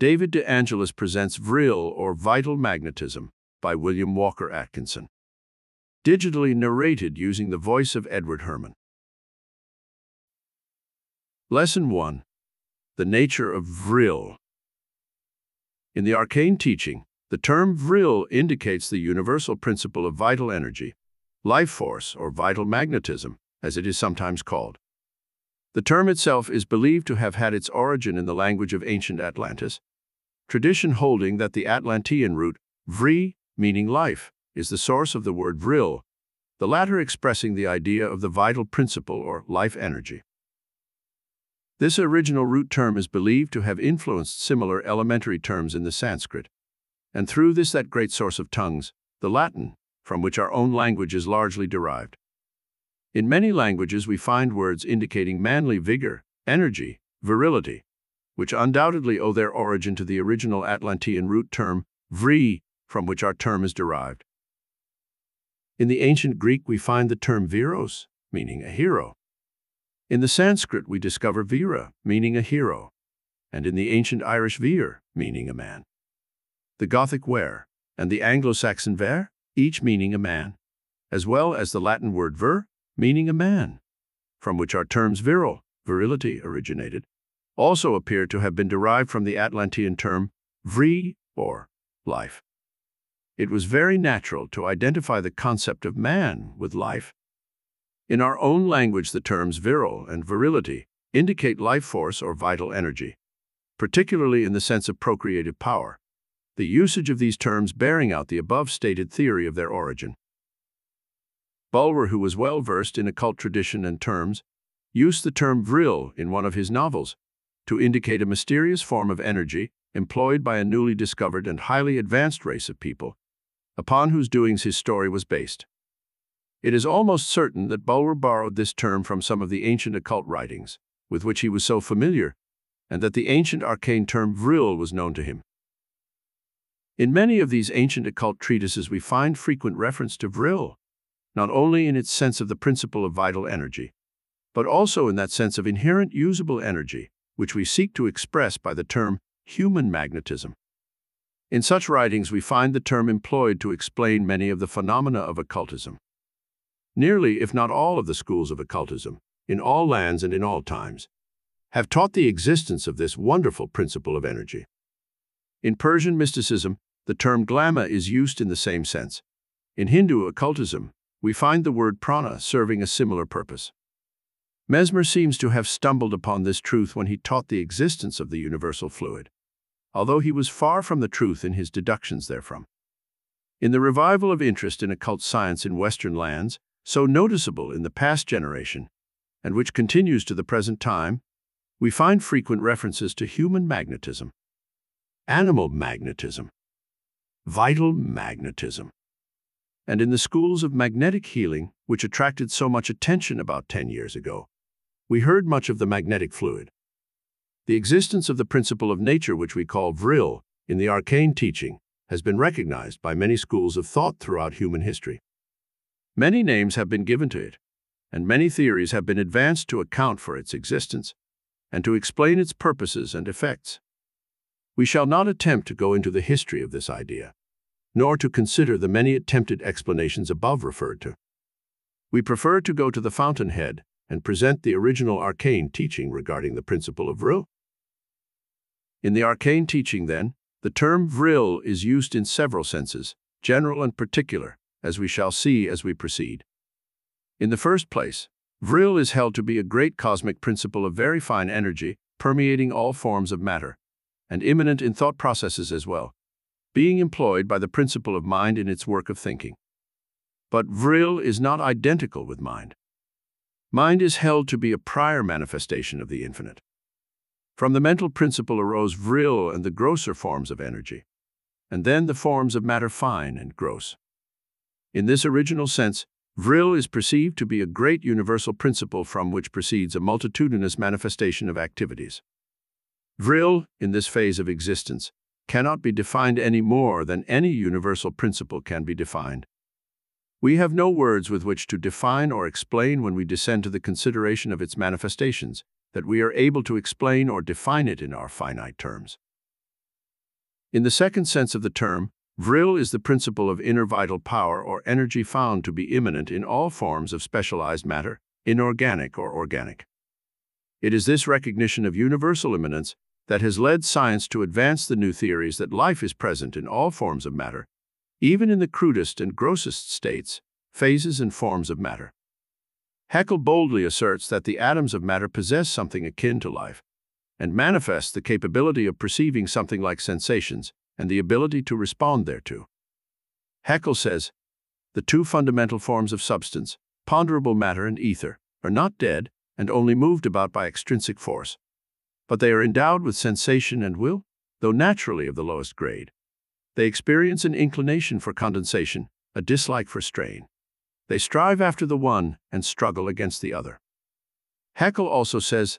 David De Angelis presents VRIL, or Vital Magnetism, by William Walker Atkinson. Digitally narrated using the voice of Edward Herman. Lesson 1. The Nature of VRIL. In the Arcane Teaching, the term VRIL indicates the universal principle of vital energy, life force, or vital magnetism, as it is sometimes called. The term itself is believed to have had its origin in the language of ancient Atlantis, tradition holding that the Atlantean root, vri, meaning life, is the source of the word vril, the latter expressing the idea of the vital principle or life energy. This original root term is believed to have influenced similar elementary terms in the Sanskrit, and through this that great source of tongues, the Latin, from which our own language is largely derived. In many languages we find words indicating manly vigor, energy, virility, which undoubtedly owe their origin to the original Atlantean root term, vri, from which our term is derived. In the ancient Greek we find the term veros, meaning a hero. In the Sanskrit we discover vira, meaning a hero, and in the ancient Irish vir, meaning a man. The Gothic wer and the Anglo-Saxon ver, each meaning a man, as well as the Latin word vir, meaning a man, from which our terms virile, virility originated, also appear to have been derived from the Atlantean term vri, or life. It was very natural to identify the concept of man with life. In our own language the terms virile and virility indicate life force or vital energy, particularly in the sense of procreative power, the usage of these terms bearing out the above-stated theory of their origin. Bulwer, who was well-versed in occult tradition and terms, used the term vril in one of his novels to indicate a mysterious form of energy employed by a newly discovered and highly advanced race of people, upon whose doings his story was based. It is almost certain that Bulwer borrowed this term from some of the ancient occult writings, with which he was so familiar, and that the ancient arcane term vril was known to him. In many of these ancient occult treatises we find frequent reference to vril, not only in its sense of the principle of vital energy, but also in that sense of inherent usable energy, which we seek to express by the term human magnetism. In such writings we find the term employed to explain many of the phenomena of occultism. Nearly, if not all, of the schools of occultism, in all lands and in all times, have taught the existence of this wonderful principle of energy. In Persian mysticism, the term glamma is used in the same sense. In Hindu occultism, we find the word prana serving a similar purpose. Mesmer seems to have stumbled upon this truth when he taught the existence of the universal fluid, although he was far from the truth in his deductions therefrom. In the revival of interest in occult science in Western lands, so noticeable in the past generation, and which continues to the present time, we find frequent references to human magnetism, animal magnetism, vital magnetism, and in the schools of magnetic healing, which attracted so much attention about 10 years ago, we heard much of the magnetic fluid. The existence of the principle of nature, which we call vril, in the arcane teaching, has been recognized by many schools of thought throughout human history. Many names have been given to it, and many theories have been advanced to account for its existence and to explain its purposes and effects. We shall not attempt to go into the history of this idea, nor to consider the many attempted explanations above referred to. We prefer to go to the fountainhead and present the original arcane teaching regarding the principle of vril. In the arcane teaching, then, the term vril is used in several senses, general and particular, as we shall see as we proceed. In the first place, vril is held to be a great cosmic principle of very fine energy, permeating all forms of matter, and immanent in thought processes as well, being employed by the principle of mind in its work of thinking. But vril is not identical with mind. Mind is held to be a prior manifestation of the infinite. From the mental principle arose vril and the grosser forms of energy, and then the forms of matter fine and gross. In this original sense, vril is perceived to be a great universal principle from which proceeds a multitudinous manifestation of activities. Vril, in this phase of existence, cannot be defined any more than any universal principle can be defined. We have no words with which to define or explain when we descend to the consideration of its manifestations, that we are able to explain or define it in our finite terms. In the second sense of the term, VRIL is the principle of inner vital power or energy found to be immanent in all forms of specialized matter, inorganic or organic. It is this recognition of universal immanence that has led science to advance the new theories that life is present in all forms of matter, even in the crudest and grossest states, phases, and forms of matter. Haeckel boldly asserts that the atoms of matter possess something akin to life, and manifests the capability of perceiving something like sensations and the ability to respond thereto. Haeckel says, "The two fundamental forms of substance, ponderable matter and ether, are not dead and only moved about by extrinsic force, but they are endowed with sensation and will, though naturally of the lowest grade. They experience an inclination for condensation, a dislike for strain. They strive after the one and struggle against the other." Haeckel also says,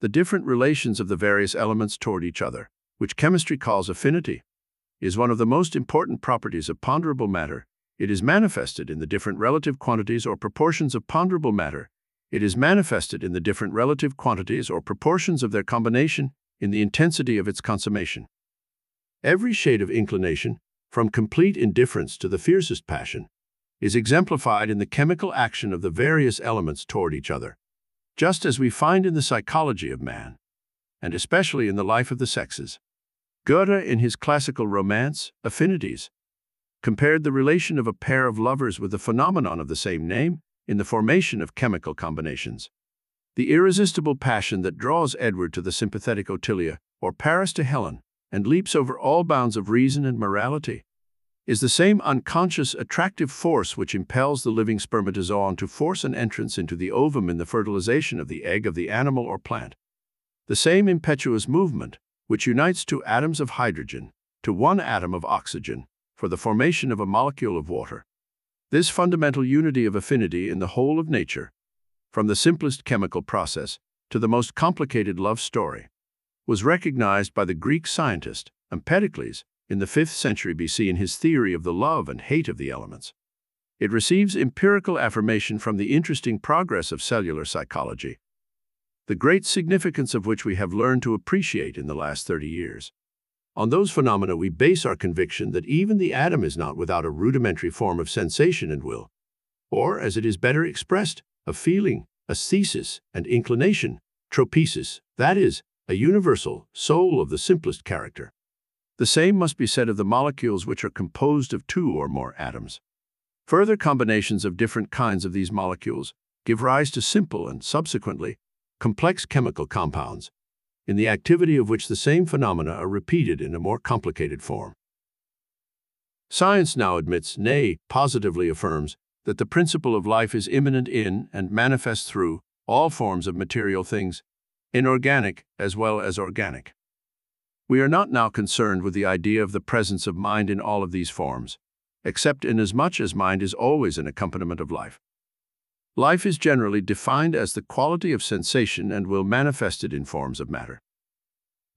"The different relations of the various elements toward each other, which chemistry calls affinity, is one of the most important properties of ponderable matter. It is manifested in the different relative quantities or proportions of ponderable matter. It is manifested in the different relative quantities or proportions of their combination, in the intensity of its consummation. Every shade of inclination, from complete indifference to the fiercest passion, is exemplified in the chemical action of the various elements toward each other, just as we find in the psychology of man, and especially in the life of the sexes." Goethe, in his classical romance, Affinities, compared the relation of a pair of lovers with the phenomenon of the same name in the formation of chemical combinations. The irresistible passion that draws Edward to the sympathetic Otilia, or Paris to Helen, and leaps over all bounds of reason and morality, is the same unconscious attractive force which impels the living spermatozoon to force an entrance into the ovum in the fertilization of the egg of the animal or plant. The same impetuous movement, which unites two atoms of hydrogen to one atom of oxygen for the formation of a molecule of water. This fundamental unity of affinity in the whole of nature, from the simplest chemical process to the most complicated love story, was recognized by the Greek scientist Empedocles in the 5th century BC in his theory of the love and hate of the elements. It receives empirical affirmation from the interesting progress of cellular psychology, the great significance of which we have learned to appreciate in the last 30 years. On those phenomena we base our conviction that even the atom is not without a rudimentary form of sensation and will, or, as it is better expressed, a feeling, aesthesis, and inclination, tropesis, that is, a universal soul of the simplest character. The same must be said of the molecules which are composed of two or more atoms. Further combinations of different kinds of these molecules give rise to simple and, subsequently, complex chemical compounds, in the activity of which the same phenomena are repeated in a more complicated form. Science now admits, nay, positively affirms, that the principle of life is immanent in and manifest through all forms of material things, inorganic as well as organic. We are not now concerned with the idea of the presence of mind in all of these forms, except inasmuch as mind is always an accompaniment of life. Life is generally defined as the quality of sensation and will manifested in forms of matter.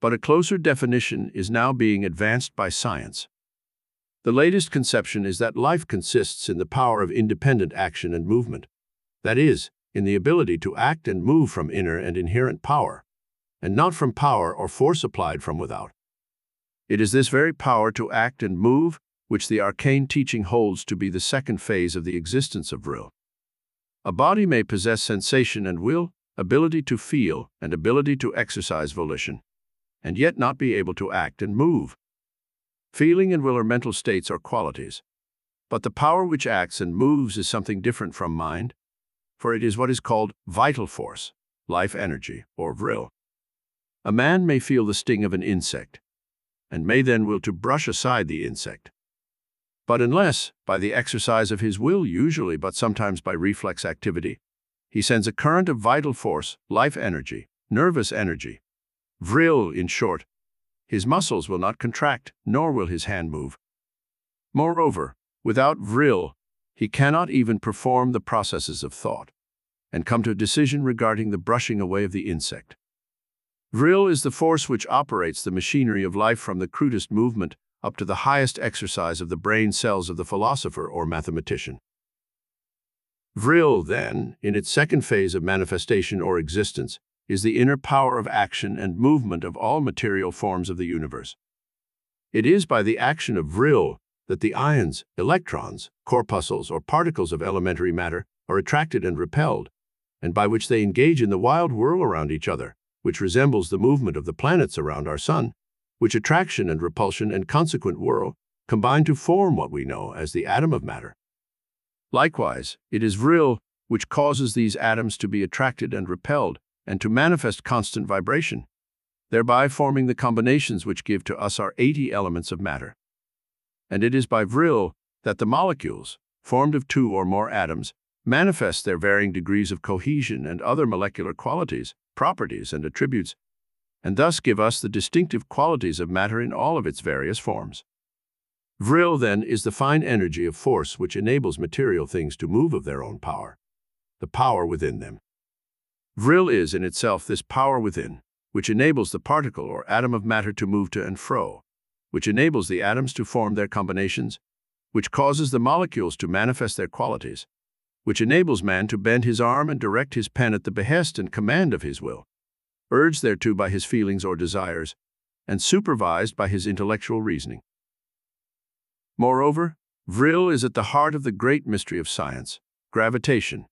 But a closer definition is now being advanced by science. The latest conception is that life consists in the power of independent action and movement, that is, in the ability to act and move from inner and inherent power, and not from power or force applied from without. It is this very power to act and move which the Arcane Teaching holds to be the second phase of the existence of VRIL. A body may possess sensation and will, ability to feel, and ability to exercise volition, and yet not be able to act and move. Feeling and will are mental states or qualities, but the power which acts and moves is something different from mind, for it is what is called vital force, life energy, or vril. A man may feel the sting of an insect, and may then will to brush aside the insect. But unless, by the exercise of his will usually but sometimes by reflex activity, he sends a current of vital force, life energy, nervous energy, vril in short, his muscles will not contract, nor will his hand move. Moreover, without vril, he cannot even perform the processes of thought, and come to a decision regarding the brushing away of the insect. Vril is the force which operates the machinery of life from the crudest movement up to the highest exercise of the brain cells of the philosopher or mathematician. VRIL, then, in its second phase of manifestation or existence, is the inner power of action and movement of all material forms of the universe. It is by the action of vril that the ions, electrons, corpuscles, or particles of elementary matter are attracted and repelled, and by which they engage in the wild whirl around each other, which resembles the movement of the planets around our sun, which attraction and repulsion and consequent whirl combine to form what we know as the atom of matter. Likewise, it is vril which causes these atoms to be attracted and repelled, and to manifest constant vibration, thereby forming the combinations which give to us our 80 elements of matter. And it is by vril that the molecules, formed of two or more atoms, manifest their varying degrees of cohesion and other molecular qualities, properties, and attributes, and thus give us the distinctive qualities of matter in all of its various forms. Vril, then, is the fine energy of force which enables material things to move of their own power, the power within them. Vril is in itself this power within, which enables the particle or atom of matter to move to and fro, which enables the atoms to form their combinations, which causes the molecules to manifest their qualities, which enables man to bend his arm and direct his pen at the behest and command of his will, urged thereto by his feelings or desires, and supervised by his intellectual reasoning. Moreover, vril is at the heart of the great mystery of science, gravitation,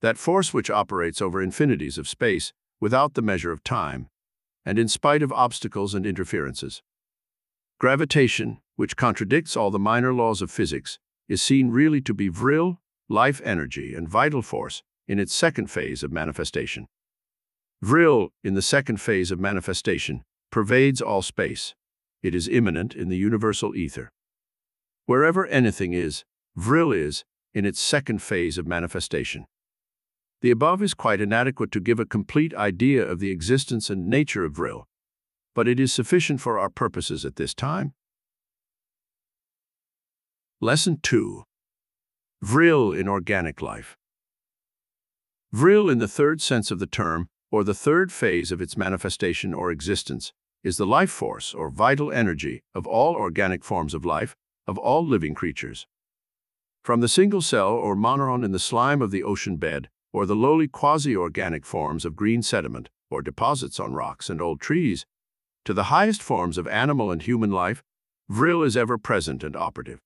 that force which operates over infinities of space without the measure of time, and in spite of obstacles and interferences. Gravitation, which contradicts all the minor laws of physics, is seen really to be vril, life energy, and vital force in its second phase of manifestation. Vril, in the second phase of manifestation, pervades all space. It is immanent in the universal ether. Wherever anything is, vril is in its second phase of manifestation. The above is quite inadequate to give a complete idea of the existence and nature of vril, but it is sufficient for our purposes at this time. Lesson 2. Vril in organic life. Vril, in the third sense of the term, or the third phase of its manifestation or existence, is the life force or vital energy of all organic forms of life, of all living creatures. From the single cell or moneron in the slime of the ocean bed, or the lowly quasi-organic forms of green sediment or deposits on rocks and old trees, to the highest forms of animal and human life, vril is ever present and operative.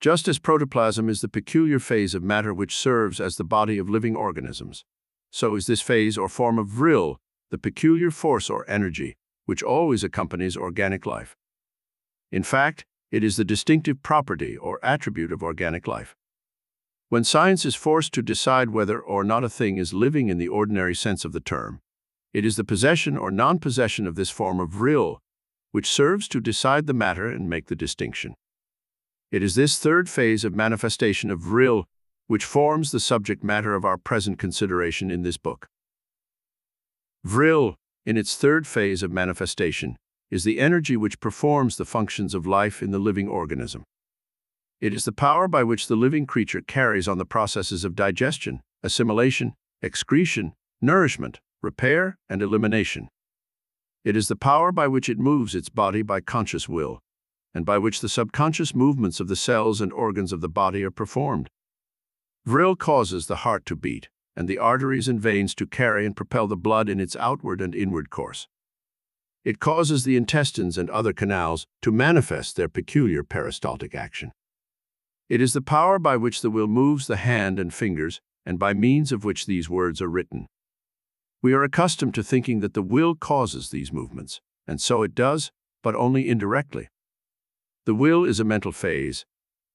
Just as protoplasm is the peculiar phase of matter which serves as the body of living organisms, so is this phase or form of vril the peculiar force or energy which always accompanies organic life. In fact, it is the distinctive property or attribute of organic life. When science is forced to decide whether or not a thing is living in the ordinary sense of the term, it is the possession or non-possession of this form of vril which serves to decide the matter and make the distinction. It is this third phase of manifestation of vril which forms the subject matter of our present consideration in this book. Vril, in its third phase of manifestation, is the energy which performs the functions of life in the living organism. It is the power by which the living creature carries on the processes of digestion, assimilation, excretion, nourishment, repair, and elimination. It is the power by which it moves its body by conscious will, and by which the subconscious movements of the cells and organs of the body are performed. Vril causes the heart to beat, and the arteries and veins to carry and propel the blood in its outward and inward course. It causes the intestines and other canals to manifest their peculiar peristaltic action. It is the power by which the will moves the hand and fingers, and by means of which these words are written. We are accustomed to thinking that the will causes these movements, and so it does, but only indirectly. The will is a mental phase.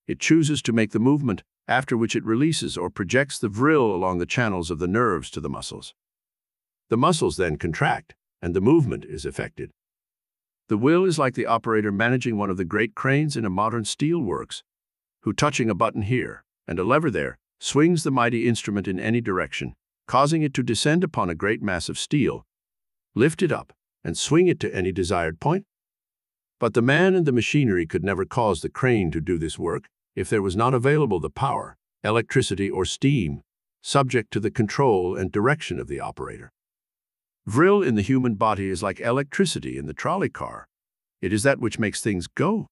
It chooses to make the movement, after which it releases or projects the vril along the channels of the nerves to the muscles. The muscles then contract, and the movement is effected. The will is like the operator managing one of the great cranes in a modern steel works, who, touching a button here and a lever there, swings the mighty instrument in any direction, causing it to descend upon a great mass of steel, lift it up, and swing it to any desired point. But the man and the machinery could never cause the crane to do this work if there was not available the power, electricity, or steam, subject to the control and direction of the operator. Vril in the human body is like electricity in the trolley car. It is that which makes things go.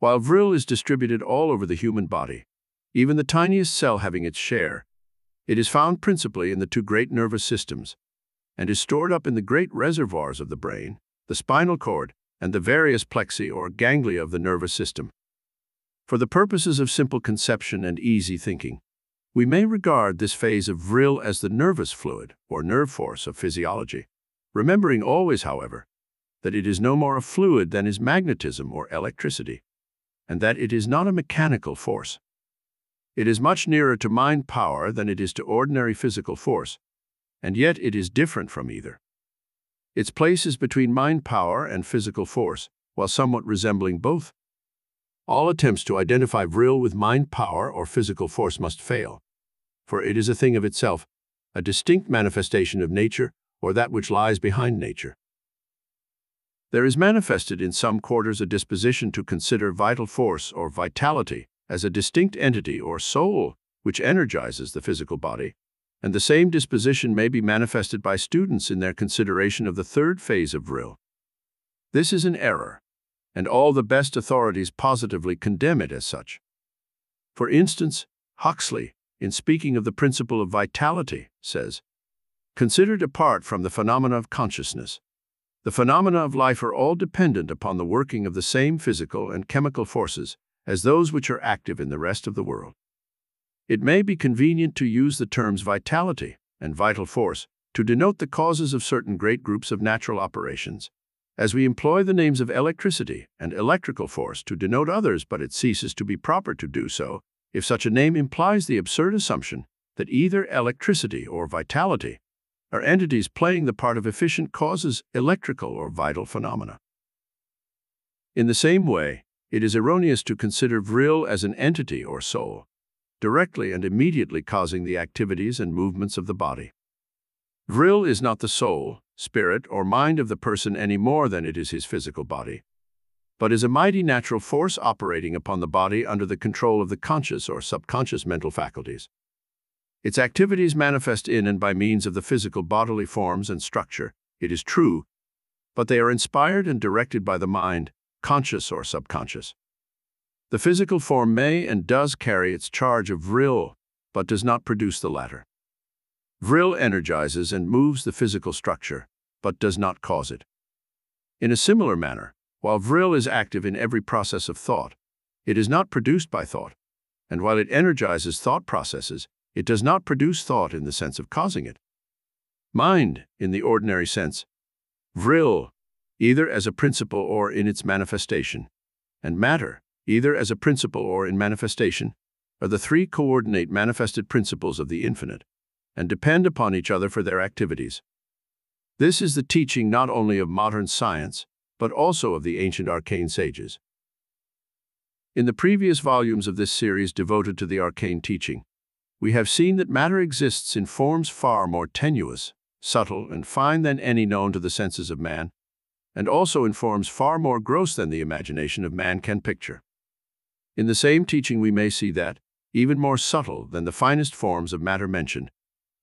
While vril is distributed all over the human body, even the tiniest cell having its share, it is found principally in the two great nervous systems, and is stored up in the great reservoirs of the brain, the spinal cord, and the various plexi or ganglia of the nervous system. For the purposes of simple conception and easy thinking, we may regard this phase of vril as the nervous fluid or nerve force of physiology, remembering always, however, that it is no more a fluid than is magnetism or electricity, and that it is not a mechanical force. It is much nearer to mind power than it is to ordinary physical force, and yet it is different from either. Its place is between mind power and physical force, while somewhat resembling both. All attempts to identify vril with mind power or physical force must fail, for it is a thing of itself, a distinct manifestation of nature or that which lies behind nature. There is manifested in some quarters a disposition to consider vital force or vitality as a distinct entity or soul which energizes the physical body, and the same disposition may be manifested by students in their consideration of the third phase of vril. This is an error, and all the best authorities positively condemn it as such. For instance, Huxley, in speaking of the principle of vitality, says, "Considered apart from the phenomena of consciousness, the phenomena of life are all dependent upon the working of the same physical and chemical forces as those which are active in the rest of the world." It may be convenient to use the terms vitality and vital force to denote the causes of certain great groups of natural operations, as we employ the names of electricity and electrical force to denote others, but it ceases to be proper to do so if such a name implies the absurd assumption that either electricity or vitality are entities playing the part of efficient causes, electrical or vital phenomena. In the same way, it is erroneous to consider vril as an entity or soul, directly and immediately causing the activities and movements of the body. Vril is not the soul, spirit, or mind of the person any more than it is his physical body, but is a mighty natural force operating upon the body under the control of the conscious or subconscious mental faculties. Its activities manifest in and by means of the physical bodily forms and structure, it is true, but they are inspired and directed by the mind, conscious or subconscious. The physical form may and does carry its charge of vril, but does not produce the latter. Vril energizes and moves the physical structure, but does not cause it. In a similar manner, while vril is active in every process of thought, it is not produced by thought, and while it energizes thought processes, it does not produce thought in the sense of causing it. Mind, in the ordinary sense, vril, either as a principle or in its manifestation, and matter, either as a principle or in manifestation, are the three coordinate manifested principles of the infinite, and depend upon each other for their activities. This is the teaching not only of modern science, but also of the ancient arcane sages. In the previous volumes of this series devoted to the arcane teaching, we have seen that matter exists in forms far more tenuous, subtle, and fine than any known to the senses of man, and also in forms far more gross than the imagination of man can picture. In the same teaching we may see that, even more subtle than the finest forms of matter mentioned,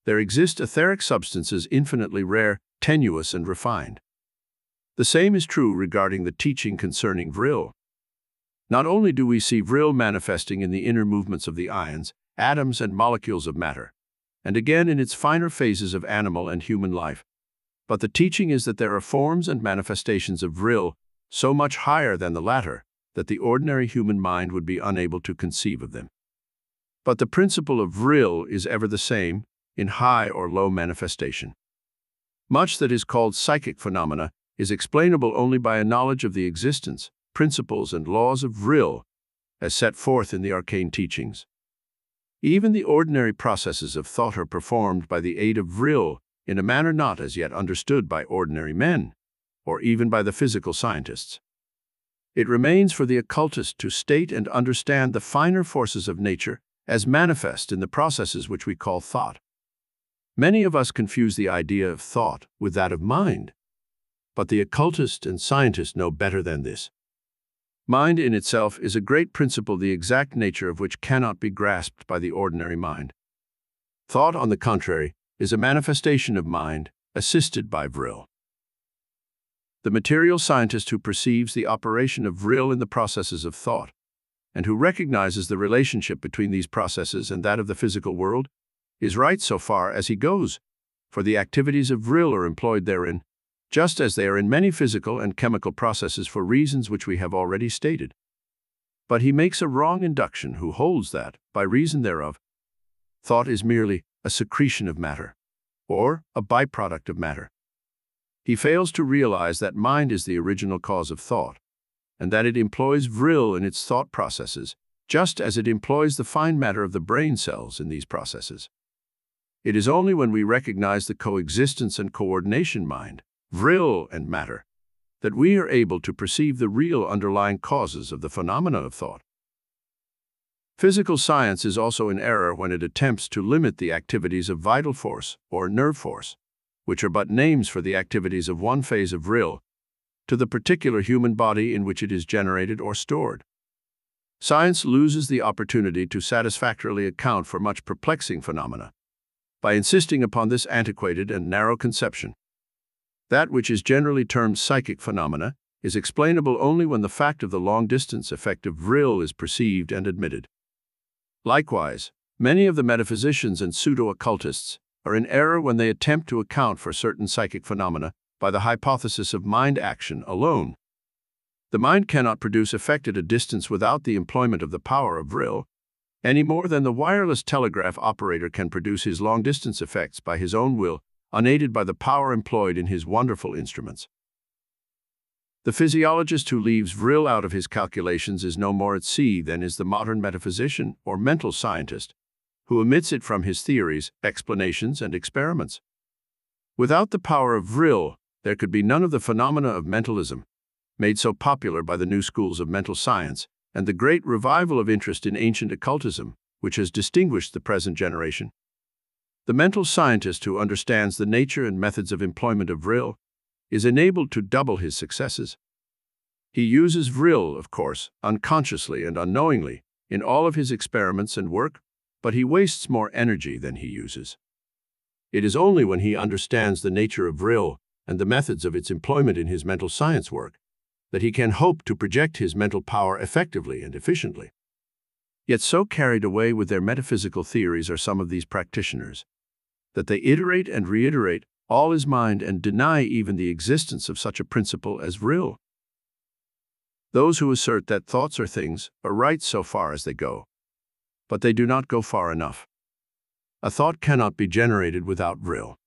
there exist etheric substances infinitely rare, tenuous, and refined. The same is true regarding the teaching concerning vril. Not only do we see vril manifesting in the inner movements of the ions, atoms, and molecules of matter, and again in its finer phases of animal and human life, but the teaching is that there are forms and manifestations of vril so much higher than the latter that the ordinary human mind would be unable to conceive of them. But the principle of vril is ever the same, in high or low manifestation. Much that is called psychic phenomena is explainable only by a knowledge of the existence, principles, and laws of vril, as set forth in the arcane teachings. Even the ordinary processes of thought are performed by the aid of vril in a manner not as yet understood by ordinary men, or even by the physical scientists. It remains for the occultist to state and understand the finer forces of nature as manifest in the processes which we call thought. Many of us confuse the idea of thought with that of mind, but the occultist and scientist know better than this. Mind in itself is a great principle, the exact nature of which cannot be grasped by the ordinary mind. Thought, on the contrary, is a manifestation of mind, assisted by vril. The material scientist who perceives the operation of vril in the processes of thought, and who recognizes the relationship between these processes and that of the physical world, is right so far as he goes, for the activities of vril are employed therein, just as they are in many physical and chemical processes for reasons which we have already stated. But he makes a wrong induction who holds that, by reason thereof, thought is merely a secretion of matter, or a byproduct of matter. He fails to realize that mind is the original cause of thought, and that it employs vril in its thought processes, just as it employs the fine matter of the brain cells in these processes. It is only when we recognize the coexistence and coordination mind, vril and matter, that we are able to perceive the real underlying causes of the phenomena of thought. Physical science is also in error when it attempts to limit the activities of vital force or nerve force, which are but names for the activities of one phase of vril, to the particular human body in which it is generated or stored. Science loses the opportunity to satisfactorily account for much perplexing phenomena by insisting upon this antiquated and narrow conception. That which is generally termed psychic phenomena is explainable only when the fact of the long-distance effect of vril is perceived and admitted. Likewise, many of the metaphysicians and pseudo-occultists are in error when they attempt to account for certain psychic phenomena by the hypothesis of mind action alone. The mind cannot produce effect at a distance without the employment of the power of vril, any more than the wireless telegraph operator can produce his long-distance effects by his own will, unaided by the power employed in his wonderful instruments. The physiologist who leaves vril out of his calculations is no more at sea than is the modern metaphysician or mental scientist, who omits it from his theories, explanations, and experiments. Without the power of vril, there could be none of the phenomena of mentalism, made so popular by the new schools of mental science, and the great revival of interest in ancient occultism, which has distinguished the present generation. The mental scientist who understands the nature and methods of employment of vril is enabled to double his successes. He uses vril, of course, unconsciously and unknowingly, in all of his experiments and work, but he wastes more energy than he uses. It is only when he understands the nature of vril and the methods of its employment in his mental science work that he can hope to project his mental power effectively and efficiently. Yet so carried away with their metaphysical theories are some of these practitioners that they iterate and reiterate all is mind and deny even the existence of such a principle as vril. Those who assert that thoughts are things are right so far as they go, but they do not go far enough. A thought cannot be generated without vril.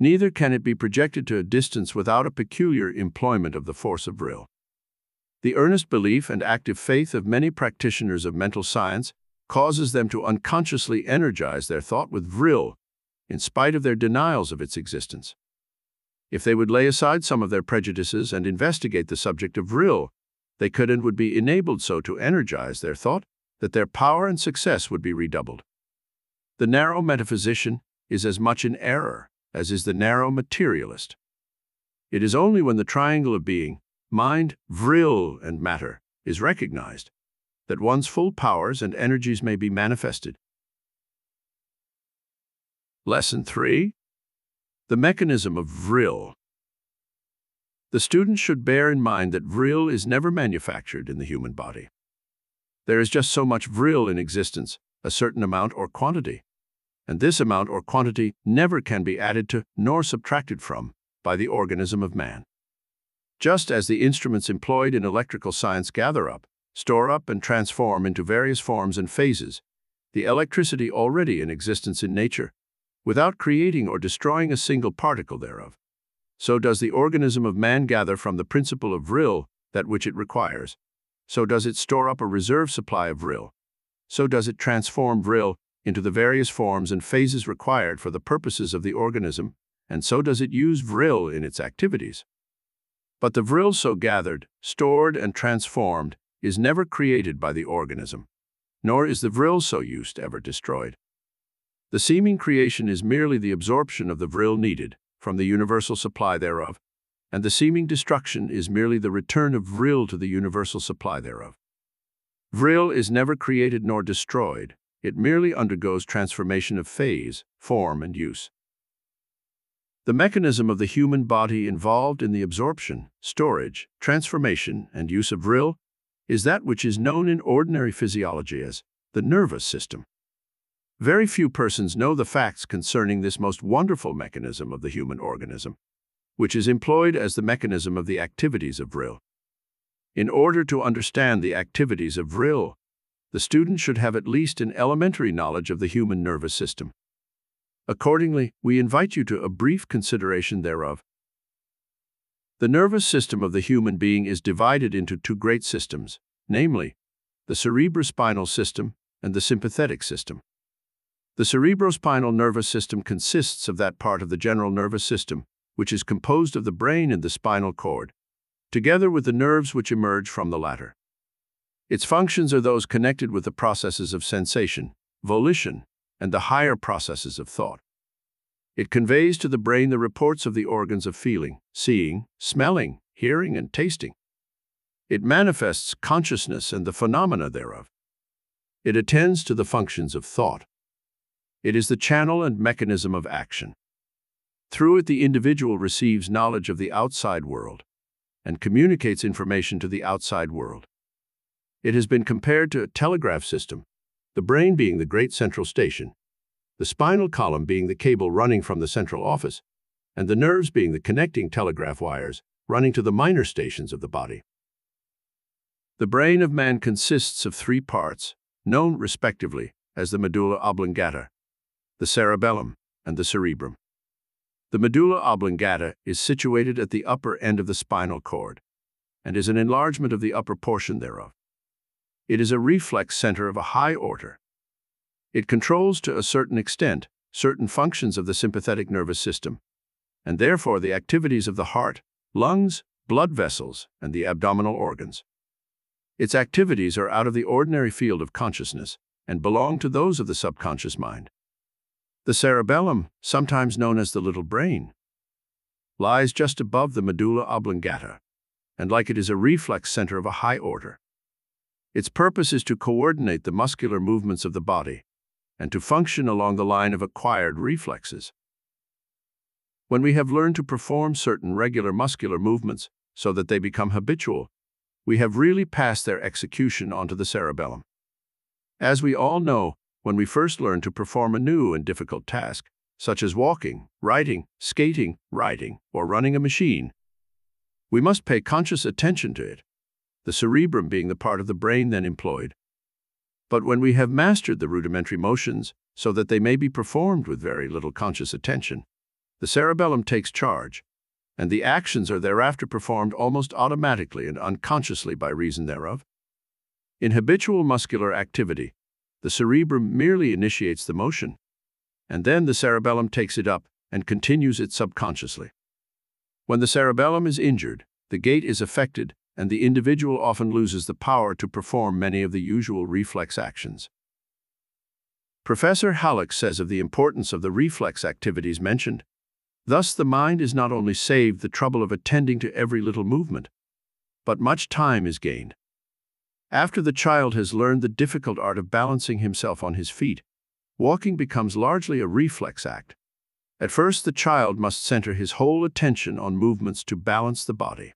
Neither can it be projected to a distance without a peculiar employment of the force of vril. The earnest belief and active faith of many practitioners of mental science causes them to unconsciously energize their thought with vril, in spite of their denials of its existence. If they would lay aside some of their prejudices and investigate the subject of vril, they could and would be enabled so to energize their thought that their power and success would be redoubled. The narrow metaphysician is as much in error as is the narrow materialist. It is only when the triangle of being, mind, vril, and matter is recognized that one's full powers and energies may be manifested. Lesson 3. The mechanism of vril. The student should bear in mind that vril is never manufactured in the human body. There is just so much vril in existence, a certain amount or quantity, and this amount or quantity never can be added to nor subtracted from by the organism of man. Just as the instruments employed in electrical science gather up, store up, and transform into various forms and phases the electricity already in existence in nature, without creating or destroying a single particle thereof, so does the organism of man gather from the principle of vril that which it requires. So does it store up a reserve supply of vril. So does it transform vril into the various forms and phases required for the purposes of the organism, and so does it use vril in its activities. But the vril so gathered, stored, and transformed is never created by the organism, nor is the vril so used ever destroyed. The seeming creation is merely the absorption of the vril needed from the universal supply thereof, and the seeming destruction is merely the return of vril to the universal supply thereof. Vril is never created nor destroyed, it merely undergoes transformation of phase, form, and use. The mechanism of the human body involved in the absorption, storage, transformation, and use of vril is that which is known in ordinary physiology as the nervous system. Very few persons know the facts concerning this most wonderful mechanism of the human organism, which is employed as the mechanism of the activities of VRIL. In order to understand the activities of VRIL, the student should have at least an elementary knowledge of the human nervous system. Accordingly, we invite you to a brief consideration thereof. The nervous system of the human being is divided into two great systems, namely, the cerebrospinal system and the sympathetic system. The cerebrospinal nervous system consists of that part of the general nervous system which is composed of the brain and the spinal cord, together with the nerves which emerge from the latter. Its functions are those connected with the processes of sensation, volition, and the higher processes of thought. It conveys to the brain the reports of the organs of feeling, seeing, smelling, hearing, and tasting. It manifests consciousness and the phenomena thereof. It attends to the functions of thought. It is the channel and mechanism of action. Through it, the individual receives knowledge of the outside world and communicates information to the outside world. It has been compared to a telegraph system, the brain being the great central station, the spinal column being the cable running from the central office, and the nerves being the connecting telegraph wires running to the minor stations of the body. The brain of man consists of three parts, known respectively as the medulla oblongata, the cerebellum, and the cerebrum. The medulla oblongata is situated at the upper end of the spinal cord and is an enlargement of the upper portion thereof. It is a reflex center of a high order. It controls to a certain extent certain functions of the sympathetic nervous system, and therefore the activities of the heart, lungs, blood vessels, and the abdominal organs. Its activities are out of the ordinary field of consciousness and belong to those of the subconscious mind. The cerebellum, sometimes known as the little brain, lies just above the medulla oblongata, and like it is a reflex center of a high order. Its purpose is to coordinate the muscular movements of the body and to function along the line of acquired reflexes. When we have learned to perform certain regular muscular movements so that they become habitual, we have really passed their execution onto the cerebellum. As we all know, when we first learn to perform a new and difficult task, such as walking, writing, skating, riding, or running a machine, we must pay conscious attention to it, the cerebrum being the part of the brain then employed. But when we have mastered the rudimentary motions so that they may be performed with very little conscious attention, the cerebellum takes charge, and the actions are thereafter performed almost automatically and unconsciously by reason thereof. In habitual muscular activity, the cerebrum merely initiates the motion, and then the cerebellum takes it up and continues it subconsciously. When the cerebellum is injured, the gait is affected, and the individual often loses the power to perform many of the usual reflex actions. Professor Halleck says of the importance of the reflex activities mentioned, "Thus the mind is not only saved the trouble of attending to every little movement, but much time is gained." After the child has learned the difficult art of balancing himself on his feet, walking becomes largely a reflex act. At first, the child must center his whole attention on movements to balance the body.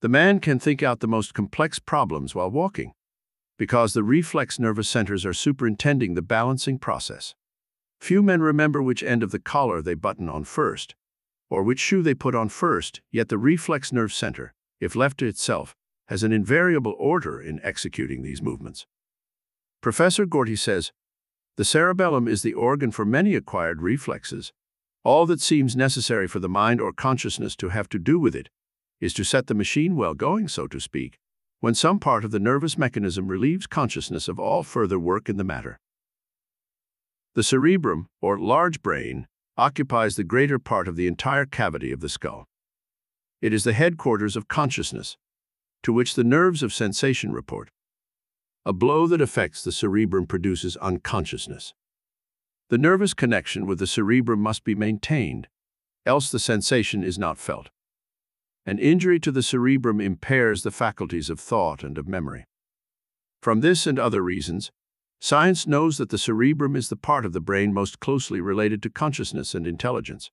The man can think out the most complex problems while walking, because the reflex nervous centers are superintending the balancing process. Few men remember which end of the collar they button on first, or which shoe they put on first, yet the reflex nerve center, if left to itself, has an invariable order in executing these movements. Professor Goethe says, "The cerebellum is the organ for many acquired reflexes. All that seems necessary for the mind or consciousness to have to do with it is to set the machine well going, so to speak, when some part of the nervous mechanism relieves consciousness of all further work in the matter." The cerebrum, or large brain, occupies the greater part of the entire cavity of the skull. It is the headquarters of consciousness, to which the nerves of sensation report. A blow that affects the cerebrum produces unconsciousness. The nervous connection with the cerebrum must be maintained, else the sensation is not felt. An injury to the cerebrum impairs the faculties of thought and of memory. From this and other reasons, science knows that the cerebrum is the part of the brain most closely related to consciousness and intelligence.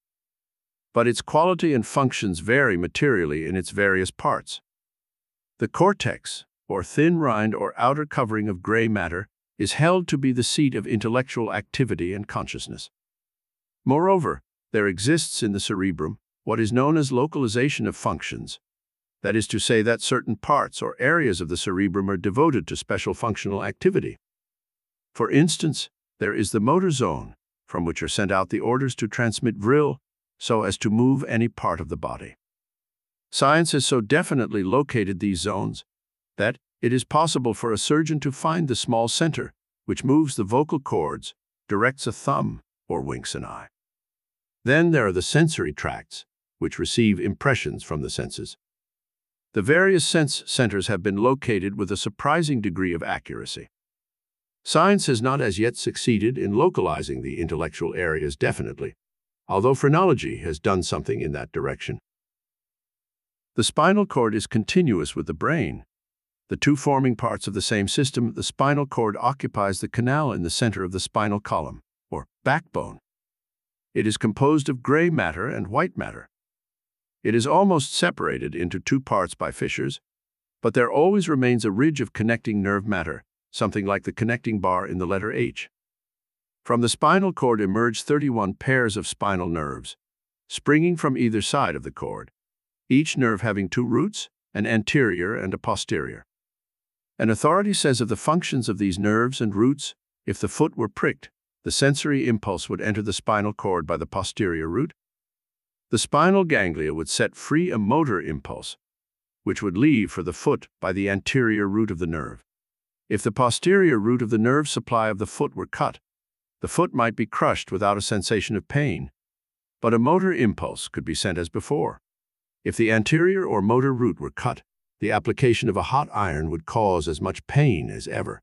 But its quality and functions vary materially in its various parts. The cortex, or thin rind or outer covering of gray matter, is held to be the seat of intellectual activity and consciousness. Moreover, there exists in the cerebrum what is known as localization of functions. That is to say that certain parts or areas of the cerebrum are devoted to special functional activity. For instance, there is the motor zone, from which are sent out the orders to transmit vril, so as to move any part of the body. Science has so definitely located these zones that it is possible for a surgeon to find the small center, which moves the vocal cords, directs a thumb, or winks an eye. Then there are the sensory tracts, which receive impressions from the senses. The various sense centers have been located with a surprising degree of accuracy. Science has not as yet succeeded in localizing the intellectual areas definitely, although phrenology has done something in that direction. The spinal cord is continuous with the brain. The two forming parts of the same system, the spinal cord occupies the canal in the center of the spinal column, or backbone. It is composed of gray matter and white matter. It is almost separated into two parts by fissures, but there always remains a ridge of connecting nerve matter, something like the connecting bar in the letter H. From the spinal cord emerge 31 pairs of spinal nerves, springing from either side of the cord, each nerve having two roots, an anterior and a posterior. An authority says of the functions of these nerves and roots, if the foot were pricked, the sensory impulse would enter the spinal cord by the posterior root. The spinal ganglia would set free a motor impulse, which would leave for the foot by the anterior root of the nerve. If the posterior root of the nerve supply of the foot were cut, the foot might be crushed without a sensation of pain, but a motor impulse could be sent as before. If the anterior or motor root were cut, the application of a hot iron would cause as much pain as ever,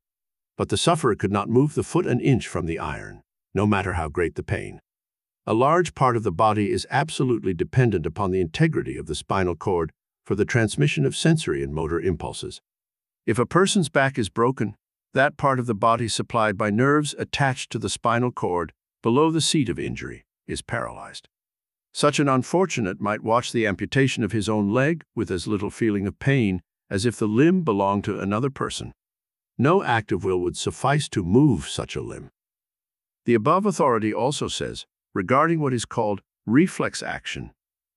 but the sufferer could not move the foot an inch from the iron, no matter how great the pain. A large part of the body is absolutely dependent upon the integrity of the spinal cord for the transmission of sensory and motor impulses. If a person's back is broken, that part of the body supplied by nerves attached to the spinal cord, below the seat of injury, is paralyzed. Such an unfortunate might watch the amputation of his own leg with as little feeling of pain as if the limb belonged to another person. No act of will would suffice to move such a limb. The above authority also says, regarding what is called reflex action.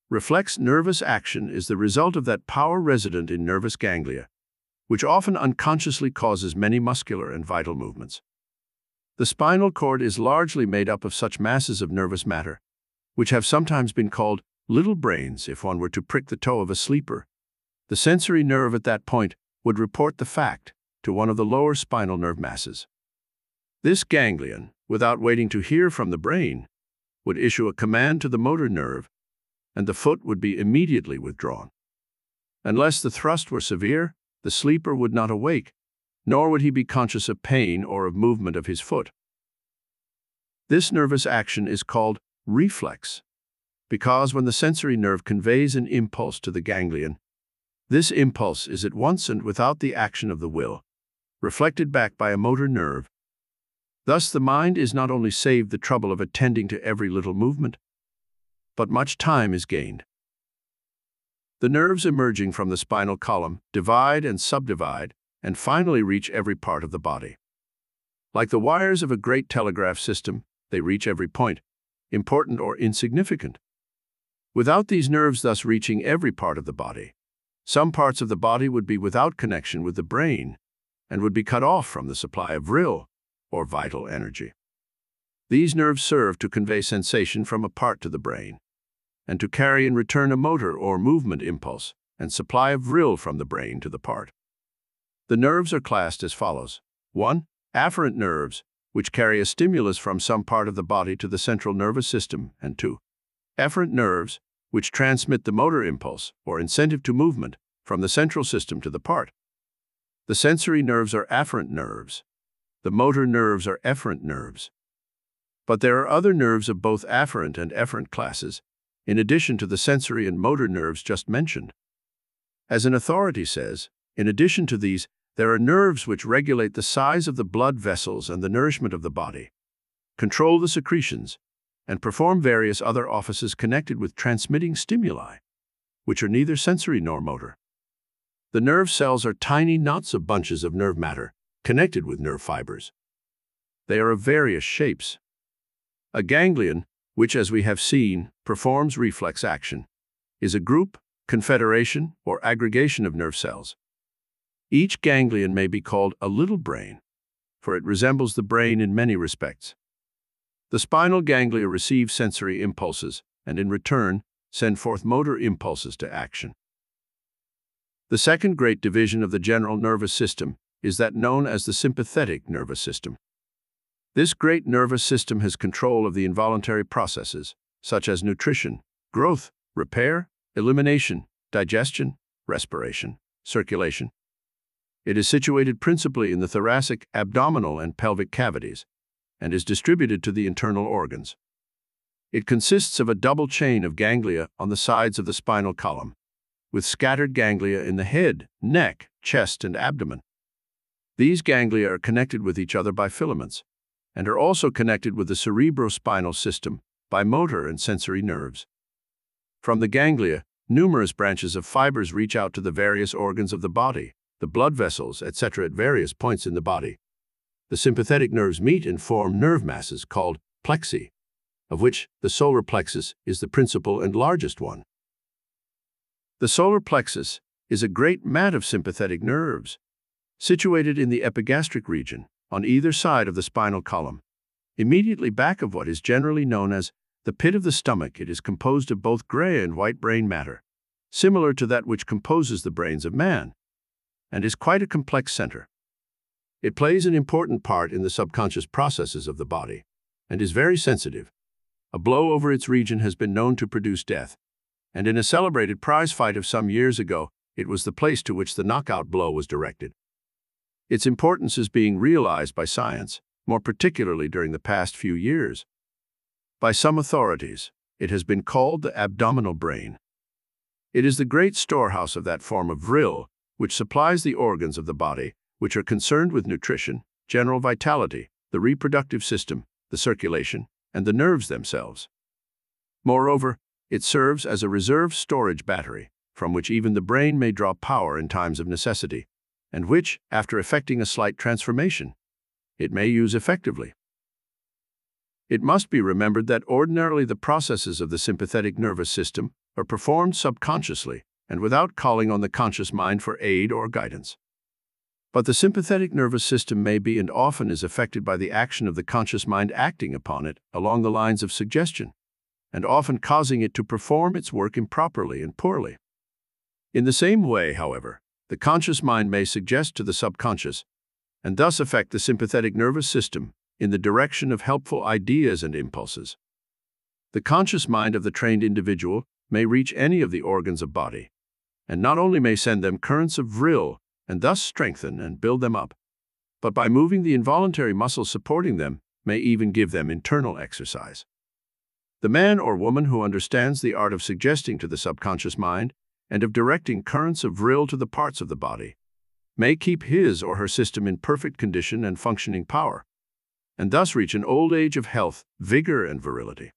Reflex nervous action is the result of that power resident in nervous ganglia, which often unconsciously causes many muscular and vital movements. The spinal cord is largely made up of such masses of nervous matter, which have sometimes been called little brains if one were to prick the toe of a sleeper. The sensory nerve at that point would report the fact to one of the lower spinal nerve masses. This ganglion, without waiting to hear from the brain, would issue a command to the motor nerve, and the foot would be immediately withdrawn. Unless the thrust were severe, the sleeper would not awake, nor would he be conscious of pain or of movement of his foot. This nervous action is called reflex, because when the sensory nerve conveys an impulse to the ganglion, this impulse is at once and without the action of the will, reflected back by a motor nerve. Thus the mind is not only saved the trouble of attending to every little movement, but much time is gained. The nerves emerging from the spinal column divide and subdivide and finally reach every part of the body. Like the wires of a great telegraph system, they reach every point, important or insignificant. Without these nerves thus reaching every part of the body, some parts of the body would be without connection with the brain and would be cut off from the supply of vril, or vital energy. These nerves serve to convey sensation from a part to the brain, and to carry in return a motor or movement impulse and supply of vril from the brain to the part. The nerves are classed as follows. 1. Afferent nerves, which carry a stimulus from some part of the body to the central nervous system, and 2. Efferent nerves, which transmit the motor impulse, or incentive to movement, from the central system to the part. The sensory nerves are afferent nerves. The motor nerves are efferent nerves. But there are other nerves of both afferent and efferent classes, in addition to the sensory and motor nerves just mentioned. As an authority says, in addition to these, there are nerves which regulate the size of the blood vessels and the nourishment of the body, control the secretions, and perform various other offices connected with transmitting stimuli, which are neither sensory nor motor. The nerve cells are tiny knots of bunches of nerve matter, connected with nerve fibers. They are of various shapes. A ganglion, which as we have seen, performs reflex action, is a group, confederation, or aggregation of nerve cells. Each ganglion may be called a little brain, for it resembles the brain in many respects. The spinal ganglia receive sensory impulses and, in return, send forth motor impulses to action. The second great division of the general nervous system is that known as the sympathetic nervous system. This great nervous system has control of the involuntary processes, such as nutrition, growth, repair, elimination, digestion, respiration, circulation. It is situated principally in the thoracic, abdominal, and pelvic cavities, and is distributed to the internal organs. It consists of a double chain of ganglia on the sides of the spinal column, with scattered ganglia in the head, neck, chest, and abdomen. These ganglia are connected with each other by filaments, and are also connected with the cerebrospinal system by motor and sensory nerves. From the ganglia, numerous branches of fibers reach out to the various organs of the body, the blood vessels, etc. at various points in the body. The sympathetic nerves meet and form nerve masses called plexi, of which the solar plexus is the principal and largest one. The solar plexus is a great mat of sympathetic nerves, situated in the epigastric region, on either side of the spinal column, immediately back of what is generally known as the pit of the stomach. It is composed of both gray and white brain matter, similar to that which composes the brains of man, and is quite a complex center. It plays an important part in the subconscious processes of the body, and is very sensitive. A blow over its region has been known to produce death, and in a celebrated prize fight of some years ago, it was the place to which the knockout blow was directed. Its importance is being realized by science, more particularly during the past few years. By some authorities, it has been called the abdominal brain. It is the great storehouse of that form of vril, which supplies the organs of the body, which are concerned with nutrition, general vitality, the reproductive system, the circulation, and the nerves themselves. Moreover, it serves as a reserve storage battery, from which even the brain may draw power in times of necessity, and which, after effecting a slight transformation, it may use effectively. It must be remembered that ordinarily the processes of the sympathetic nervous system are performed subconsciously, and without calling on the conscious mind for aid or guidance. But the sympathetic nervous system may be and often is affected by the action of the conscious mind acting upon it along the lines of suggestion, and often causing it to perform its work improperly and poorly. In the same way, however, the conscious mind may suggest to the subconscious, and thus affect the sympathetic nervous system in the direction of helpful ideas and impulses. The conscious mind of the trained individual may reach any of the organs of body, and not only may send them currents of vril, and thus strengthen and build them up, but by moving the involuntary muscles supporting them, may even give them internal exercise. The man or woman who understands the art of suggesting to the subconscious mind, and of directing currents of vril to the parts of the body, may keep his or her system in perfect condition and functioning power, and thus reach an old age of health, vigor, and virility.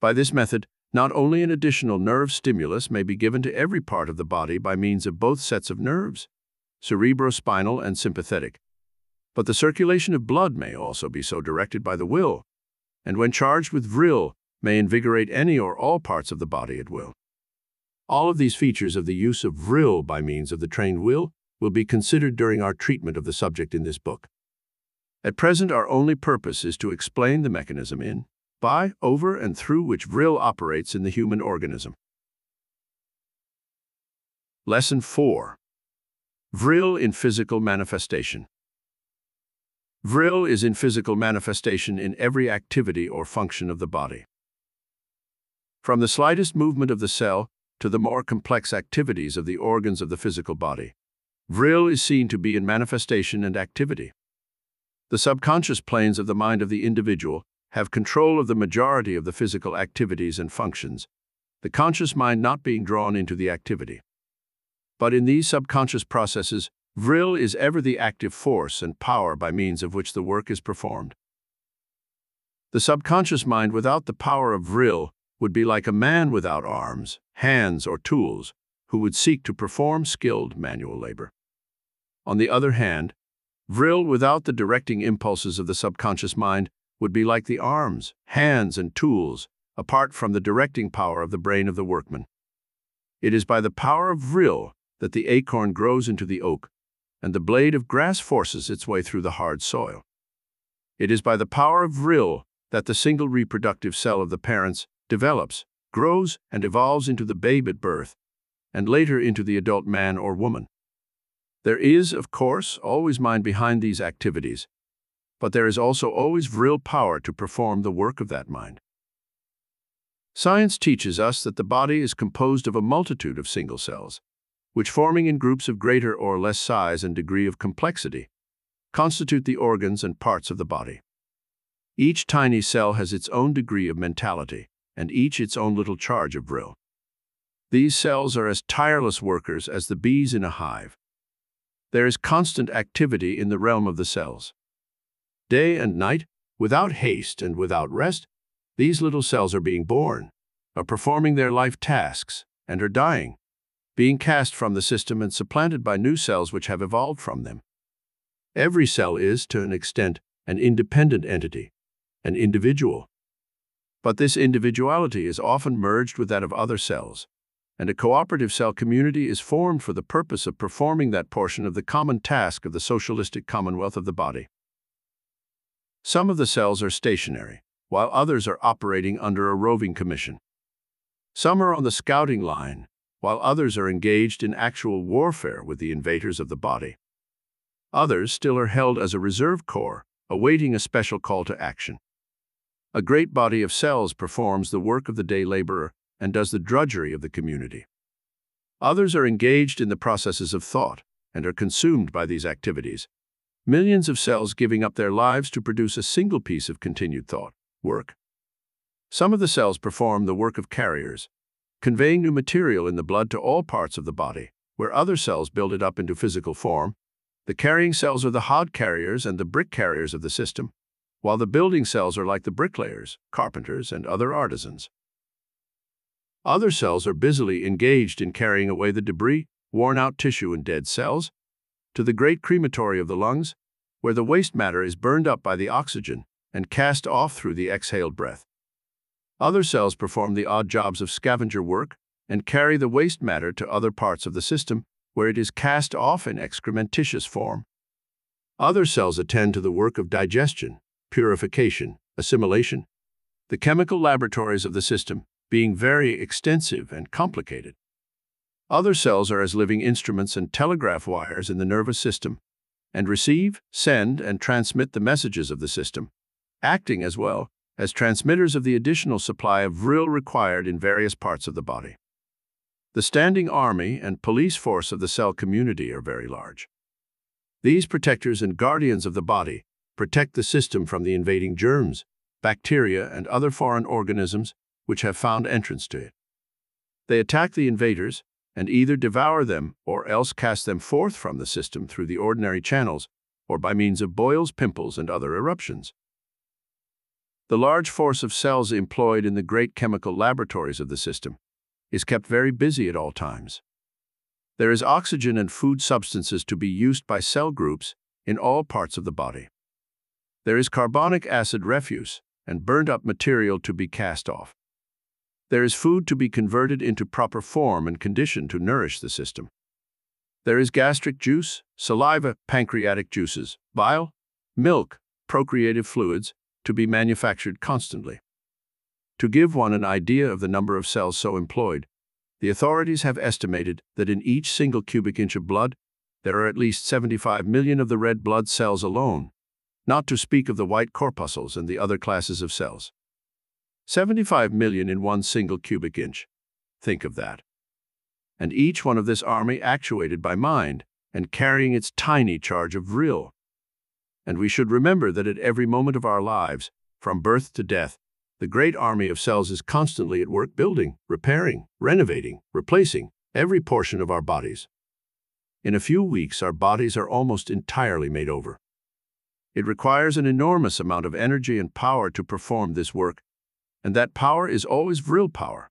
By this method, not only an additional nerve stimulus may be given to every part of the body by means of both sets of nerves, cerebrospinal and sympathetic, but the circulation of blood may also be so directed by the will, and when charged with vril, may invigorate any or all parts of the body at will. All of these features of the use of vril by means of the trained will be considered during our treatment of the subject in this book. At present, our only purpose is to explain the mechanism in, by, over, and through which vril operates in the human organism. Lesson 4. Vril in physical manifestation. Vril is in physical manifestation in every activity or function of the body. From the slightest movement of the cell to the more complex activities of the organs of the physical body, vril is seen to be in manifestation and activity. The subconscious planes of the mind of the individual have control of the majority of the physical activities and functions, the conscious mind not being drawn into the activity. But in these subconscious processes, vril is ever the active force and power by means of which the work is performed. The subconscious mind without the power of vril would be like a man without arms, hands, or tools, who would seek to perform skilled manual labor. On the other hand, vril without the directing impulses of the subconscious mind would be like the arms, hands, and tools apart from the directing power of the brain of the workman. It is by the power of vril that the acorn grows into the oak, and the blade of grass forces its way through the hard soil. It is by the power of vril that the single reproductive cell of the parents develops, grows, and evolves into the babe at birth, and later into the adult man or woman. There is, of course, always mind behind these activities, but there is also always vril power to perform the work of that mind. Science teaches us that the body is composed of a multitude of single cells, which, forming in groups of greater or less size and degree of complexity, constitute the organs and parts of the body. Each tiny cell has its own degree of mentality, and each its own little charge of vril. These cells are as tireless workers as the bees in a hive. There is constant activity in the realm of the cells. Day and night, without haste and without rest, these little cells are being born, are performing their life tasks, and are dying, being cast from the system and supplanted by new cells which have evolved from them. Every cell is, to an extent, an independent entity, an individual. But this individuality is often merged with that of other cells, and a cooperative cell community is formed for the purpose of performing that portion of the common task of the socialistic commonwealth of the body. Some of the cells are stationary, while others are operating under a roving commission. Some are on the scouting line, while others are engaged in actual warfare with the invaders of the body. Others still are held as a reserve corps, awaiting a special call to action. A great body of cells performs the work of the day laborer and does the drudgery of the community. Others are engaged in the processes of thought and are consumed by these activities, millions of cells giving up their lives to produce a single piece of continued thought, work. Some of the cells perform the work of carriers, conveying new material in the blood to all parts of the body, where other cells build it up into physical form. The carrying cells are the hod carriers and the brick carriers of the system, while the building cells are like the bricklayers, carpenters, and other artisans. Other cells are busily engaged in carrying away the debris, worn-out tissue, and dead cells to the great crematory of the lungs, where the waste matter is burned up by the oxygen and cast off through the exhaled breath. Other cells perform the odd jobs of scavenger work and carry the waste matter to other parts of the system, where it is cast off in excrementious form. Other cells attend to the work of digestion, purification, assimilation, the chemical laboratories of the system being very extensive and complicated. Other cells are as living instruments and telegraph wires in the nervous system, and receive, send, and transmit the messages of the system, acting as well as transmitters of the additional supply of vril required in various parts of the body. The standing army and police force of the cell community are very large. These protectors and guardians of the body protect the system from the invading germs, bacteria, and other foreign organisms which have found entrance to it. They attack the invaders and either devour them or else cast them forth from the system through the ordinary channels or by means of boils, pimples, and other eruptions. The large force of cells employed in the great chemical laboratories of the system is kept very busy at all times. There is oxygen and food substances to be used by cell groups in all parts of the body. There is carbonic acid refuse and burned-up material to be cast off. There is food to be converted into proper form and condition to nourish the system. There is gastric juice, saliva, pancreatic juices, bile, milk, procreative fluids to be manufactured constantly. To give one an idea of the number of cells so employed, the authorities have estimated that in each single cubic inch of blood, there are at least 75 million of the red blood cells alone, not to speak of the white corpuscles and the other classes of cells. 75 million in one single cubic inch. Think of that. And each one of this army actuated by mind and carrying its tiny charge of vril. And we should remember that at every moment of our lives, from birth to death, the great army of cells is constantly at work building, repairing, renovating, replacing every portion of our bodies. In a few weeks, our bodies are almost entirely made over. It requires an enormous amount of energy and power to perform this work, and that power is always vril power,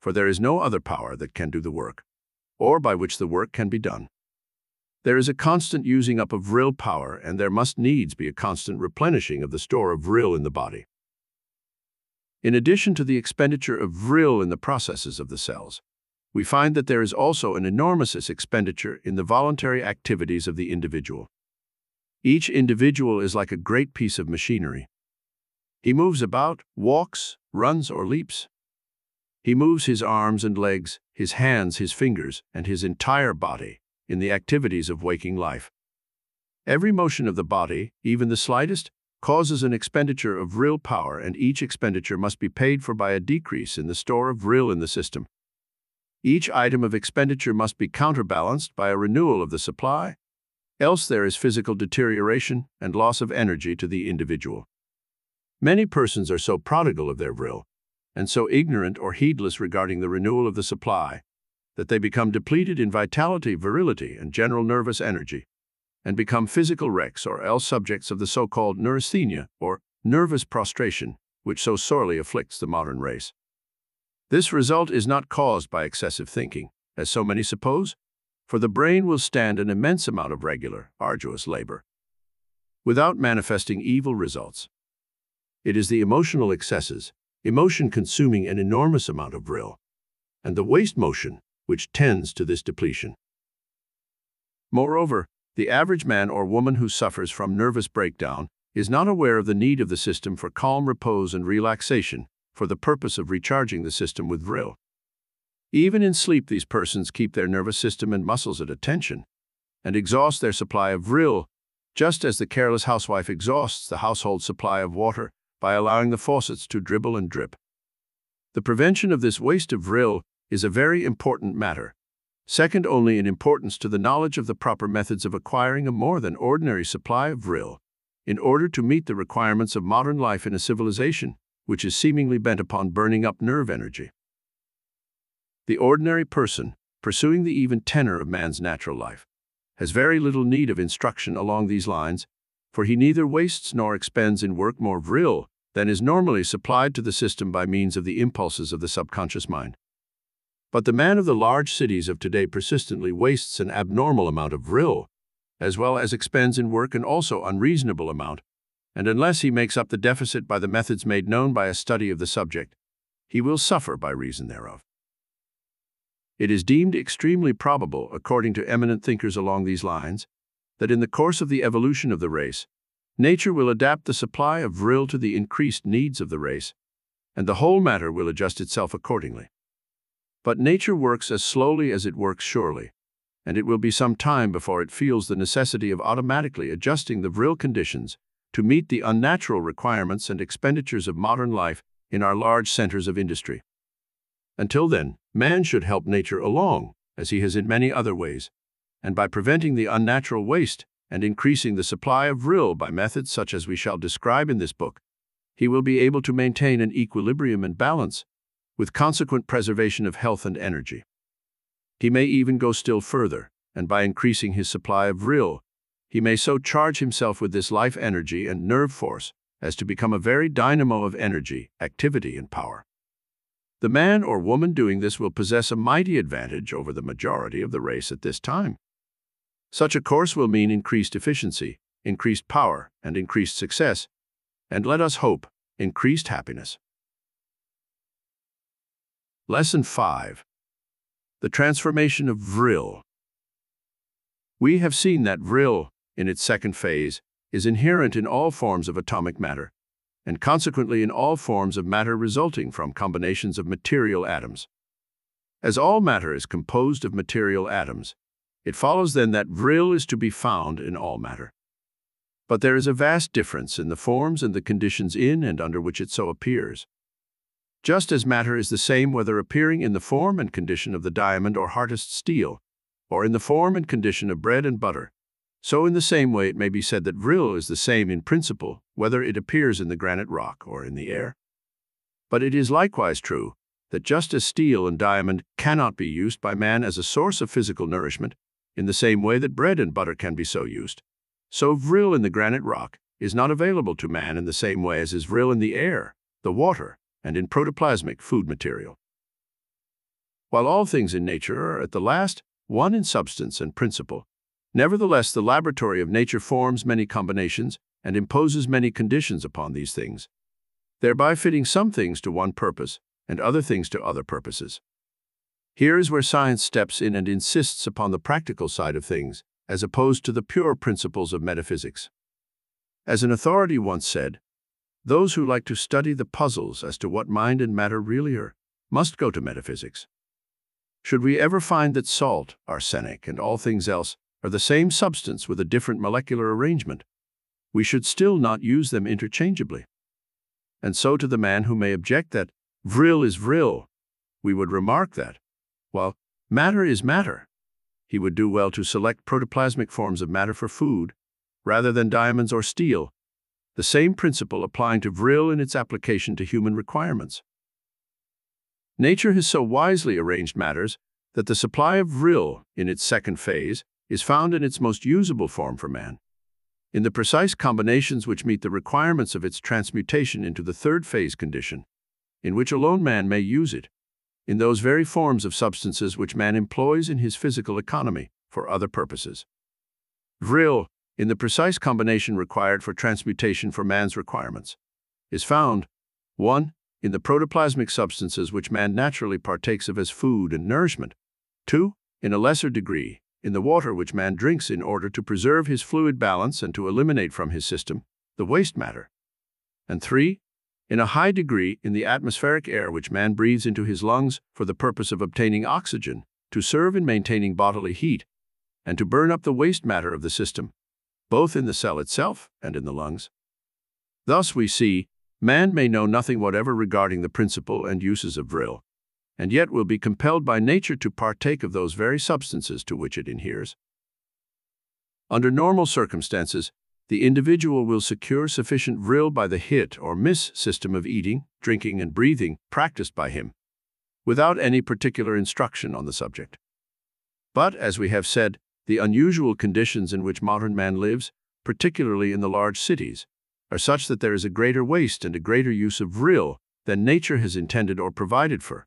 for there is no other power that can do the work, or by which the work can be done. There is a constant using up of vril power, and there must needs be a constant replenishing of the store of vril in the body. In addition to the expenditure of vril in the processes of the cells, we find that there is also an enormous expenditure in the voluntary activities of the individual. Each individual is like a great piece of machinery. He moves about, walks, runs, or leaps. He moves his arms and legs, his hands, his fingers, and his entire body in the activities of waking life. Every motion of the body, even the slightest, causes an expenditure of vril power, and each expenditure must be paid for by a decrease in the store of vril in the system. Each item of expenditure must be counterbalanced by a renewal of the supply, else there is physical deterioration and loss of energy to the individual. Many persons are so prodigal of their vril, and so ignorant or heedless regarding the renewal of the supply, that they become depleted in vitality, virility, and general nervous energy, and become physical wrecks or else subjects of the so-called neurasthenia or nervous prostration, which so sorely afflicts the modern race. This result is not caused by excessive thinking, as so many suppose, for the brain will stand an immense amount of regular, arduous labor, without manifesting evil results. It is the emotional excesses, emotion consuming an enormous amount of vril, and the waste motion, which tends to this depletion. Moreover, the average man or woman who suffers from nervous breakdown is not aware of the need of the system for calm repose and relaxation for the purpose of recharging the system with vril. Even in sleep, these persons keep their nervous system and muscles at attention and exhaust their supply of vril, just as the careless housewife exhausts the household supply of water by allowing the faucets to dribble and drip. The prevention of this waste of vril is a very important matter, second only in importance to the knowledge of the proper methods of acquiring a more than ordinary supply of vril, in order to meet the requirements of modern life in a civilization which is seemingly bent upon burning up nerve energy. The ordinary person, pursuing the even tenor of man's natural life, has very little need of instruction along these lines, for he neither wastes nor expends in work more vril than is normally supplied to the system by means of the impulses of the subconscious mind. But the man of the large cities of today persistently wastes an abnormal amount of vril, as well as expends in work an also unreasonable amount, and unless he makes up the deficit by the methods made known by a study of the subject, he will suffer by reason thereof. It is deemed extremely probable, according to eminent thinkers along these lines, that in the course of the evolution of the race, nature will adapt the supply of vril to the increased needs of the race, and the whole matter will adjust itself accordingly. But nature works as slowly as it works surely, and it will be some time before it feels the necessity of automatically adjusting the vril conditions to meet the unnatural requirements and expenditures of modern life in our large centers of industry. Until then, man should help nature along, as he has in many other ways, and by preventing the unnatural waste and increasing the supply of vril by methods such as we shall describe in this book, he will be able to maintain an equilibrium and balance, with consequent preservation of health and energy. He may even go still further, and by increasing his supply of vril, he may so charge himself with this life energy and nerve force as to become a very dynamo of energy, activity, and power. The man or woman doing this will possess a mighty advantage over the majority of the race at this time. Such a course will mean increased efficiency, increased power, and increased success, and let us hope, increased happiness. Lesson 5. The transformation of vril. We have seen that vril, in its second phase, is inherent in all forms of atomic matter, and consequently in all forms of matter resulting from combinations of material atoms. As all matter is composed of material atoms, it follows then that vril is to be found in all matter. But there is a vast difference in the forms and the conditions in and under which it so appears. Just as matter is the same whether appearing in the form and condition of the diamond or hardest steel, or in the form and condition of bread and butter, so in the same way it may be said that vril is the same in principle whether it appears in the granite rock or in the air. But it is likewise true that just as steel and diamond cannot be used by man as a source of physical nourishment, in the same way that bread and butter can be so used, so vril in the granite rock is not available to man in the same way as is vril in the air, the water, and in protoplasmic food material. While all things in nature are at the last one in substance and principle, nevertheless the laboratory of nature forms many combinations and imposes many conditions upon these things. thereby fitting some things to one purpose and other things to other purposes. Here is where science steps in and insists upon the practical side of things, as opposed to the pure principles of metaphysics. As an authority once said, "Those who like to study the puzzles as to what mind and matter really are must go to metaphysics." Should we ever find that salt, arsenic, and all things else are the same substance with a different molecular arrangement, we should still not use them interchangeably. And so to the man who may object that vril is vril, we would remark that, while matter is matter, he would do well to select protoplasmic forms of matter for food, rather than diamonds or steel, the same principle applying to vril in its application to human requirements. Nature has so wisely arranged matters that the supply of vril in its second phase is found in its most usable form for man, in the precise combinations which meet the requirements of its transmutation into the third phase condition, in which alone man may use it, in those very forms of substances which man employs in his physical economy for other purposes. Vril, in the precise combination required for transmutation for man's requirements, is found, 1. In the protoplasmic substances which man naturally partakes of as food and nourishment, 2. In a lesser degree, in the water which man drinks in order to preserve his fluid balance and to eliminate from his system the waste matter, and 3. In a high degree in the atmospheric air which man breathes into his lungs for the purpose of obtaining oxygen, to serve in maintaining bodily heat, and to burn up the waste matter of the system, both in the cell itself and in the lungs. Thus we see, man may know nothing whatever regarding the principle and uses of vril, and yet will be compelled by nature to partake of those very substances to which it inheres. Under normal circumstances, the individual will secure sufficient vril by the hit or miss system of eating, drinking, and breathing practiced by him, without any particular instruction on the subject. But, as we have said, the unusual conditions in which modern man lives, particularly in the large cities, are such that there is a greater waste and a greater use of vril than nature has intended or provided for,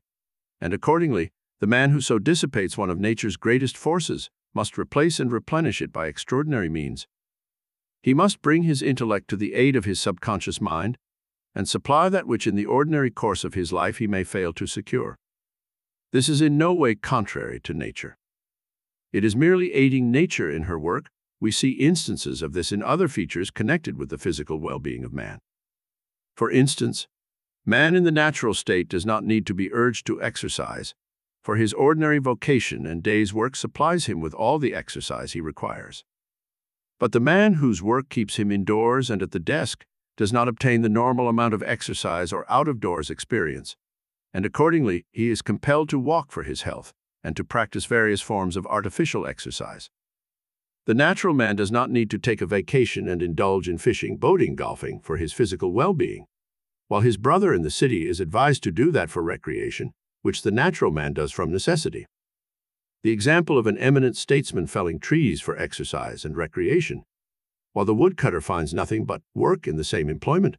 and accordingly, the man who so dissipates one of nature's greatest forces must replace and replenish it by extraordinary means. He must bring his intellect to the aid of his subconscious mind, and supply that which in the ordinary course of his life he may fail to secure. This is in no way contrary to nature. It is merely aiding nature in her work. We see instances of this in other features connected with the physical well-being of man. For instance, man in the natural state does not need to be urged to exercise, for his ordinary vocation and day's work supplies him with all the exercise he requires. But the man whose work keeps him indoors and at the desk does not obtain the normal amount of exercise or out-of-doors experience, and accordingly he is compelled to walk for his health and to practice various forms of artificial exercise. The natural man does not need to take a vacation and indulge in fishing, boating, golfing for his physical well-being, while his brother in the city is advised to do that for recreation, which the natural man does from necessity. The example of an eminent statesman felling trees for exercise and recreation, while the woodcutter finds nothing but work in the same employment,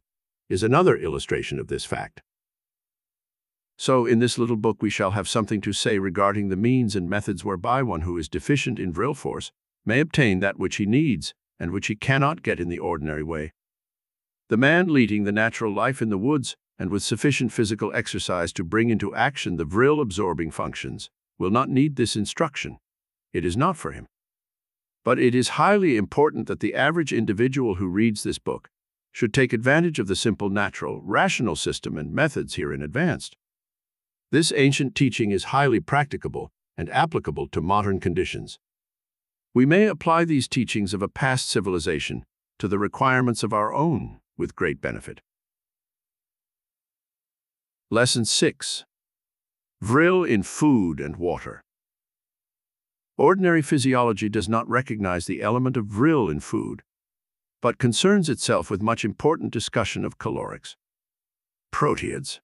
is another illustration of this fact. So, in this little book we shall have something to say regarding the means and methods whereby one who is deficient in vril force may obtain that which he needs and which he cannot get in the ordinary way. The man leading the natural life in the woods and with sufficient physical exercise to bring into action the vril-absorbing functions will not need this instruction. It is not for him. But it is highly important that the average individual who reads this book should take advantage of the simple natural, rational system and methods herein advanced. This ancient teaching is highly practicable and applicable to modern conditions. We may apply these teachings of a past civilization to the requirements of our own with great benefit. Lesson 6. Vril in food and water. Ordinary physiology does not recognize the element of vril in food, but concerns itself with much important discussion of calorics, proteids,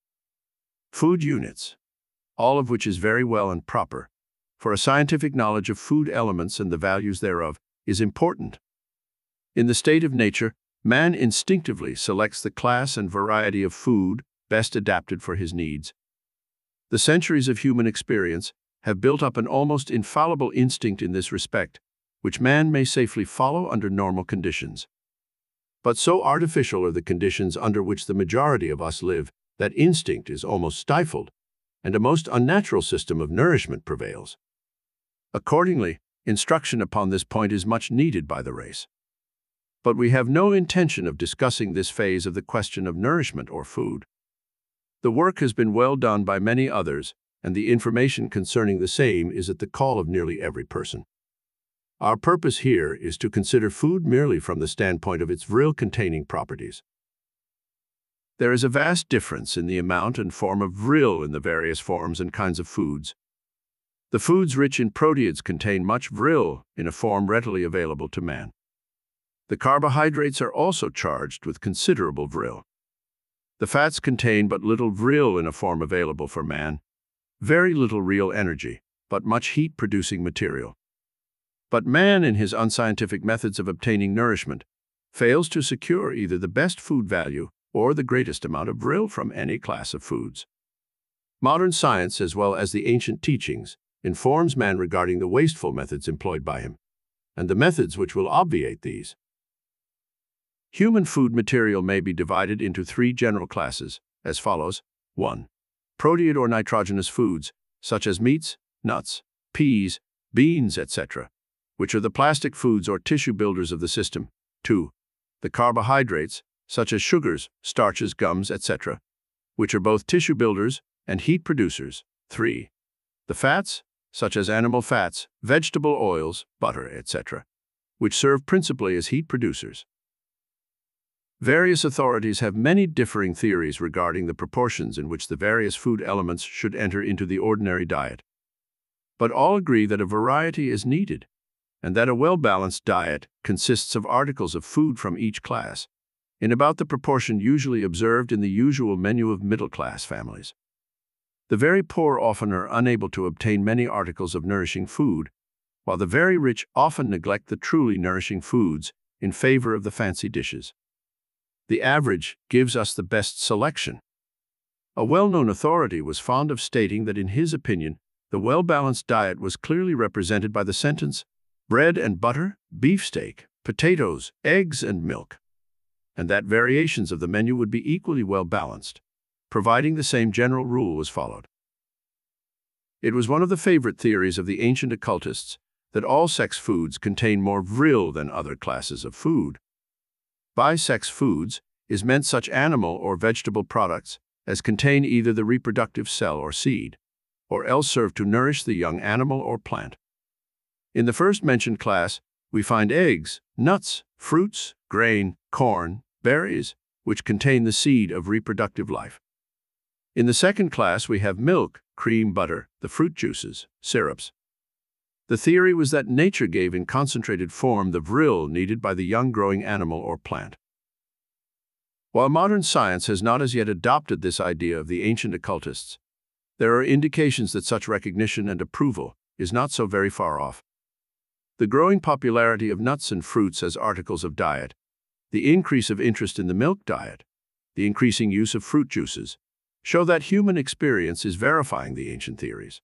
food units, all of which is very well and proper, for a scientific knowledge of food elements and the values thereof is important. In the state of nature, man instinctively selects the class and variety of food best adapted for his needs. The centuries of human experience have built up an almost infallible instinct in this respect, which man may safely follow under normal conditions. But so artificial are the conditions under which the majority of us live that instinct is almost stifled, and a most unnatural system of nourishment prevails. Accordingly, instruction upon this point is much needed by the race. But we have no intention of discussing this phase of the question of nourishment or food. The work has been well done by many others, and the information concerning the same is at the call of nearly every person. Our purpose here is to consider food merely from the standpoint of its vril-containing properties. There is a vast difference in the amount and form of vril in the various forms and kinds of foods. The foods rich in proteids contain much vril in a form readily available to man. The carbohydrates are also charged with considerable vril. The fats contain but little vril in a form available for man, very little real energy, but much heat-producing material. But man, in his unscientific methods of obtaining nourishment, fails to secure either the best food value or the greatest amount of vril from any class of foods. Modern science, as well as the ancient teachings, informs man regarding the wasteful methods employed by him, and the methods which will obviate these. Human food material may be divided into three general classes, as follows. 1. Proteid or nitrogenous foods, such as meats, nuts, peas, beans, etc., which are the plastic foods or tissue builders of the system. 2. The carbohydrates, such as sugars, starches, gums, etc., which are both tissue builders and heat producers. 3. The fats, such as animal fats, vegetable oils, butter, etc., which serve principally as heat producers. Various authorities have many differing theories regarding the proportions in which the various food elements should enter into the ordinary diet. But all agree that a variety is needed, and that a well-balanced diet consists of articles of food from each class, in about the proportion usually observed in the usual menu of middle-class families. The very poor often are unable to obtain many articles of nourishing food, while the very rich often neglect the truly nourishing foods in favor of the fancy dishes. The average gives us the best selection. A well-known authority was fond of stating that in his opinion, the well-balanced diet was clearly represented by the sentence, bread and butter, beefsteak, potatoes, eggs and milk, and that variations of the menu would be equally well-balanced, providing the same general rule was followed. It was one of the favorite theories of the ancient occultists that all sex foods contain more vril than other classes of food. By sex foods is meant such animal or vegetable products as contain either the reproductive cell or seed, or else serve to nourish the young animal or plant. In the first mentioned class, we find eggs, nuts, fruits, grain, corn, berries, which contain the seed of reproductive life. In the second class, we have milk, cream, butter, the fruit juices, syrups. The theory was that nature gave in concentrated form the vril needed by the young growing animal or plant. While modern science has not as yet adopted this idea of the ancient occultists, there are indications that such recognition and approval is not so very far off. The growing popularity of nuts and fruits as articles of diet, the increase of interest in the milk diet, the increasing use of fruit juices, show that human experience is verifying the ancient theories.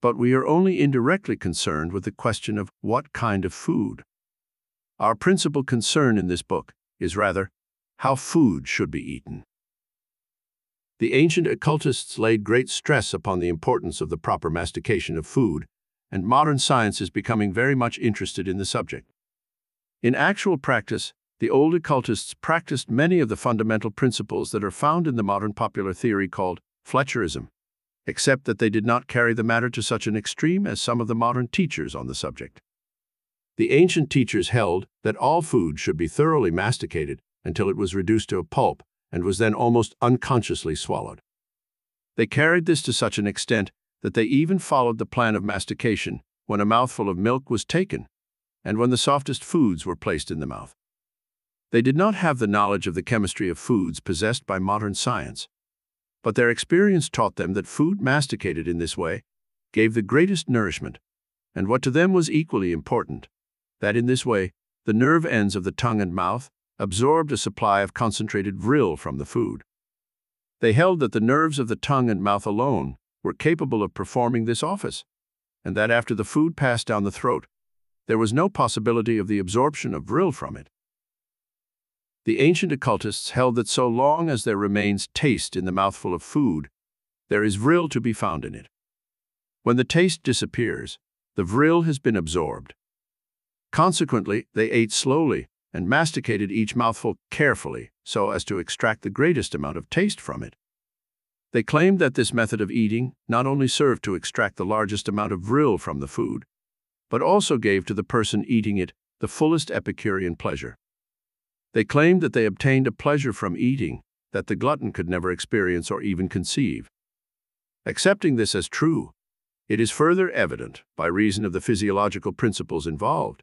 But we are only indirectly concerned with the question of what kind of food. Our principal concern in this book is rather how food should be eaten. The ancient occultists laid great stress upon the importance of the proper mastication of food, and modern science is becoming very much interested in the subject. In actual practice, the old occultists practiced many of the fundamental principles that are found in the modern popular theory called Fletcherism, except that they did not carry the matter to such an extreme as some of the modern teachers on the subject. The ancient teachers held that all food should be thoroughly masticated until it was reduced to a pulp and was then almost unconsciously swallowed. They carried this to such an extent that they even followed the plan of mastication when a mouthful of milk was taken and when the softest foods were placed in the mouth. They did not have the knowledge of the chemistry of foods possessed by modern science, but their experience taught them that food masticated in this way gave the greatest nourishment, and what to them was equally important, that in this way the nerve ends of the tongue and mouth absorbed a supply of concentrated vril from the food. They held that the nerves of the tongue and mouth alone were capable of performing this office, and that after the food passed down the throat, there was no possibility of the absorption of vril from it. The ancient occultists held that so long as there remains taste in the mouthful of food, there is vril to be found in it. When the taste disappears, the vril has been absorbed. Consequently, they ate slowly and masticated each mouthful carefully so as to extract the greatest amount of taste from it. They claimed that this method of eating not only served to extract the largest amount of vril from the food, but also gave to the person eating it the fullest Epicurean pleasure. They claimed that they obtained a pleasure from eating that the glutton could never experience or even conceive. Accepting this as true, it is further evident, by reason of the physiological principles involved,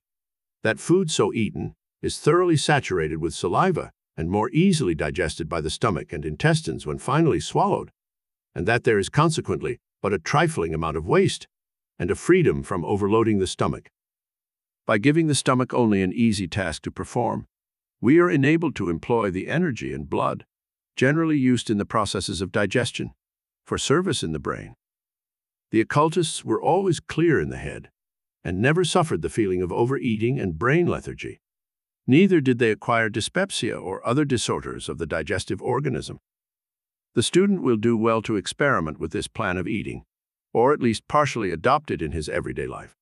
that food so eaten is thoroughly saturated with saliva and more easily digested by the stomach and intestines when finally swallowed, and that there is consequently but a trifling amount of waste and a freedom from overloading the stomach. By giving the stomach only an easy task to perform, we are enabled to employ the energy and blood, generally used in the processes of digestion, for service in the brain. The occultists were always clear in the head, and never suffered the feeling of overeating and brain lethargy. Neither did they acquire dyspepsia or other disorders of the digestive organism. The student will do well to experiment with this plan of eating, or at least partially adopt it in his everyday life.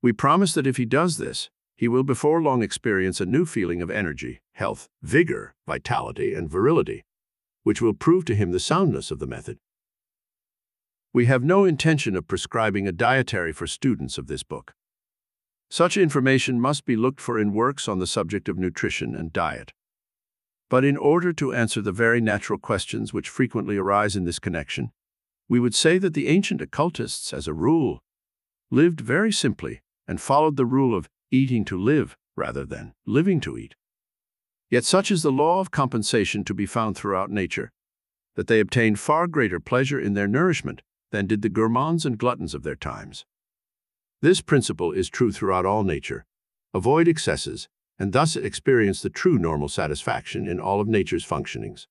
We promise that if he does this, he will before long experience a new feeling of energy, health, vigor, vitality, and virility, which will prove to him the soundness of the method. We have no intention of prescribing a dietary for students of this book. Such information must be looked for in works on the subject of nutrition and diet. But in order to answer the very natural questions which frequently arise in this connection, we would say that the ancient occultists, as a rule, lived very simply and followed the rule of eating to live rather than living to eat. Yet such is the law of compensation to be found throughout nature, that they obtained far greater pleasure in their nourishment than did the gourmands and gluttons of their times. This principle is true throughout all nature. Avoid excesses, and thus experience the true normal satisfaction in all of nature's functionings.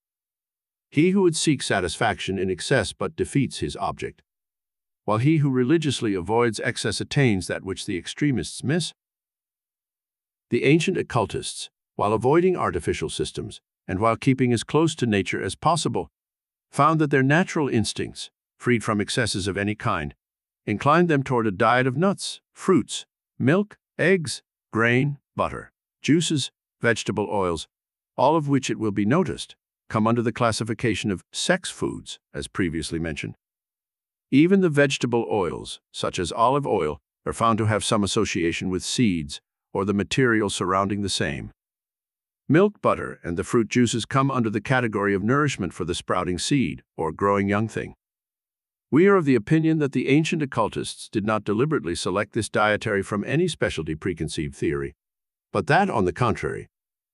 He who would seek satisfaction in excess but defeats his object, while he who religiously avoids excess attains that which the extremists miss. The ancient occultists, while avoiding artificial systems, and while keeping as close to nature as possible, found that their natural instincts, freed from excesses of any kind, inclined them toward a diet of nuts, fruits, milk, eggs, grain, butter, juices, vegetable oils, all of which, it will be noticed, come under the classification of sex foods, as previously mentioned. Even the vegetable oils, such as olive oil, are found to have some association with seeds or the material surrounding the same. Milk, butter, and the fruit juices come under the category of nourishment for the sprouting seed or growing young thing. We are of the opinion that the ancient occultists did not deliberately select this dietary from any specialty preconceived theory, but that, on the contrary,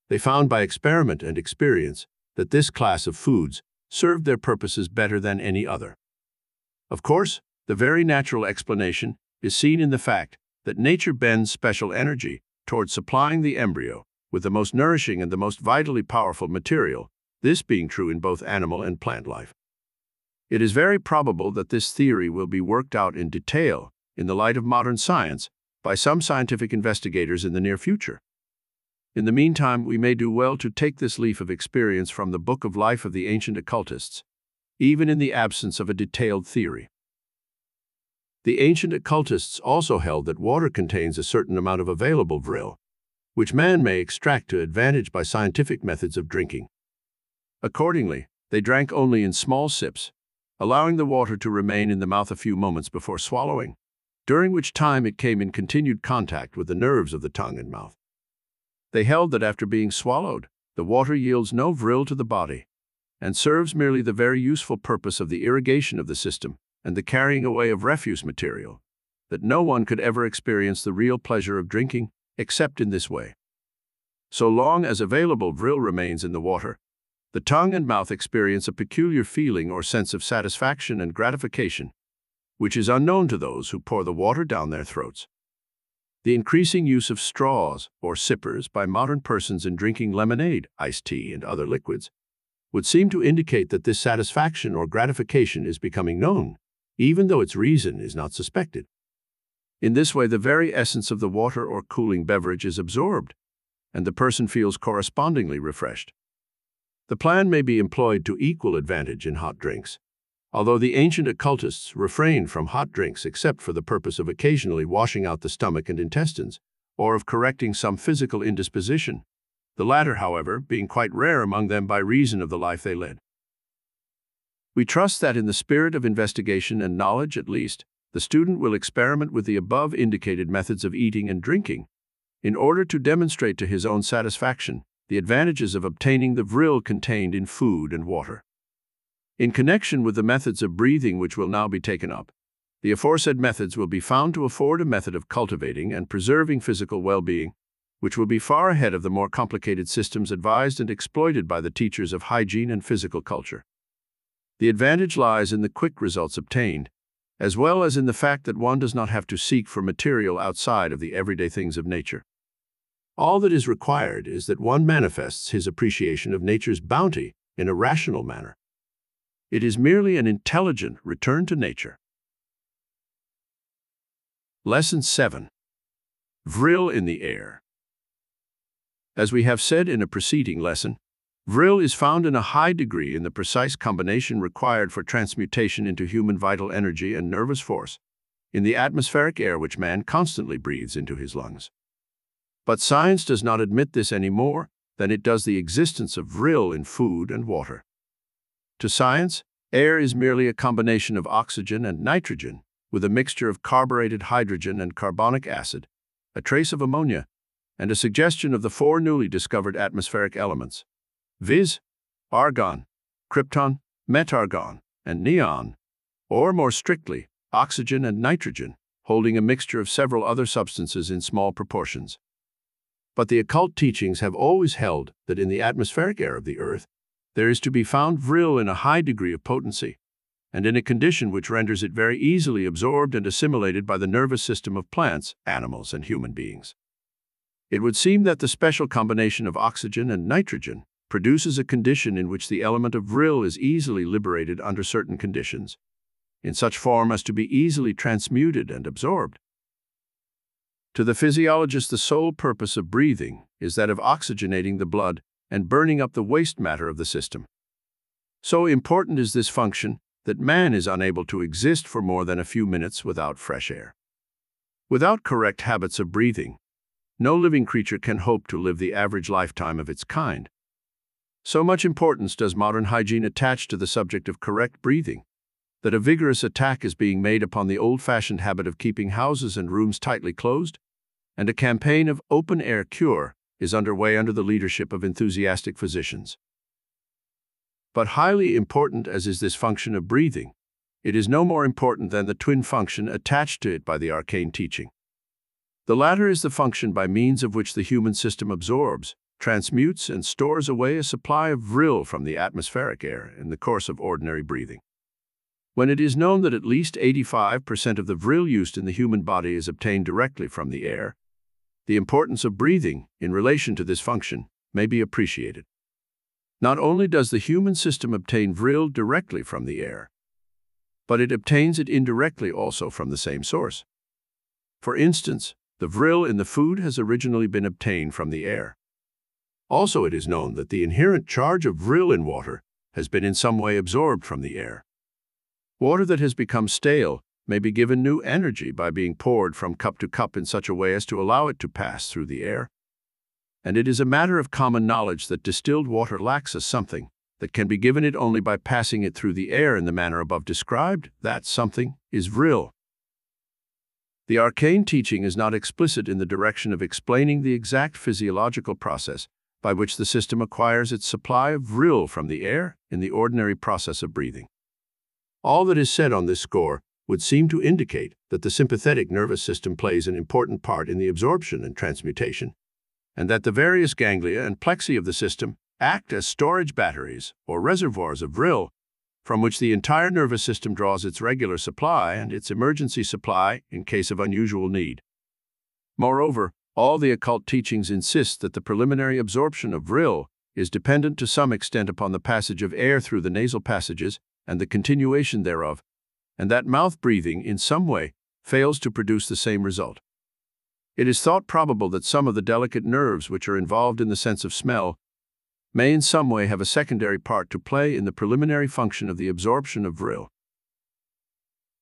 they found by experiment and experience that this class of foods served their purposes better than any other. Of course, the very natural explanation is seen in the fact that nature bends special energy towards supplying the embryo with the most nourishing and the most vitally powerful material, this being true in both animal and plant life. It is very probable that this theory will be worked out in detail, in the light of modern science, by some scientific investigators in the near future. In the meantime, we may do well to take this leaf of experience from the Book of Life of the Ancient Occultists, even in the absence of a detailed theory. The ancient occultists also held that water contains a certain amount of available vril, which man may extract to advantage by scientific methods of drinking. Accordingly, they drank only in small sips, allowing the water to remain in the mouth a few moments before swallowing, during which time it came in continued contact with the nerves of the tongue and mouth. They held that after being swallowed, the water yields no vril to the body, and serves merely the very useful purpose of the irrigation of the system and the carrying away of refuse material, that no one could ever experience the real pleasure of drinking, except in this way. So long as available vril remains in the water, the tongue and mouth experience a peculiar feeling or sense of satisfaction and gratification, which is unknown to those who pour the water down their throats. The increasing use of straws or sippers by modern persons in drinking lemonade, iced tea, and other liquids would seem to indicate that this satisfaction or gratification is becoming known, even though its reason is not suspected. In this way, the very essence of the water or cooling beverage is absorbed, and the person feels correspondingly refreshed. The plan may be employed to equal advantage in hot drinks, although the ancient occultists refrained from hot drinks except for the purpose of occasionally washing out the stomach and intestines, or of correcting some physical indisposition, the latter, however, being quite rare among them by reason of the life they led. We trust that in the spirit of investigation and knowledge at least, the student will experiment with the above-indicated methods of eating and drinking, in order to demonstrate to his own satisfaction the advantages of obtaining the vril contained in food and water. In connection with the methods of breathing which will now be taken up, the aforesaid methods will be found to afford a method of cultivating and preserving physical well-being, which will be far ahead of the more complicated systems advised and exploited by the teachers of hygiene and physical culture. The advantage lies in the quick results obtained, as well as in the fact that one does not have to seek for material outside of the everyday things of nature. All that is required is that one manifests his appreciation of nature's bounty in a rational manner. It is merely an intelligent return to nature. Lesson 7. Vril in the air. As we have said in a preceding lesson, vril is found in a high degree in the precise combination required for transmutation into human vital energy and nervous force, in the atmospheric air which man constantly breathes into his lungs. But science does not admit this any more than it does the existence of vril in food and water. To science, air is merely a combination of oxygen and nitrogen, with a mixture of carburetted hydrogen and carbonic acid, a trace of ammonia, and a suggestion of the four newly discovered atmospheric elements, viz. Argon, krypton, metargon, and neon, or more strictly, oxygen and nitrogen, holding a mixture of several other substances in small proportions. But the occult teachings have always held that in the atmospheric air of the earth, there is to be found vril in a high degree of potency, and in a condition which renders it very easily absorbed and assimilated by the nervous system of plants, animals, and human beings. It would seem that the special combination of oxygen and nitrogen produces a condition in which the element of vril is easily liberated under certain conditions, in such form as to be easily transmuted and absorbed. To the physiologist, the sole purpose of breathing is that of oxygenating the blood and burning up the waste matter of the system. So important is this function that man is unable to exist for more than a few minutes without fresh air. Without correct habits of breathing, no living creature can hope to live the average lifetime of its kind. So much importance does modern hygiene attach to the subject of correct breathing, that a vigorous attack is being made upon the old-fashioned habit of keeping houses and rooms tightly closed, and a campaign of open-air cure is underway under the leadership of enthusiastic physicians. But highly important as is this function of breathing, it is no more important than the twin function attached to it by the arcane teaching. The latter is the function by means of which the human system absorbs, transmutes, and stores away a supply of vril from the atmospheric air in the course of ordinary breathing. When it is known that at least 85% of the vril used in the human body is obtained directly from the air, the importance of breathing in relation to this function may be appreciated. Not only does the human system obtain vril directly from the air, but it obtains it indirectly also from the same source. For instance, the vril in the food has originally been obtained from the air. Also, it is known that the inherent charge of vril in water has been in some way absorbed from the air. Water that has become stale may be given new energy by being poured from cup to cup in such a way as to allow it to pass through the air. And it is a matter of common knowledge that distilled water lacks a something that can be given it only by passing it through the air in the manner above described. That something is vril. The arcane teaching is not explicit in the direction of explaining the exact physiological process by which the system acquires its supply of vril from the air in the ordinary process of breathing. All that is said on this score would seem to indicate that the sympathetic nervous system plays an important part in the absorption and transmutation, and that the various ganglia and plexi of the system act as storage batteries or reservoirs of vril, from which the entire nervous system draws its regular supply and its emergency supply in case of unusual need. Moreover, all the occult teachings insist that the preliminary absorption of vril is dependent to some extent upon the passage of air through the nasal passages and the continuation thereof, and that mouth breathing in some way fails to produce the same result. It is thought probable that some of the delicate nerves which are involved in the sense of smell may in some way have a secondary part to play in the preliminary function of the absorption of vril.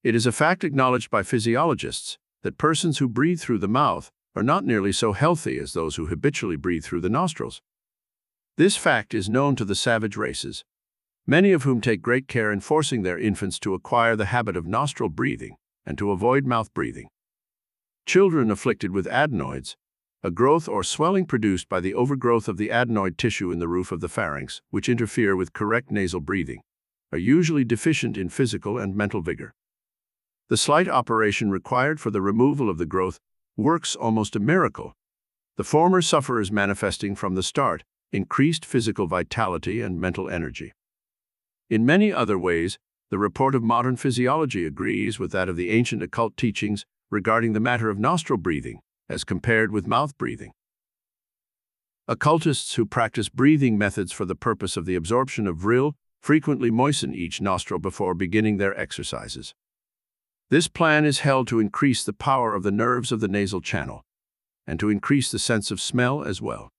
It is a fact acknowledged by physiologists that persons who breathe through the mouth are not nearly so healthy as those who habitually breathe through the nostrils. This fact is known to the savage races, many of whom take great care in forcing their infants to acquire the habit of nostril breathing and to avoid mouth breathing. Children afflicted with adenoids, a growth or swelling produced by the overgrowth of the adenoid tissue in the roof of the pharynx, which interfere with correct nasal breathing, are usually deficient in physical and mental vigor. The slight operation required for the removal of the growth works almost a miracle, the former sufferers manifesting from the start increased physical vitality and mental energy. In many other ways, the report of modern physiology agrees with that of the ancient occult teachings regarding the matter of nostril breathing as compared with mouth breathing. Occultists who practice breathing methods for the purpose of the absorption of vril frequently moisten each nostril before beginning their exercises. This plan is held to increase the power of the nerves of the nasal channel and to increase the sense of smell as well.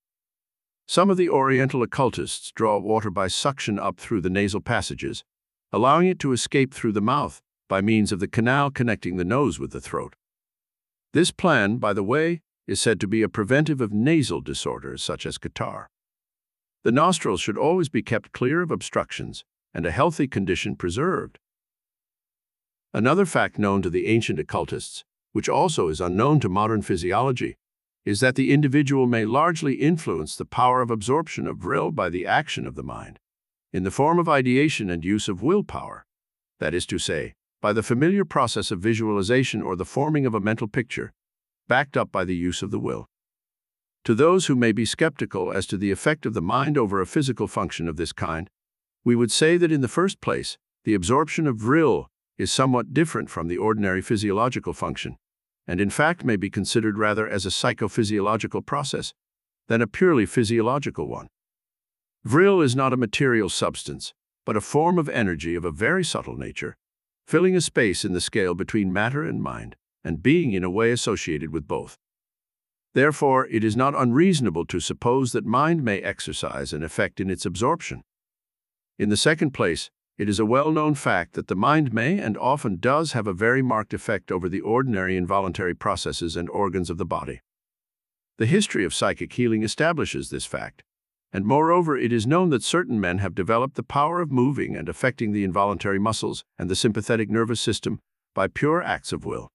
Some of the Oriental occultists draw water by suction up through the nasal passages, allowing it to escape through the mouth by means of the canal connecting the nose with the throat. This plan, by the way, is said to be a preventive of nasal disorders such as catarrh. The nostrils should always be kept clear of obstructions and a healthy condition preserved. Another fact known to the ancient occultists, which also is unknown to modern physiology, is that the individual may largely influence the power of absorption of vril by the action of the mind, in the form of ideation and use of willpower, that is to say, by the familiar process of visualization or the forming of a mental picture, backed up by the use of the will. To those who may be skeptical as to the effect of the mind over a physical function of this kind, we would say that in the first place, the absorption of vril is somewhat different from the ordinary physiological function, and in fact may be considered rather as a psychophysiological process than a purely physiological one. Vril is not a material substance, but a form of energy of a very subtle nature, filling a space in the scale between matter and mind, and being in a way associated with both. Therefore, it is not unreasonable to suppose that mind may exercise an effect in its absorption. In the second place, it is a well-known fact that the mind may and often does have a very marked effect over the ordinary involuntary processes and organs of the body. The history of psychic healing establishes this fact, and moreover it is known that certain men have developed the power of moving and affecting the involuntary muscles and the sympathetic nervous system by pure acts of will.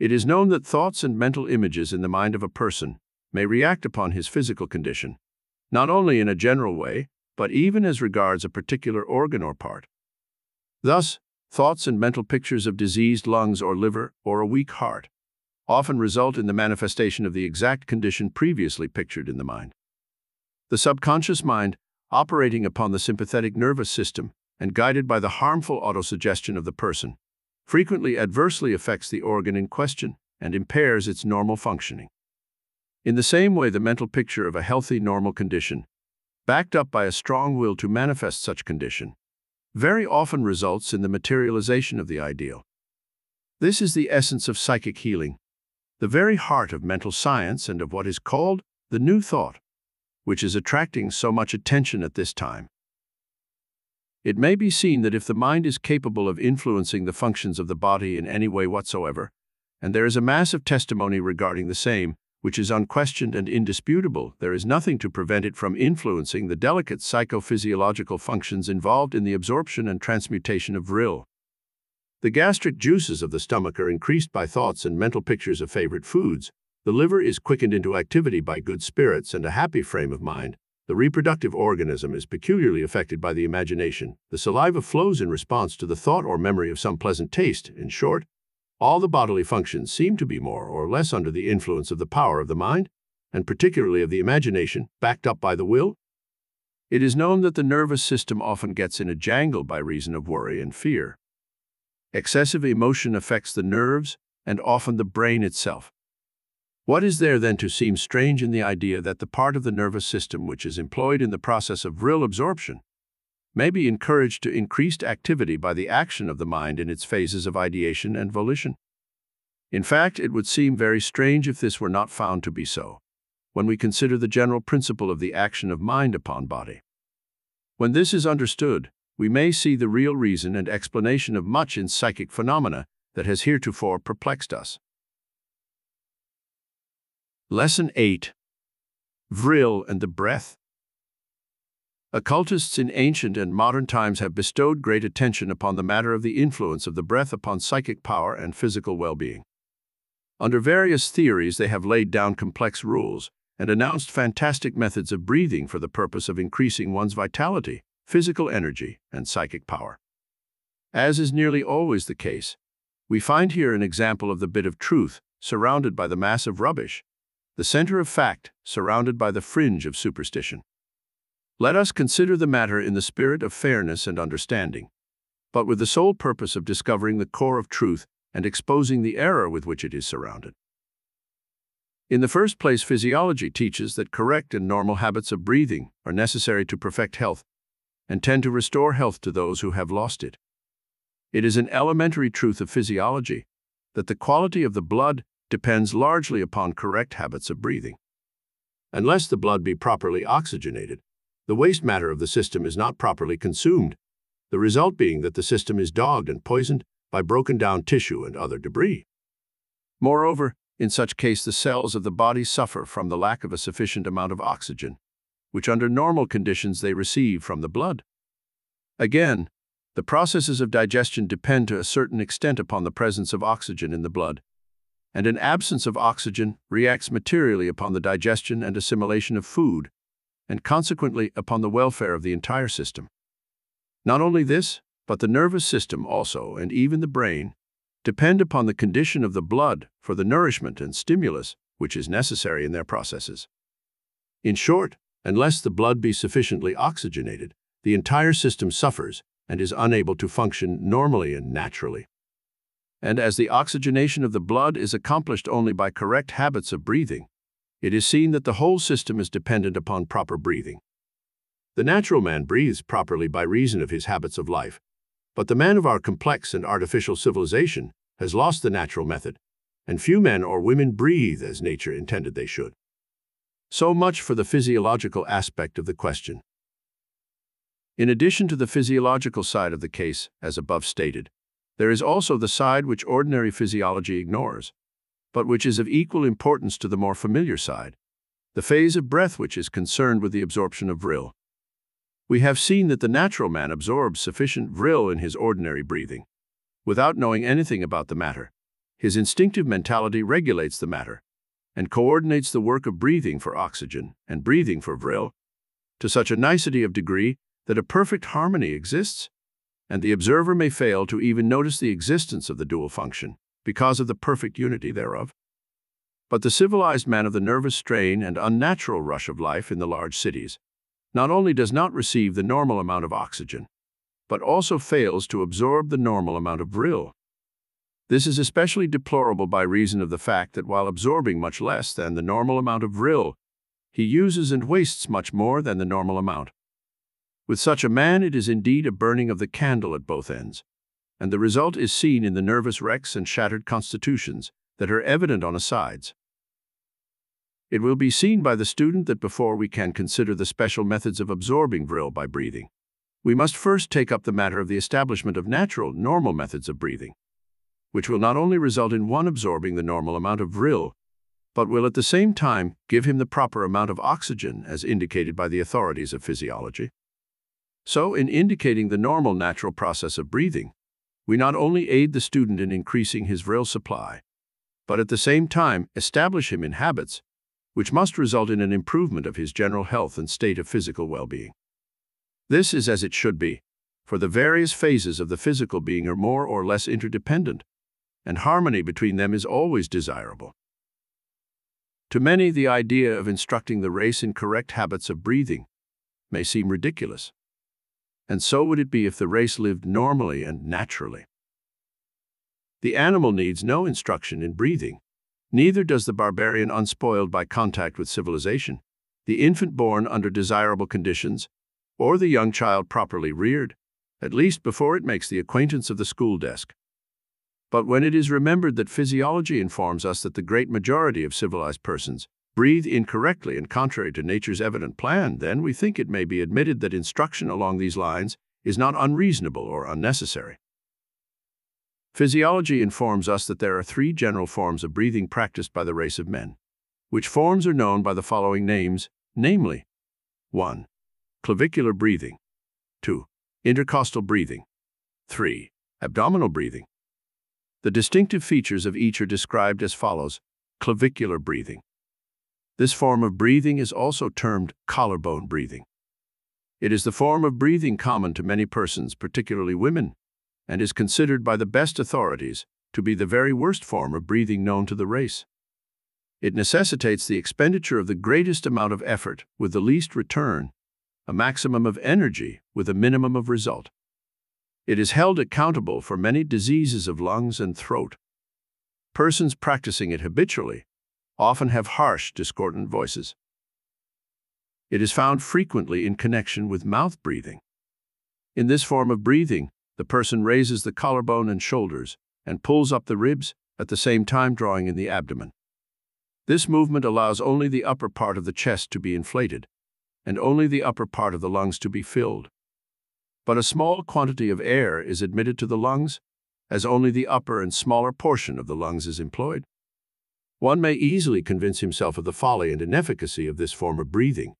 It is known that thoughts and mental images in the mind of a person may react upon his physical condition, not only in a general way, but even as regards a particular organ or part. Thus, thoughts and mental pictures of diseased lungs or liver or a weak heart often result in the manifestation of the exact condition previously pictured in the mind. The subconscious mind, operating upon the sympathetic nervous system and guided by the harmful autosuggestion of the person, frequently adversely affects the organ in question and impairs its normal functioning. In the same way, the mental picture of a healthy normal condition, backed up by a strong will to manifest such condition, very often results in the materialization of the ideal. This is the essence of psychic healing, the very heart of mental science and of what is called the New Thought, which is attracting so much attention at this time. It may be seen that if the mind is capable of influencing the functions of the body in any way whatsoever, and there is a mass of testimony regarding the same, which is unquestioned and indisputable, there is nothing to prevent it from influencing the delicate psychophysiological functions involved in the absorption and transmutation of vril. The gastric juices of the stomach are increased by thoughts and mental pictures of favorite foods, the liver is quickened into activity by good spirits and a happy frame of mind, the reproductive organism is peculiarly affected by the imagination, the saliva flows in response to the thought or memory of some pleasant taste, in short, all the bodily functions seem to be more or less under the influence of the power of the mind, and particularly of the imagination, backed up by the will. It is known that the nervous system often gets in a jangle by reason of worry and fear. Excessive emotion affects the nerves and often the brain itself. What is there then to seem strange in the idea that the part of the nervous system which is employed in the process of vril absorption may be encouraged to increased activity by the action of the mind in its phases of ideation and volition? In fact, it would seem very strange if this were not found to be so, when we consider the general principle of the action of mind upon body. When this is understood, we may see the real reason and explanation of much in psychic phenomena that has heretofore perplexed us. Lesson 8. VRIL and the Breath. Occultists in ancient and modern times have bestowed great attention upon the matter of the influence of the breath upon psychic power and physical well-being. Under various theories, they have laid down complex rules and announced fantastic methods of breathing for the purpose of increasing one's vitality, physical energy, and psychic power. As is nearly always the case, we find here an example of the bit of truth surrounded by the mass of rubbish, the center of fact surrounded by the fringe of superstition. Let us consider the matter in the spirit of fairness and understanding, but with the sole purpose of discovering the core of truth and exposing the error with which it is surrounded. In the first place, physiology teaches that correct and normal habits of breathing are necessary to perfect health and tend to restore health to those who have lost it. It is an elementary truth of physiology that the quality of the blood depends largely upon correct habits of breathing. Unless the blood be properly oxygenated, the waste matter of the system is not properly consumed, the result being that the system is dogged and poisoned by broken down tissue and other debris. Moreover, in such case, the cells of the body suffer from the lack of a sufficient amount of oxygen, which under normal conditions they receive from the blood. Again, the processes of digestion depend to a certain extent upon the presence of oxygen in the blood, and an absence of oxygen reacts materially upon the digestion and assimilation of food, and consequently upon the welfare of the entire system. Not only this, but the nervous system also, and even the brain, depend upon the condition of the blood for the nourishment and stimulus which is necessary in their processes. In short, unless the blood be sufficiently oxygenated, the entire system suffers and is unable to function normally and naturally. And as the oxygenation of the blood is accomplished only by correct habits of breathing, it is seen that the whole system is dependent upon proper breathing. The natural man breathes properly by reason of his habits of life, but the man of our complex and artificial civilization has lost the natural method, and few men or women breathe as nature intended they should. So much for the physiological aspect of the question. In addition to the physiological side of the case, as above stated, there is also the side which ordinary physiology ignores, but which is of equal importance to the more familiar side, the phase of breath which is concerned with the absorption of vril. We have seen that the natural man absorbs sufficient vril in his ordinary breathing. Without knowing anything about the matter, his instinctive mentality regulates the matter and coordinates the work of breathing for oxygen and breathing for vril to such a nicety of degree that a perfect harmony exists, and the observer may fail to even notice the existence of the dual function because of the perfect unity thereof. But the civilized man of the nervous strain and unnatural rush of life in the large cities not only does not receive the normal amount of oxygen, but also fails to absorb the normal amount of vril. This is especially deplorable by reason of the fact that while absorbing much less than the normal amount of vril, he uses and wastes much more than the normal amount. With such a man, it is indeed a burning of the candle at both ends, and the result is seen in the nervous wrecks and shattered constitutions that are evident on the sides. It will be seen by the student that before we can consider the special methods of absorbing vril by breathing, we must first take up the matter of the establishment of natural, normal methods of breathing, which will not only result in one absorbing the normal amount of vril, but will at the same time give him the proper amount of oxygen as indicated by the authorities of physiology. So, in indicating the normal natural process of breathing, we not only aid the student in increasing his vril supply, but at the same time establish him in habits which must result in an improvement of his general health and state of physical well-being. This is as it should be, for the various phases of the physical being are more or less interdependent, and harmony between them is always desirable. To many, the idea of instructing the race in correct habits of breathing may seem ridiculous, and so would it be if the race lived normally and naturally. The animal needs no instruction in breathing. Neither does the barbarian unspoiled by contact with civilization, the infant born under desirable conditions, or the young child properly reared, at least before it makes the acquaintance of the school desk. But when it is remembered that physiology informs us that the great majority of civilized persons breathe incorrectly and contrary to nature's evident plan, then we think it may be admitted that instruction along these lines is not unreasonable or unnecessary. Physiology informs us that there are three general forms of breathing practiced by the race of men, which forms are known by the following names, namely, 1. Clavicular breathing, 2. Intercostal breathing, 3. Abdominal breathing. The distinctive features of each are described as follows. Clavicular breathing. This form of breathing is also termed collarbone breathing. It is the form of breathing common to many persons, particularly women, and is considered by the best authorities to be the very worst form of breathing known to the race. It necessitates the expenditure of the greatest amount of effort with the least return, a maximum of energy with a minimum of result. It is held accountable for many diseases of lungs and throat. Persons practicing it habitually often have harsh, discordant voices. It is found frequently in connection with mouth breathing. In this form of breathing, the person raises the collarbone and shoulders and pulls up the ribs, at the same time drawing in the abdomen. This movement allows only the upper part of the chest to be inflated and only the upper part of the lungs to be filled. But a small quantity of air is admitted to the lungs, as only the upper and smaller portion of the lungs is employed. One may easily convince himself of the folly and inefficacy of this form of breathing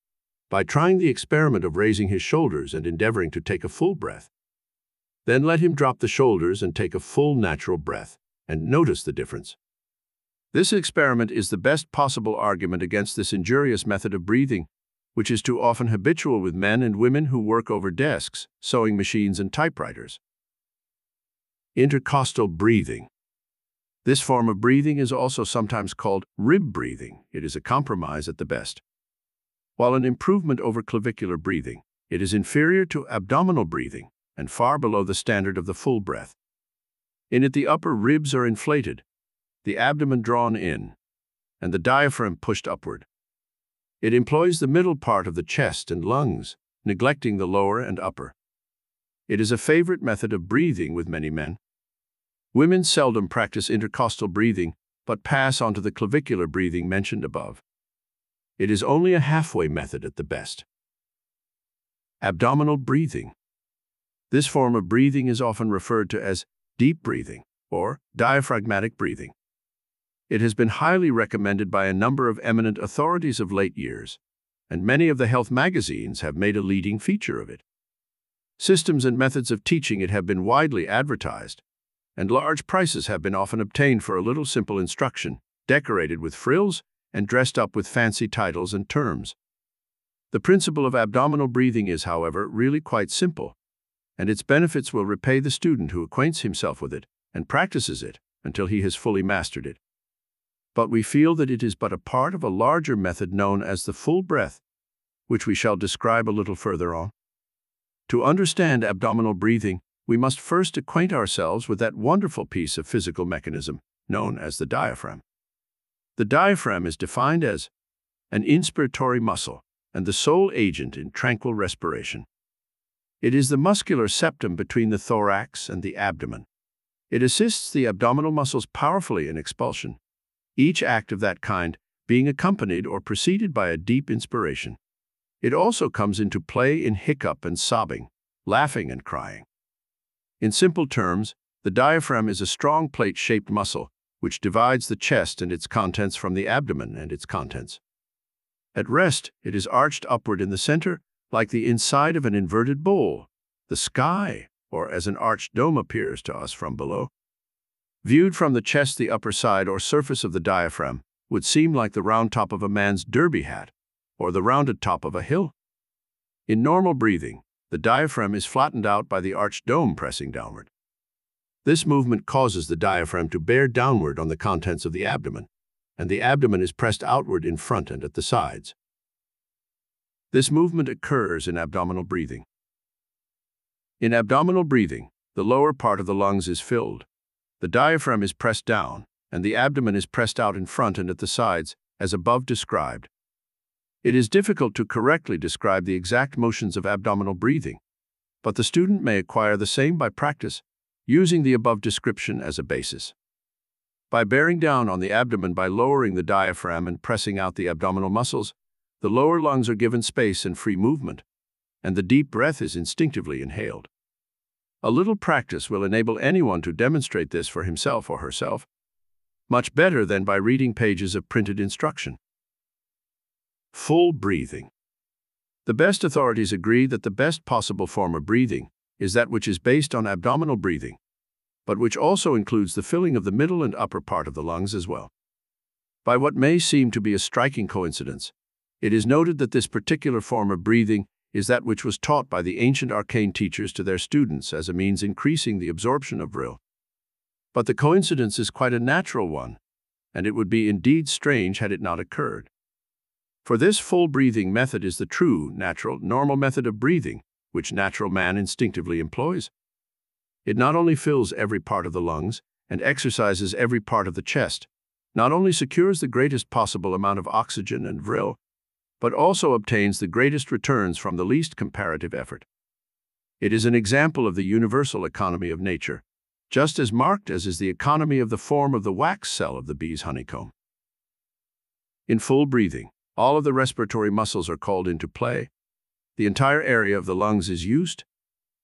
by trying the experiment of raising his shoulders and endeavoring to take a full breath. Then let him drop the shoulders and take a full natural breath, and notice the difference. This experiment is the best possible argument against this injurious method of breathing, which is too often habitual with men and women who work over desks, sewing machines, and typewriters. Intercostal breathing. This form of breathing is also sometimes called rib breathing. It is a compromise at the best. While an improvement over clavicular breathing, it is inferior to abdominal breathing and far below the standard of the full breath. In it, the upper ribs are inflated, the abdomen drawn in, and the diaphragm pushed upward. It employs the middle part of the chest and lungs, neglecting the lower and upper. It is a favorite method of breathing with many men. Women seldom practice intercostal breathing, but pass on to the clavicular breathing mentioned above. It is only a halfway method at the best. Abdominal breathing. This form of breathing is often referred to as deep breathing or diaphragmatic breathing. It has been highly recommended by a number of eminent authorities of late years, and many of the health magazines have made a leading feature of it. Systems and methods of teaching it have been widely advertised, and large prices have been often obtained for a little simple instruction, decorated with frills and dressed up with fancy titles and terms. The principle of abdominal breathing is, however, really quite simple, and its benefits will repay the student who acquaints himself with it and practices it until he has fully mastered it. But we feel that it is but a part of a larger method known as the full breath, which we shall describe a little further on. To understand abdominal breathing, we must first acquaint ourselves with that wonderful piece of physical mechanism known as the diaphragm. The diaphragm is defined as an inspiratory muscle and the sole agent in tranquil respiration. It is the muscular septum between the thorax and the abdomen. It assists the abdominal muscles powerfully in expulsion, each act of that kind being accompanied or preceded by a deep inspiration. It also comes into play in hiccup and sobbing, laughing and crying. In simple terms, the diaphragm is a strong plate-shaped muscle which divides the chest and its contents from the abdomen and its contents. At rest, it is arched upward in the center, like the inside of an inverted bowl, the sky, or as an arched dome appears to us from below. Viewed from the chest, the upper side or surface of the diaphragm would seem like the round top of a man's derby hat or the rounded top of a hill. In normal breathing, the diaphragm is flattened out by the arched dome pressing downward. This movement causes the diaphragm to bear downward on the contents of the abdomen, and the abdomen is pressed outward in front and at the sides. This movement occurs in abdominal breathing. In abdominal breathing, the lower part of the lungs is filled. The diaphragm is pressed down, and the abdomen is pressed out in front and at the sides, as above described. It is difficult to correctly describe the exact motions of abdominal breathing, but the student may acquire the same by practice, using the above description as a basis. By bearing down on the abdomen by lowering the diaphragm and pressing out the abdominal muscles, the lower lungs are given space and free movement, and the deep breath is instinctively inhaled. A little practice will enable anyone to demonstrate this for himself or herself, much better than by reading pages of printed instruction. Full breathing. The best authorities agree that the best possible form of breathing is that which is based on abdominal breathing, but which also includes the filling of the middle and upper part of the lungs as well. By what may seem to be a striking coincidence, it is noted that this particular form of breathing is that which was taught by the ancient arcane teachers to their students as a means increasing the absorption of vril. But the coincidence is quite a natural one, and it would be indeed strange had it not occurred. For this full breathing method is the true, natural, normal method of breathing, which natural man instinctively employs. It not only fills every part of the lungs and exercises every part of the chest, not only secures the greatest possible amount of oxygen and vril, but also obtains the greatest returns from the least comparative effort. It is an example of the universal economy of nature, just as marked as is the economy of the form of the wax cell of the bee's honeycomb. In full breathing, all of the respiratory muscles are called into play, the entire area of the lungs is used,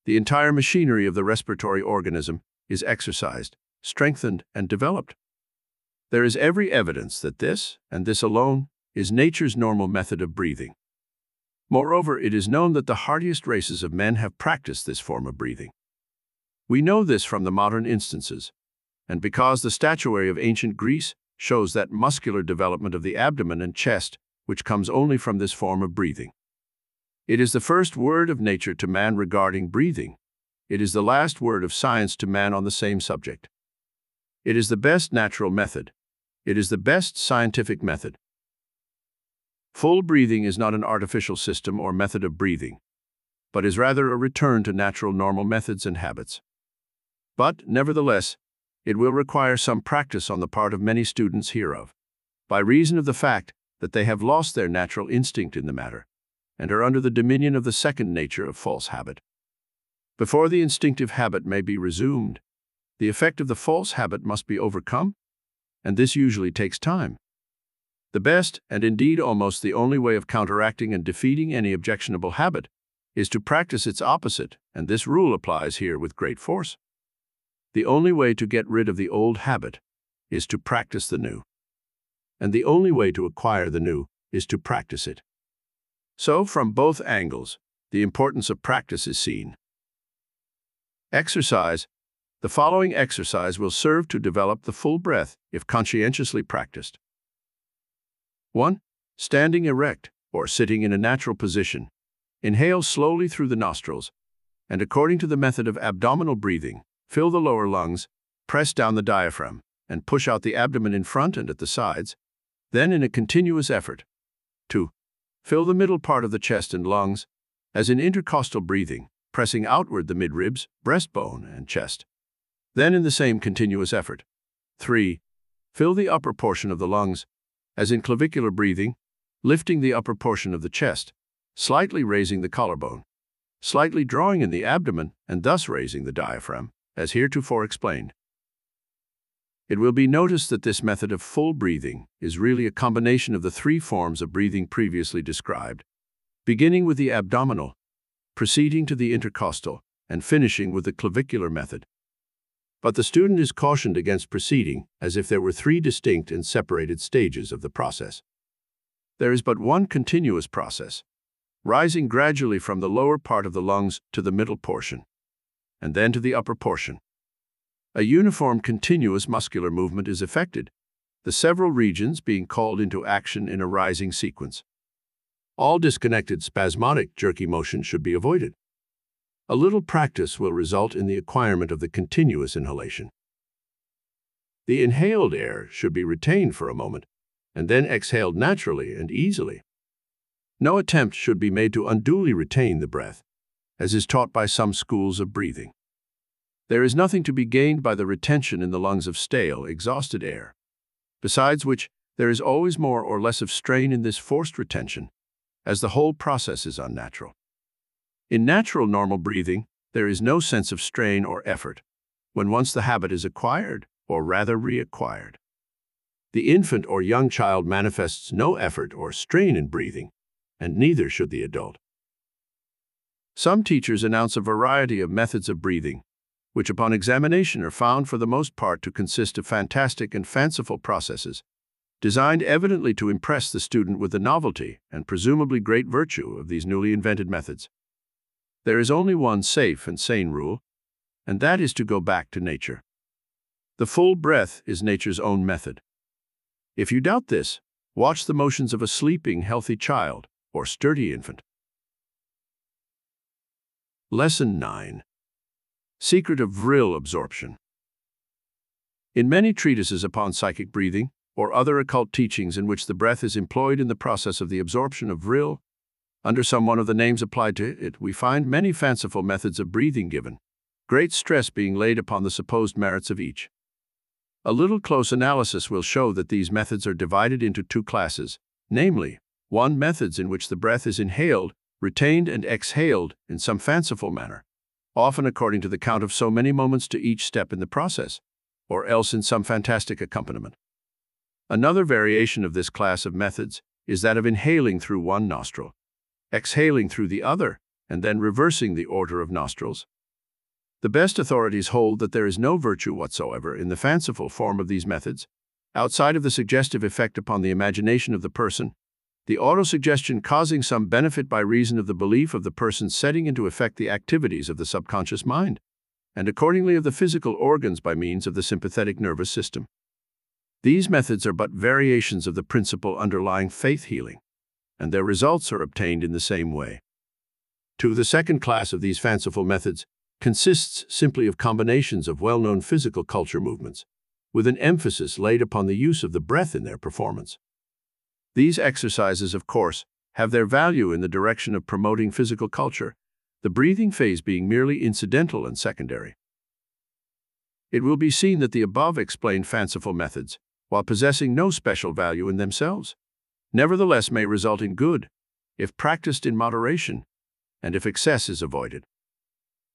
the entire machinery of the respiratory organism is exercised, strengthened, and developed. There is every evidence that this, and this alone, is nature's normal method of breathing. Moreover, it is known that the hardiest races of men have practiced this form of breathing. We know this from the modern instances, and because the statuary of ancient Greece shows that muscular development of the abdomen and chest which comes only from this form of breathing. It is the first word of nature to man regarding breathing. It is the last word of science to man on the same subject. It is the best natural method. It is the best scientific method. Full breathing is not an artificial system or method of breathing, but is rather a return to natural normal methods and habits. But, nevertheless, it will require some practice on the part of many students hereof, by reason of the fact that they have lost their natural instinct in the matter, and are under the dominion of the second nature of false habit. Before the instinctive habit may be resumed, the effect of the false habit must be overcome, and this usually takes time. The best, and indeed almost the only way of counteracting and defeating any objectionable habit, is to practice its opposite, and this rule applies here with great force. The only way to get rid of the old habit is to practice the new. And the only way to acquire the new is to practice it. So, from both angles, the importance of practice is seen. Exercise. The following exercise will serve to develop the full breath if conscientiously practiced. 1. Standing erect, or sitting in a natural position, inhale slowly through the nostrils, and according to the method of abdominal breathing, fill the lower lungs, press down the diaphragm, and push out the abdomen in front and at the sides, then in a continuous effort. 2. Fill the middle part of the chest and lungs, as in intercostal breathing, pressing outward the midribs, breastbone, and chest, then in the same continuous effort. 3. Fill the upper portion of the lungs, as in clavicular breathing, lifting the upper portion of the chest, slightly raising the collarbone, slightly drawing in the abdomen and thus raising the diaphragm, as heretofore explained. It will be noticed that this method of full breathing is really a combination of the three forms of breathing previously described, beginning with the abdominal, proceeding to the intercostal, and finishing with the clavicular method. But the student is cautioned against proceeding as if there were three distinct and separated stages of the process. There is but one continuous process, rising gradually from the lower part of the lungs to the middle portion, and then to the upper portion. A uniform continuous muscular movement is effected, the several regions being called into action in a rising sequence. All disconnected spasmodic jerky motion should be avoided. A little practice will result in the acquirement of the continuous inhalation. The inhaled air should be retained for a moment, and then exhaled naturally and easily. No attempt should be made to unduly retain the breath, as is taught by some schools of breathing. There is nothing to be gained by the retention in the lungs of stale, exhausted air, besides which there is always more or less of strain in this forced retention, as the whole process is unnatural. In natural normal breathing, there is no sense of strain or effort, when once the habit is acquired, or rather reacquired. The infant or young child manifests no effort or strain in breathing, and neither should the adult. Some teachers announce a variety of methods of breathing, which upon examination are found for the most part to consist of fantastic and fanciful processes, designed evidently to impress the student with the novelty and presumably great virtue of these newly invented methods. There is only one safe and sane rule, and that is to go back to nature. The full breath is nature's own method. If you doubt this, watch the motions of a sleeping, healthy child or sturdy infant. Lesson 9. Secret of Vril Absorption. In many treatises upon psychic breathing, or other occult teachings in which the breath is employed in the process of the absorption of vril, under some one of the names applied to it, we find many fanciful methods of breathing given, great stress being laid upon the supposed merits of each. A little close analysis will show that these methods are divided into two classes, namely, one, methods in which the breath is inhaled, retained and exhaled in some fanciful manner, often according to the count of so many moments to each step in the process, or else in some fantastic accompaniment. Another variation of this class of methods is that of inhaling through one nostril, exhaling through the other, and then reversing the order of nostrils. The best authorities hold that there is no virtue whatsoever in the fanciful form of these methods, outside of the suggestive effect upon the imagination of the person, the autosuggestion causing some benefit by reason of the belief of the person setting into effect the activities of the subconscious mind, and accordingly of the physical organs by means of the sympathetic nervous system. These methods are but variations of the principle underlying faith healing, and their results are obtained in the same way. Two, the second class of these fanciful methods consists simply of combinations of well-known physical culture movements, with an emphasis laid upon the use of the breath in their performance. These exercises, of course, have their value in the direction of promoting physical culture, the breathing phase being merely incidental and secondary. It will be seen that the above-explained fanciful methods, while possessing no special value in themselves, nevertheless may result in good, if practiced in moderation, and if excess is avoided.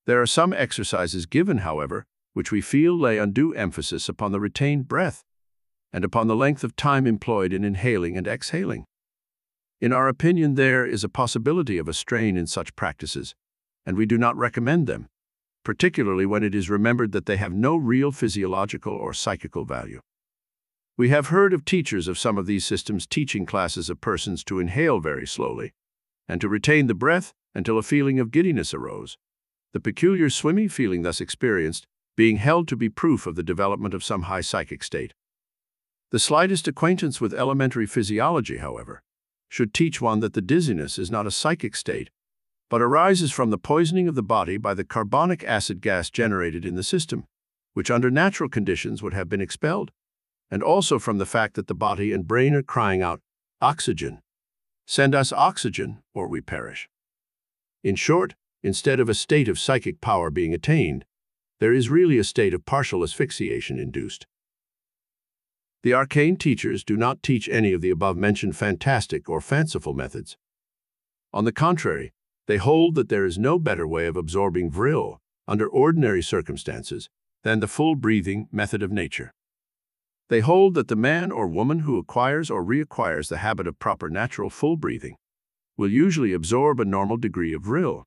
There are some exercises given, however, which we feel lay undue emphasis upon the retained breath, and upon the length of time employed in inhaling and exhaling. In our opinion, there is a possibility of a strain in such practices, and we do not recommend them, particularly when it is remembered that they have no real physiological or psychical value. We have heard of teachers of some of these systems teaching classes of persons to inhale very slowly, and to retain the breath until a feeling of giddiness arose, the peculiar swimmy feeling thus experienced being held to be proof of the development of some high psychic state. The slightest acquaintance with elementary physiology, however, should teach one that the dizziness is not a psychic state, but arises from the poisoning of the body by the carbonic acid gas generated in the system, which under natural conditions would have been expelled, and also from the fact that the body and brain are crying out, "Oxygen! Send us oxygen, or we perish." In short, instead of a state of psychic power being attained, there is really a state of partial asphyxiation induced. The arcane teachers do not teach any of the above-mentioned fantastic or fanciful methods. On the contrary, they hold that there is no better way of absorbing vril, under ordinary circumstances, than the full breathing method of nature. They hold that the man or woman who acquires or reacquires the habit of proper natural full breathing will usually absorb a normal degree of vril.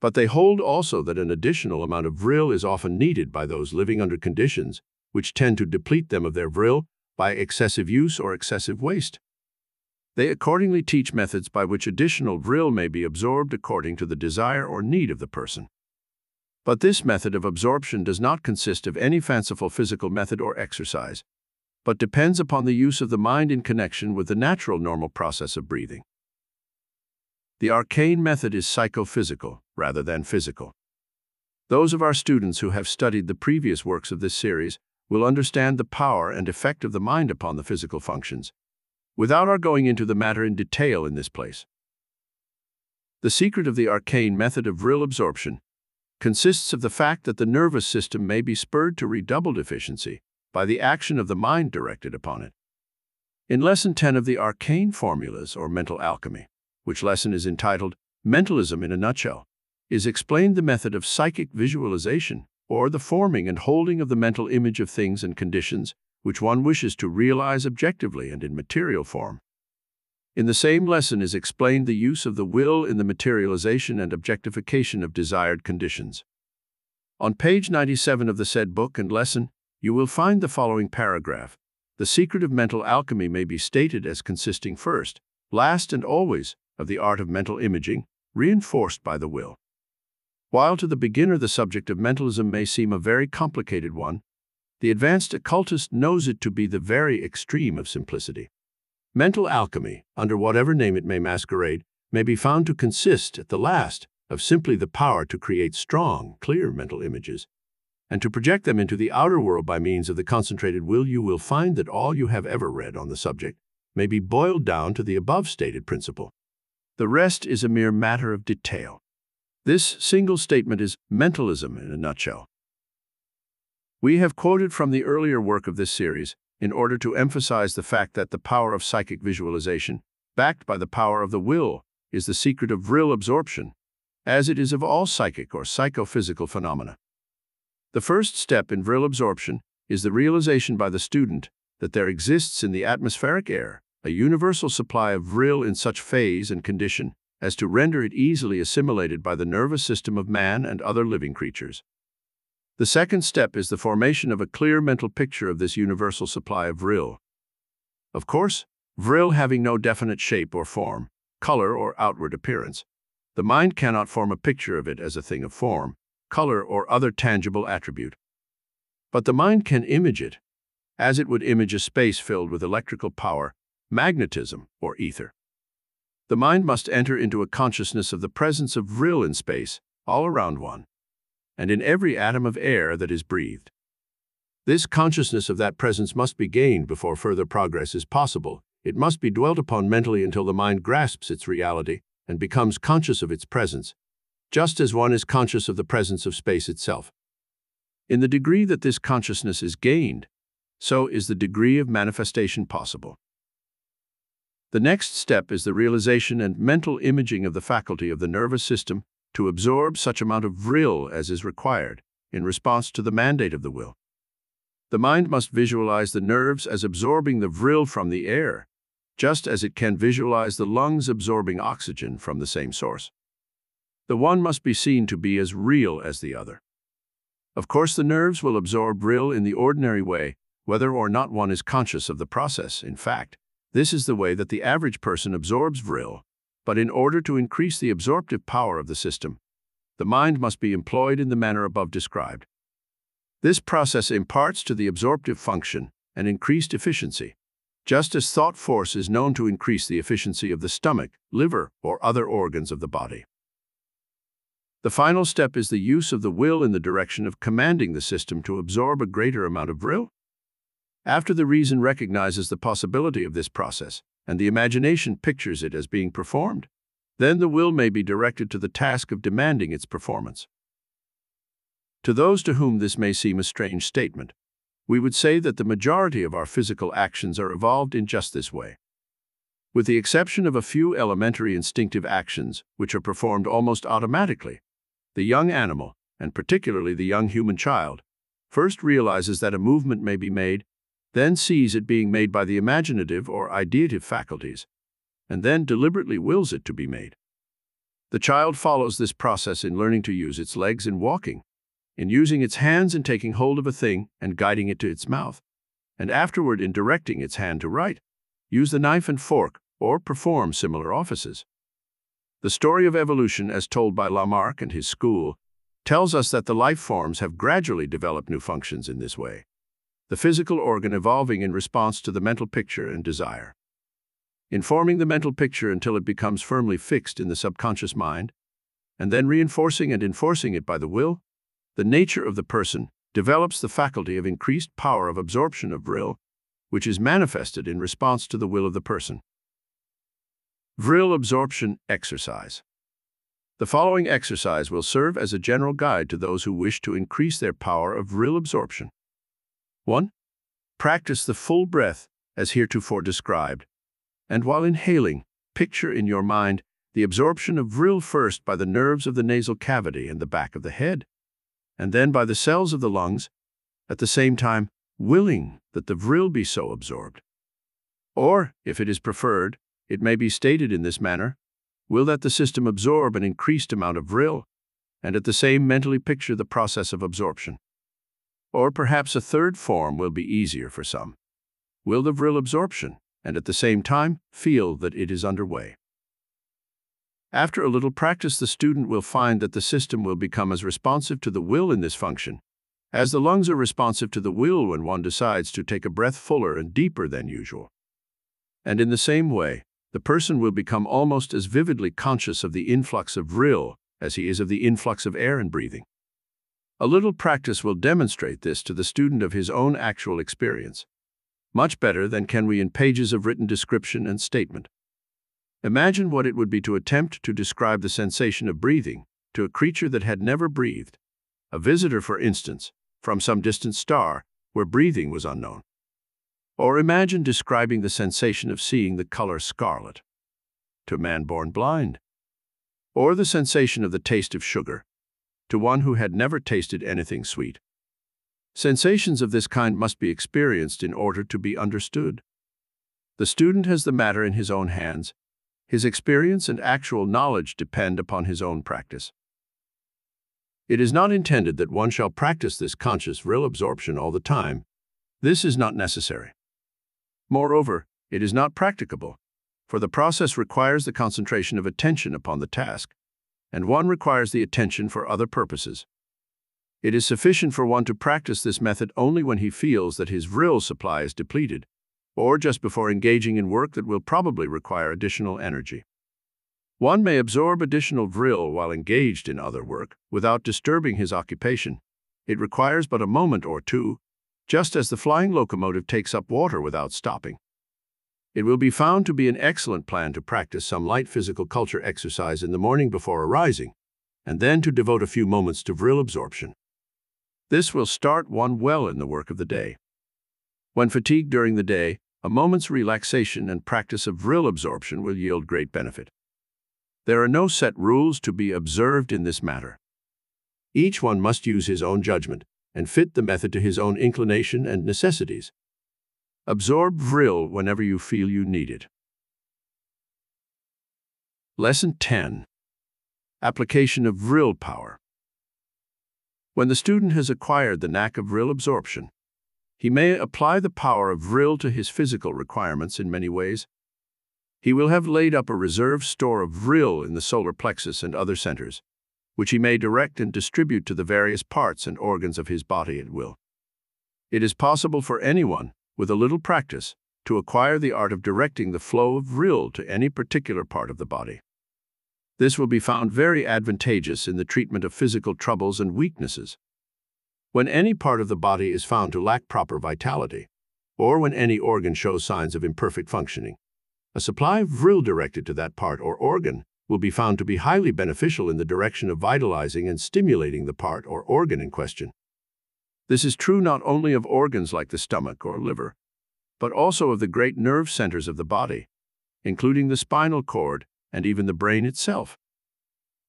But they hold also that an additional amount of vril is often needed by those living under conditions which tend to deplete them of their vril by excessive use or excessive waste. They accordingly teach methods by which additional vril may be absorbed according to the desire or need of the person. But this method of absorption does not consist of any fanciful physical method or exercise, but depends upon the use of the mind in connection with the natural normal process of breathing. The arcane method is psychophysical rather than physical. Those of our students who have studied the previous works of this series will understand the power and effect of the mind upon the physical functions, without our going into the matter in detail in this place. The secret of the arcane method of vril absorption consists of the fact that the nervous system may be spurred to redoubled efficiency by the action of the mind directed upon it. In Lesson 10 of the Arcane Formulas or Mental Alchemy, which lesson is entitled Mentalism in a Nutshell, is explained the method of psychic visualization or the forming and holding of the mental image of things and conditions which one wishes to realize objectively and in material form. In the same lesson is explained the use of the will in the materialization and objectification of desired conditions. On page 97 of the said book and lesson, you will find the following paragraph. The secret of mental alchemy may be stated as consisting first, last, and always, of the art of mental imaging, reinforced by the will. While to the beginner the subject of mentalism may seem a very complicated one, the advanced occultist knows it to be the very extreme of simplicity. Mental alchemy, under whatever name it may masquerade, may be found to consist, at the last, of simply the power to create strong, clear mental images, and to project them into the outer world by means of the concentrated will. You will find that all you have ever read on the subject may be boiled down to the above-stated principle. The rest is a mere matter of detail. This single statement is mentalism in a nutshell. We have quoted from the earlier work of this series in order to emphasize the fact that the power of psychic visualization, backed by the power of the will, is the secret of VRIL absorption, as it is of all psychic or psychophysical phenomena. The first step in VRIL absorption is the realization by the student that there exists in the atmospheric air a universal supply of VRIL in such phase and condition as to render it easily assimilated by the nervous system of man and other living creatures. The second step is the formation of a clear mental picture of this universal supply of VRIL. Of course, VRIL having no definite shape or form, color or outward appearance, the mind cannot form a picture of it as a thing of form, color or other tangible attribute. But the mind can image it, as it would image a space filled with electrical power, magnetism, or ether. The mind must enter into a consciousness of the presence of VRIL in space, all around one, and in every atom of air that is breathed. This consciousness of that presence must be gained before further progress is possible. It must be dwelt upon mentally until the mind grasps its reality and becomes conscious of its presence, just as one is conscious of the presence of space itself. In the degree that this consciousness is gained, so is the degree of manifestation possible. The next step is the realization and mental imaging of the faculty of the nervous system to absorb such amount of VRIL as is required in response to the mandate of the will. The mind must visualize the nerves as absorbing the VRIL from the air, just as it can visualize the lungs absorbing oxygen from the same source. The one must be seen to be as real as the other. Of course, the nerves will absorb VRIL in the ordinary way, whether or not one is conscious of the process. In fact, this is the way that the average person absorbs VRIL, but in order to increase the absorptive power of the system, the mind must be employed in the manner above described. This process imparts to the absorptive function an increased efficiency, just as thought force is known to increase the efficiency of the stomach, liver, or other organs of the body. The final step is the use of the will in the direction of commanding the system to absorb a greater amount of VRIL. After the reason recognizes the possibility of this process, and the imagination pictures it as being performed, then the will may be directed to the task of demanding its performance. To those to whom this may seem a strange statement, we would say that the majority of our physical actions are evolved in just this way. With the exception of a few elementary instinctive actions, which are performed almost automatically, the young animal, and particularly the young human child, first realizes that a movement may be made, then sees it being made by the imaginative or ideative faculties, and then deliberately wills it to be made. The child follows this process in learning to use its legs in walking, in using its hands in taking hold of a thing and guiding it to its mouth, and afterward in directing its hand to write, use the knife and fork, or perform similar offices. The story of evolution as told by Lamarck and his school tells us that the life forms have gradually developed new functions in this way, the physical organ evolving in response to the mental picture and desire, informing the mental picture until it becomes firmly fixed in the subconscious mind, and then reinforcing and enforcing it by the will. The nature of the person develops the faculty of increased power of absorption of VRIL, which is manifested in response to the will of the person. VRIL absorption exercise. The following exercise will serve as a general guide to those who wish to increase their power of VRIL absorption. 1. Practice the full breath, as heretofore described, and while inhaling, picture in your mind the absorption of VRIL first by the nerves of the nasal cavity and the back of the head, and then by the cells of the lungs, at the same time willing that the vril be so absorbed. Or, if it is preferred, it may be stated in this manner, will that the system absorb an increased amount of vril, and at the same mentally picture the process of absorption. Or perhaps a third form will be easier for some. Will the vril absorption, and at the same time feel that it is underway. After a little practice, the student will find that the system will become as responsive to the will in this function, as the lungs are responsive to the will when one decides to take a breath fuller and deeper than usual. And in the same way, the person will become almost as vividly conscious of the influx of vril as he is of the influx of air and breathing. A little practice will demonstrate this to the student of his own actual experience, much better than can we in pages of written description and statement. Imagine what it would be to attempt to describe the sensation of breathing to a creature that had never breathed, a visitor, for instance, from some distant star where breathing was unknown. Or imagine describing the sensation of seeing the color scarlet to a man born blind, or the sensation of the taste of sugar to one who had never tasted anything sweet. Sensations of this kind must be experienced in order to be understood. The student has the matter in his own hands. His experience and actual knowledge depend upon his own practice. It is not intended that one shall practice this conscious vril absorption all the time. This is not necessary. Moreover, it is not practicable, for the process requires the concentration of attention upon the task, and one requires the attention for other purposes. It is sufficient for one to practice this method only when he feels that his vril supply is depleted, or just before engaging in work that will probably require additional energy. One may absorb additional vril while engaged in other work without disturbing his occupation. It requires but a moment or two, just as the flying locomotive takes up water without stopping. It will be found to be an excellent plan to practice some light physical culture exercise in the morning before arising, and then to devote a few moments to vril absorption. This will start one well in the work of the day. When fatigued during the day, a moment's relaxation and practice of vril absorption will yield great benefit. There are no set rules to be observed in this matter. Each one must use his own judgment and fit the method to his own inclination and necessities. Absorb vril whenever you feel you need it. Lesson 10. Application of vril power. When the student has acquired the knack of vril absorption, he may apply the power of vril to his physical requirements in many ways. He will have laid up a reserve store of vril in the solar plexus and other centers, which he may direct and distribute to the various parts and organs of his body at will. It is possible for anyone, with a little practice, to acquire the art of directing the flow of vril to any particular part of the body. This will be found very advantageous in the treatment of physical troubles and weaknesses. When any part of the body is found to lack proper vitality, or when any organ shows signs of imperfect functioning, a supply of vril directed to that part or organ will be found to be highly beneficial in the direction of vitalizing and stimulating the part or organ in question. This is true not only of organs like the stomach or liver, but also of the great nerve centers of the body, including the spinal cord and even the brain itself.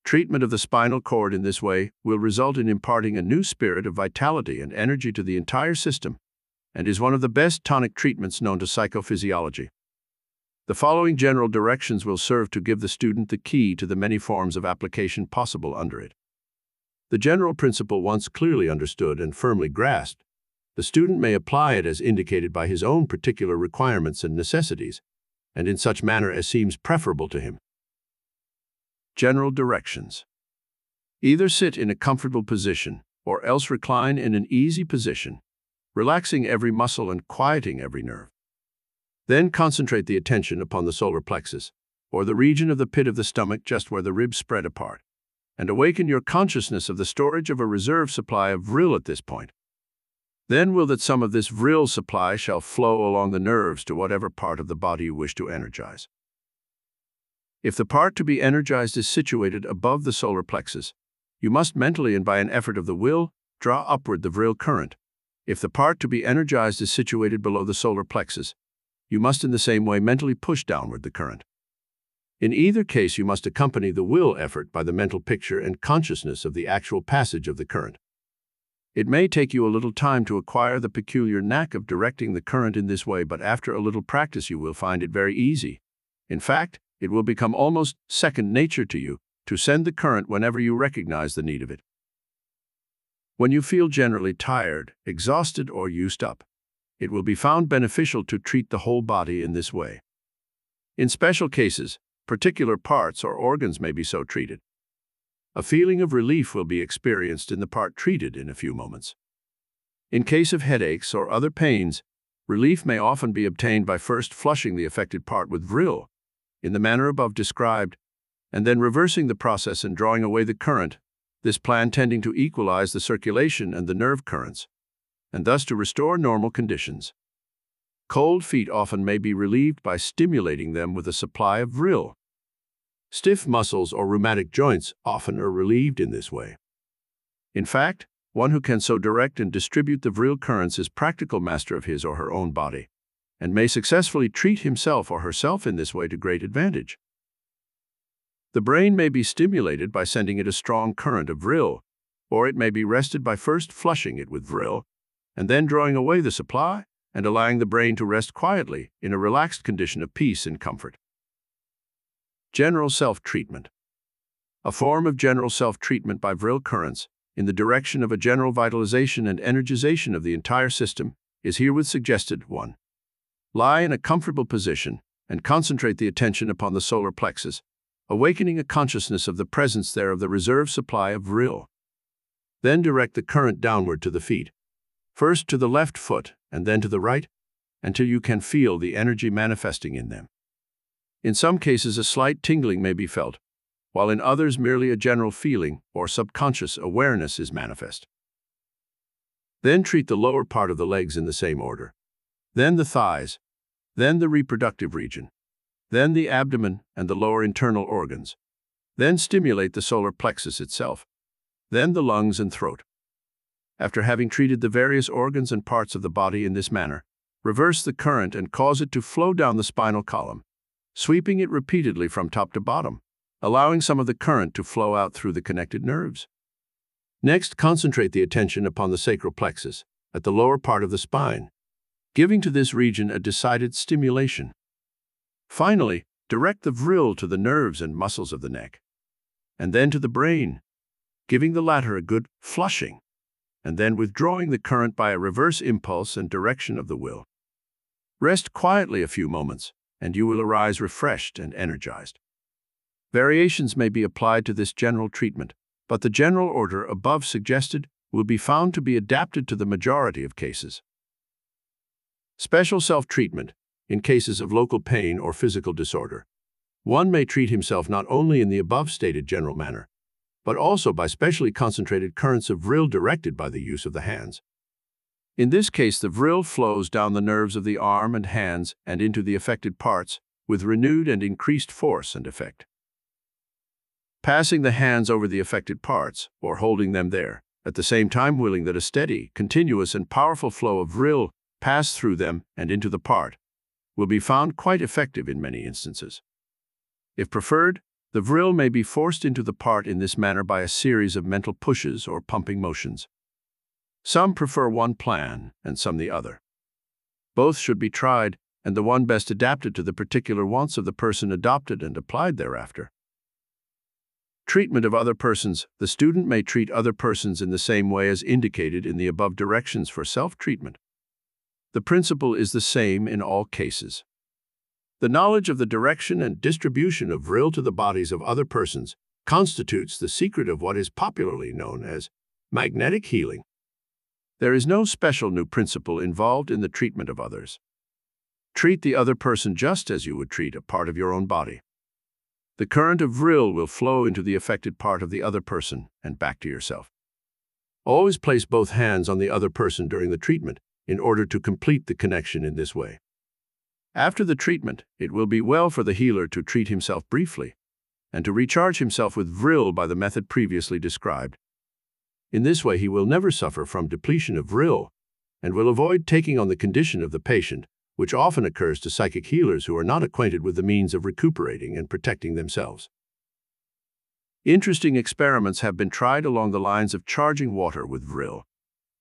Treatment of the spinal cord in this way will result in imparting a new spirit of vitality and energy to the entire system, and is one of the best tonic treatments known to psychophysiology. The following general directions will serve to give the student the key to the many forms of application possible under it. The general principle once clearly understood and firmly grasped, the student may apply it as indicated by his own particular requirements and necessities, and in such manner as seems preferable to him. General directions. Either sit in a comfortable position, or else recline in an easy position, relaxing every muscle and quieting every nerve. Then concentrate the attention upon the solar plexus, or the region of the pit of the stomach just where the ribs spread apart, and awaken your consciousness of the storage of a reserve supply of vril at this point. Then will that some of this vril supply shall flow along the nerves to whatever part of the body you wish to energize. If the part to be energized is situated above the solar plexus, you must mentally and by an effort of the will draw upward the vril current. If the part to be energized is situated below the solar plexus, you must in the same way mentally push downward the current. In either case, you must accompany the will effort by the mental picture and consciousness of the actual passage of the current, It may take you a little time to acquire the peculiar knack of directing the current in this way, but after a little practice you will find it very easy. In fact, it will become almost second nature to you to send the current whenever you recognize the need of it. When you feel generally tired, exhausted, or used up, it will be found beneficial to treat the whole body in this way. In special cases, particular parts or organs may be so treated. A feeling of relief will be experienced in the part treated in a few moments. In case of headaches or other pains, relief may often be obtained by first flushing the affected part with vril, in the manner above described, and then reversing the process and drawing away the current, this plan tending to equalize the circulation and the nerve currents, and thus to restore normal conditions. Cold feet often may be relieved by stimulating them with a supply of vril. Stiff muscles or rheumatic joints often are relieved in this way. In fact, one who can so direct and distribute the vril currents is practical master of his or her own body, and may successfully treat himself or herself in this way to great advantage. The brain may be stimulated by sending it a strong current of vril, or it may be rested by first flushing it with vril, and then drawing away the supply and allowing the brain to rest quietly in a relaxed condition of peace and comfort. General self-treatment. A form of general self-treatment by vril currents in the direction of a general vitalization and energization of the entire system is herewith suggested. 1. Lie in a comfortable position and concentrate the attention upon the solar plexus, awakening a consciousness of the presence there of the reserve supply of vril. Then direct the current downward to the feet, first to the left foot and then to the right, until you can feel the energy manifesting in them. In some cases a slight tingling may be felt, while in others merely a general feeling or subconscious awareness is manifest. Then treat the lower part of the legs in the same order, then the thighs, then the reproductive region, then the abdomen and the lower internal organs, then stimulate the solar plexus itself, then the lungs and throat. After having treated the various organs and parts of the body in this manner, reverse the current and cause it to flow down the spinal column, sweeping it repeatedly from top to bottom, allowing some of the current to flow out through the connected nerves. Next, concentrate the attention upon the sacral plexus, at the lower part of the spine, giving to this region a decided stimulation. Finally, direct the vril to the nerves and muscles of the neck, and then to the brain, giving the latter a good flushing, and then withdrawing the current by a reverse impulse and direction of the will. Rest quietly a few moments, and you will arise refreshed and energized. Variations may be applied to this general treatment, but the general order above suggested will be found to be adapted to the majority of cases. Special self-treatment in cases of local pain or physical disorder. One may treat himself not only in the above-stated general manner, but also by specially concentrated currents of vril directed by the use of the hands. In this case, the vril flows down the nerves of the arm and hands and into the affected parts with renewed and increased force and effect. Passing the hands over the affected parts, or holding them there, at the same time willing that a steady, continuous, and powerful flow of vril pass through them and into the part, will be found quite effective in many instances. If preferred, the vril may be forced into the part in this manner by a series of mental pushes or pumping motions. Some prefer one plan and some the other. Both should be tried, and the one best adapted to the particular wants of the person adopted and applied thereafter. Treatment of other persons. The student may treat other persons in the same way as indicated in the above directions for self-treatment. The principle is the same in all cases. The knowledge of the direction and distribution of vril to the bodies of other persons constitutes the secret of what is popularly known as magnetic healing. There is no special new principle involved in the treatment of others. Treat the other person just as you would treat a part of your own body. The current of vril will flow into the affected part of the other person and back to yourself. Always place both hands on the other person during the treatment in order to complete the connection in this way. After the treatment, it will be well for the healer to treat himself briefly and to recharge himself with vril by the method previously described. In this way, he will never suffer from depletion of vril and will avoid taking on the condition of the patient, which often occurs to psychic healers who are not acquainted with the means of recuperating and protecting themselves. Interesting experiments have been tried along the lines of charging water with vril,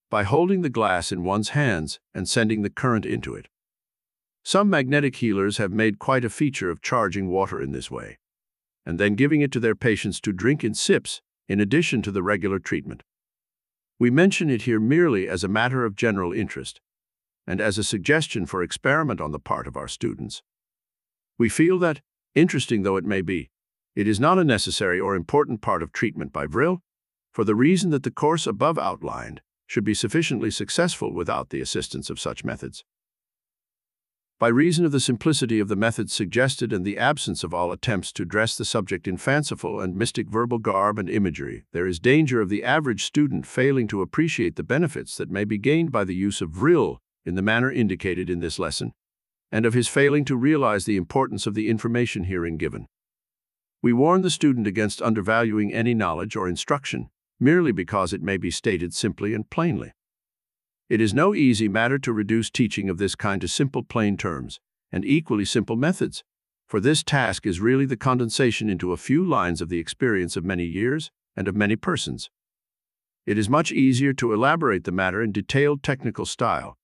by holding the glass in one's hands and sending the current into it. Some magnetic healers have made quite a feature of charging water in this way, and then giving it to their patients to drink in sips in addition to the regular treatment. We mention it here merely as a matter of general interest, and as a suggestion for experiment on the part of our students. We feel that, interesting though it may be, it is not a necessary or important part of treatment by VRIL, for the reason that the course above outlined should be sufficiently successful without the assistance of such methods. By reason of the simplicity of the methods suggested and the absence of all attempts to dress the subject in fanciful and mystic verbal garb and imagery, there is danger of the average student failing to appreciate the benefits that may be gained by the use of VRIL in the manner indicated in this lesson, and of his failing to realize the importance of the information herein given. We warn the student against undervaluing any knowledge or instruction, merely because it may be stated simply and plainly. It is no easy matter to reduce teaching of this kind to simple plain terms and equally simple methods, for this task is really the condensation into a few lines of the experience of many years and of many persons. It is much easier to elaborate the matter in detailed technical style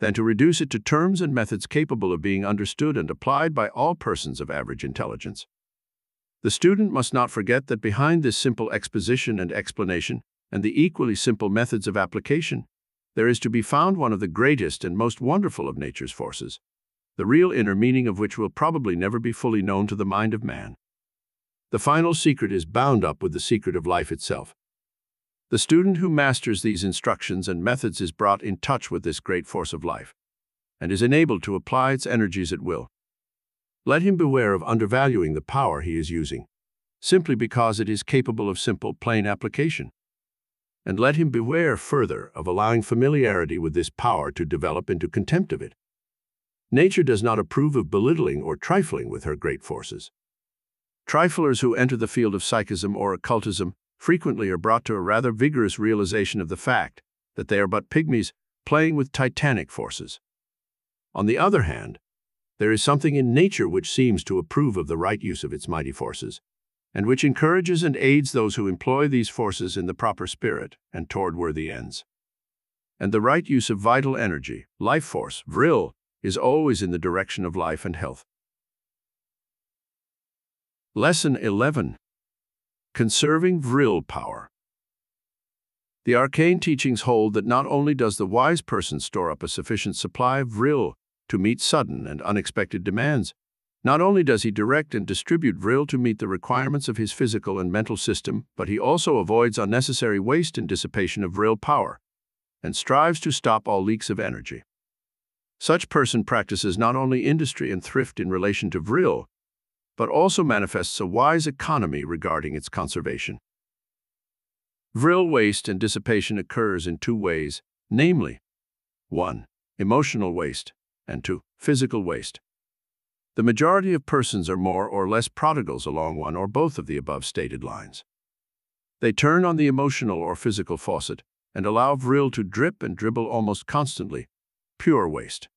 than to reduce it to terms and methods capable of being understood and applied by all persons of average intelligence. The student must not forget that behind this simple exposition and explanation, and the equally simple methods of application, there is to be found one of the greatest and most wonderful of nature's forces, the real inner meaning of which will probably never be fully known to the mind of man. The final secret is bound up with the secret of life itself. The student who masters these instructions and methods is brought in touch with this great force of life, and is enabled to apply its energies at will. Let him beware of undervaluing the power he is using, simply because it is capable of simple, plain application. And let him beware further of allowing familiarity with this power to develop into contempt of it. Nature does not approve of belittling or trifling with her great forces. Triflers who enter the field of psychism or occultism frequently are brought to a rather vigorous realization of the fact that they are but pygmies playing with titanic forces. On the other hand, there is something in nature which seems to approve of the right use of its mighty forces, and which encourages and aids those who employ these forces in the proper spirit and toward worthy ends. And the right use of vital energy, life force, VRIL, is always in the direction of life and health. Lesson 11. Conserving VRIL power. The arcane teachings hold that not only does the wise person store up a sufficient supply of VRIL to meet sudden and unexpected demands, not only does he direct and distribute VRIL to meet the requirements of his physical and mental system, but he also avoids unnecessary waste and dissipation of VRIL power, and strives to stop all leaks of energy. Such person practices not only industry and thrift in relation to VRIL, but also manifests a wise economy regarding its conservation. VRIL waste and dissipation occurs in two ways, namely, 1. Emotional waste, and 2. Physical waste. The majority of persons are more or less prodigals along one or both of the above stated lines. They turn on the emotional or physical faucet and allow VRIL to drip and dribble almost constantly, pure waste.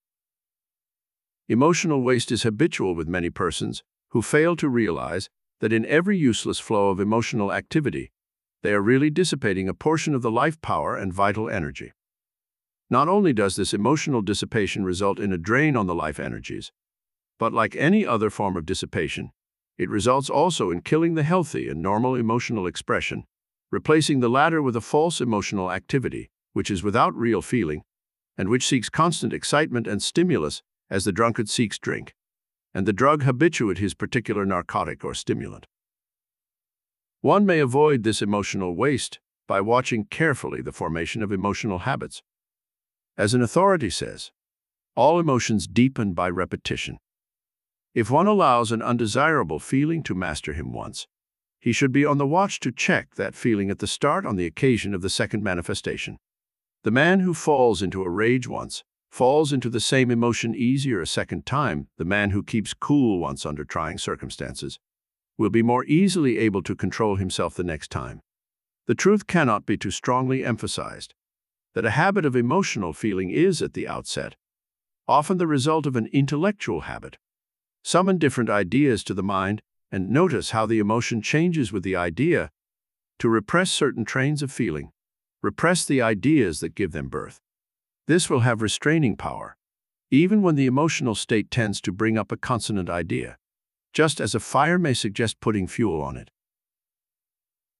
Emotional waste is habitual with many persons who fail to realize that in every useless flow of emotional activity, they are really dissipating a portion of the life power and vital energy. Not only does this emotional dissipation result in a drain on the life energies, but like any other form of dissipation, it results also in killing the healthy and normal emotional expression, replacing the latter with a false emotional activity, which is without real feeling, and which seeks constant excitement and stimulus as the drunkard seeks drink, and the drug habituate his particular narcotic or stimulant. One may avoid this emotional waste by watching carefully the formation of emotional habits. As an authority says, all emotions deepen by repetition. If one allows an undesirable feeling to master him once, he should be on the watch to check that feeling at the start on the occasion of the second manifestation. The man who falls into a rage once, falls into the same emotion easier a second time. The man who keeps cool once under trying circumstances will be more easily able to control himself the next time. The truth cannot be too strongly emphasized that a habit of emotional feeling is, at the outset, often the result of an intellectual habit. Summon different ideas to the mind, and notice how the emotion changes with the idea, to repress certain trains of feeling, repress the ideas that give them birth. This will have restraining power, even when the emotional state tends to bring up a consonant idea, just as a fire may suggest putting fuel on it.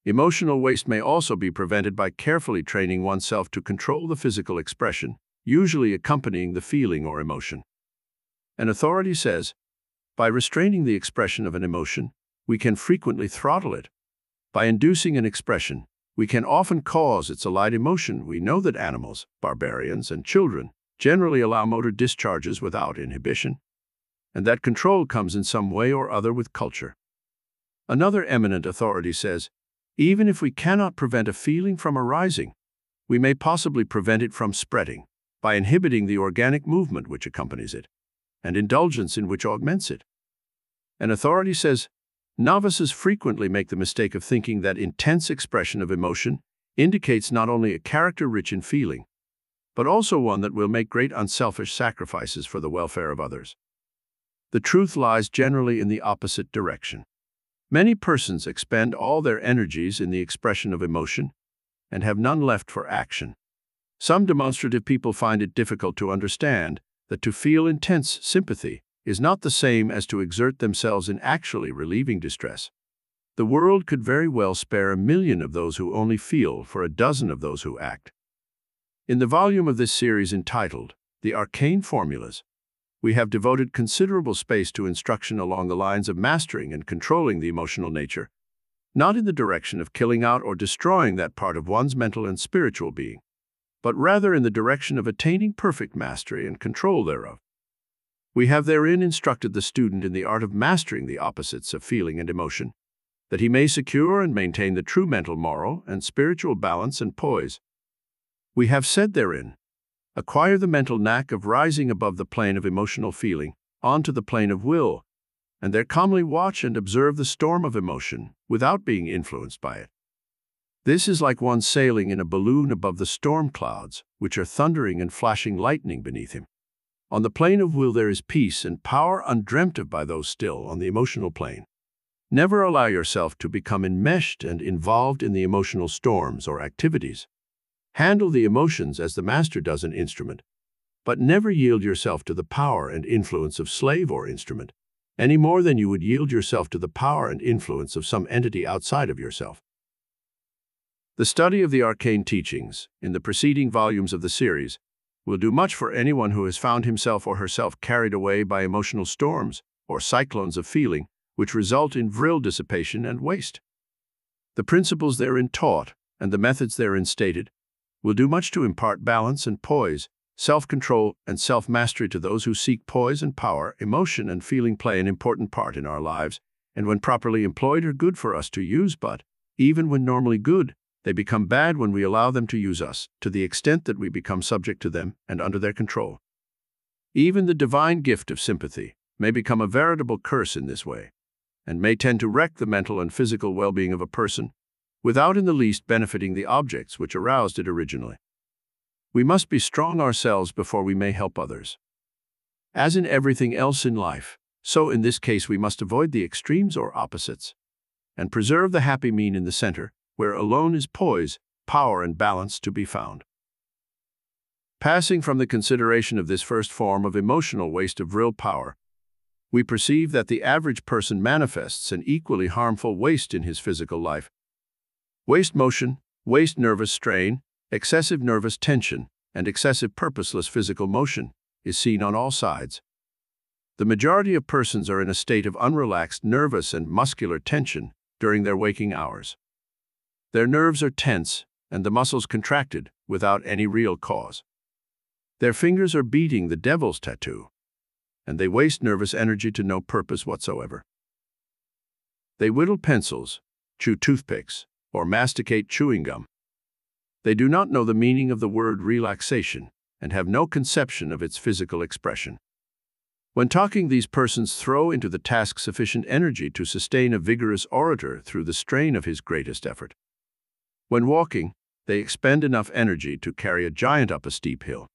Emotional waste may also be prevented by carefully training oneself to control the physical expression, usually accompanying the feeling or emotion. An authority says, by restraining the expression of an emotion, we can frequently throttle it. By inducing an expression, we can often cause its allied emotion. We know that animals, barbarians, and children generally allow motor discharges without inhibition, and that control comes in some way or other with culture. Another eminent authority says, even if we cannot prevent a feeling from arising, we may possibly prevent it from spreading by inhibiting the organic movement which accompanies it, and indulgence in which augments it. An authority says, novices frequently make the mistake of thinking that intense expression of emotion indicates not only a character rich in feeling, but also one that will make great unselfish sacrifices for the welfare of others. The truth lies generally in the opposite direction. Many persons expend all their energies in the expression of emotion and have none left for action. Some demonstrative people find it difficult to understand that to feel intense sympathy is not the same as to exert themselves in actually relieving distress. The world could very well spare 1 million of those who only feel for 12 of those who act. In the volume of this series entitled, The Arcane Formulas, we have devoted considerable space to instruction along the lines of mastering and controlling the emotional nature, not in the direction of killing out or destroying that part of one's mental and spiritual being, but rather in the direction of attaining perfect mastery and control thereof. We have therein instructed the student in the art of mastering the opposites of feeling and emotion, that he may secure and maintain the true mental, moral, and spiritual balance and poise. We have said therein, acquire the mental knack of rising above the plane of emotional feeling onto the plane of will, and there calmly watch and observe the storm of emotion without being influenced by it. This is like one sailing in a balloon above the storm clouds, which are thundering and flashing lightning beneath him. On the plane of will there is peace and power undreamt of by those still on the emotional plane. Never allow yourself to become enmeshed and involved in the emotional storms or activities. Handle the emotions as the master does an instrument, but never yield yourself to the power and influence of slave or instrument, any more than you would yield yourself to the power and influence of some entity outside of yourself. The study of the arcane teachings in the preceding volumes of the series will do much for anyone who has found himself or herself carried away by emotional storms or cyclones of feeling, which result in vril dissipation and waste. The principles therein taught and the methods therein stated will do much to impart balance and poise, self-control and self-mastery to those who seek poise and power. Emotion and feeling play an important part in our lives, and when properly employed are good for us to use, but, even when normally good, they become bad when we allow them to use us, to the extent that we become subject to them and under their control. Even the divine gift of sympathy may become a veritable curse in this way, and may tend to wreck the mental and physical well-being of a person, without in the least benefiting the objects which aroused it originally. We must be strong ourselves before we may help others. As in everything else in life, so in this case we must avoid the extremes or opposites, and preserve the happy mean in the center, where alone is poise, power, and balance to be found. Passing from the consideration of this first form of emotional waste of vril power, we perceive that the average person manifests an equally harmful waste in his physical life. Waste motion, waste nervous strain, excessive nervous tension, and excessive purposeless physical motion is seen on all sides. The majority of persons are in a state of unrelaxed nervous and muscular tension during their waking hours. Their nerves are tense and the muscles contracted without any real cause. Their fingers are beating the devil's tattoo, and they waste nervous energy to no purpose whatsoever. They whittle pencils, chew toothpicks, or masticate chewing gum. They do not know the meaning of the word relaxation and have no conception of its physical expression. When talking, these persons throw into the task sufficient energy to sustain a vigorous orator through the strain of his greatest effort. When walking, they expend enough energy to carry a giant up a steep hill.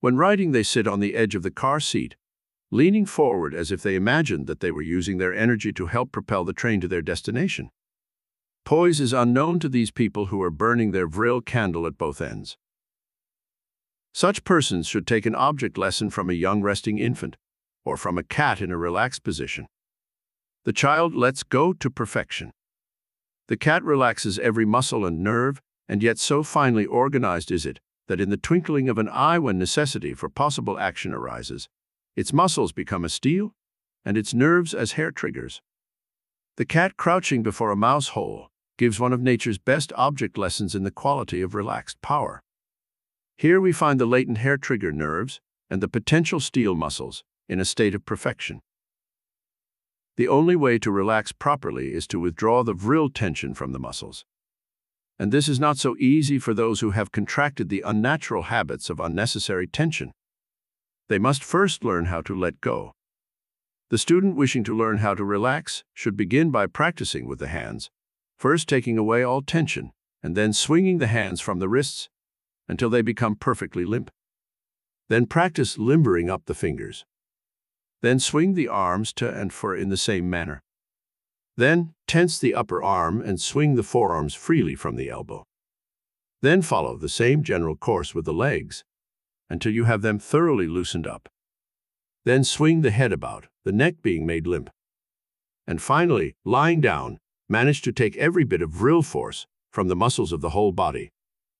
When riding, they sit on the edge of the car seat, leaning forward as if they imagined that they were using their energy to help propel the train to their destination. Poise is unknown to these people who are burning their vril candle at both ends. Such persons should take an object lesson from a young resting infant, or from a cat in a relaxed position. The child lets go to perfection. The cat relaxes every muscle and nerve, and yet so finely organized is it that in the twinkling of an eye, when necessity for possible action arises, its muscles become as steel, and its nerves as hair triggers. The cat crouching before a mouse hole gives one of nature's best object lessons in the quality of relaxed power. Here we find the latent hair trigger nerves and the potential steel muscles in a state of perfection. The only way to relax properly is to withdraw the vril tension from the muscles. And this is not so easy for those who have contracted the unnatural habits of unnecessary tension. They must first learn how to let go. The student wishing to learn how to relax should begin by practicing with the hands, first taking away all tension and then swinging the hands from the wrists until they become perfectly limp. Then practice limbering up the fingers. Then swing the arms to and fro in the same manner. Then tense the upper arm and swing the forearms freely from the elbow. Then follow the same general course with the legs until you have them thoroughly loosened up. Then swing the head about, the neck being made limp. And finally, lying down, manage to take every bit of vril force from the muscles of the whole body,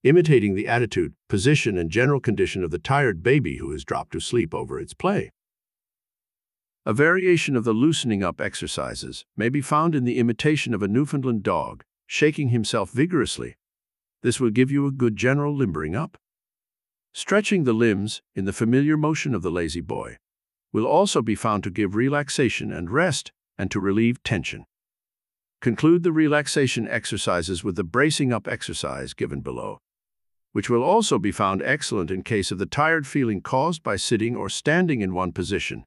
imitating the attitude, position, and general condition of the tired baby who is dropped to sleep over its play. A variation of the loosening up exercises may be found in the imitation of a Newfoundland dog, shaking himself vigorously. This will give you a good general limbering up. Stretching the limbs in the familiar motion of the lazy boy will also be found to give relaxation and rest and to relieve tension. Conclude the relaxation exercises with the bracing up exercise given below, which will also be found excellent in case of the tired feeling caused by sitting or standing in one position,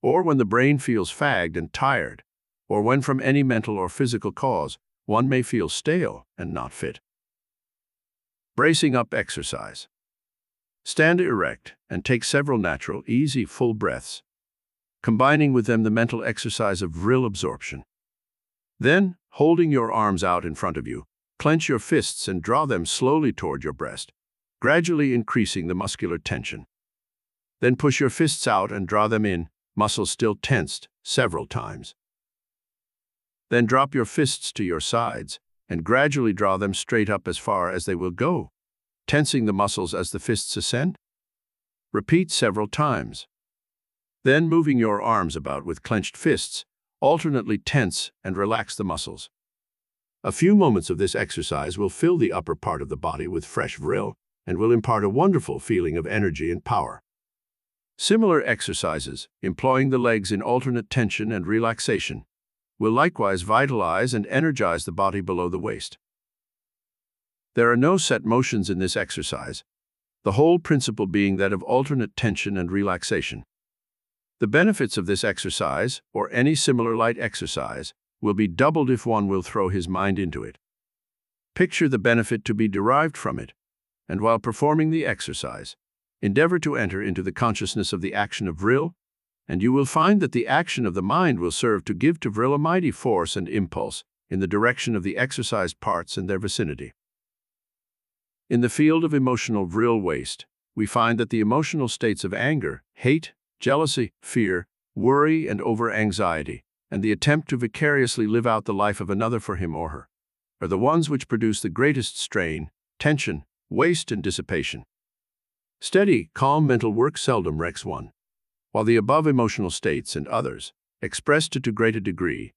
or when the brain feels fagged and tired, or when from any mental or physical cause one may feel stale and not fit. Bracing up exercise. Stand erect and take several natural, easy, full breaths, combining with them the mental exercise of vril absorption. Then, holding your arms out in front of you, clench your fists and draw them slowly toward your breast, gradually increasing the muscular tension. Then push your fists out and draw them in, muscles still tensed, several times. Then drop your fists to your sides and gradually draw them straight up as far as they will go, tensing the muscles as the fists ascend. Repeat several times. Then moving your arms about with clenched fists, alternately tense and relax the muscles. A few moments of this exercise will fill the upper part of the body with fresh vril and will impart a wonderful feeling of energy and power. Similar exercises, employing the legs in alternate tension and relaxation, will likewise vitalize and energize the body below the waist. There are no set motions in this exercise, the whole principle being that of alternate tension and relaxation. The benefits of this exercise, or any similar light exercise, will be doubled if one will throw his mind into it. Picture the benefit to be derived from it, and while performing the exercise, endeavor to enter into the consciousness of the action of vril, and you will find that the action of the mind will serve to give to vril a mighty force and impulse in the direction of the exercised parts and their vicinity. In the field of emotional vril waste, we find that the emotional states of anger, hate, jealousy, fear, worry, and over-anxiety, and the attempt to vicariously live out the life of another for him or her, are the ones which produce the greatest strain, tension, waste, and dissipation. Steady, calm mental work seldom wrecks one, while the above emotional states and others, expressed to too great a degree,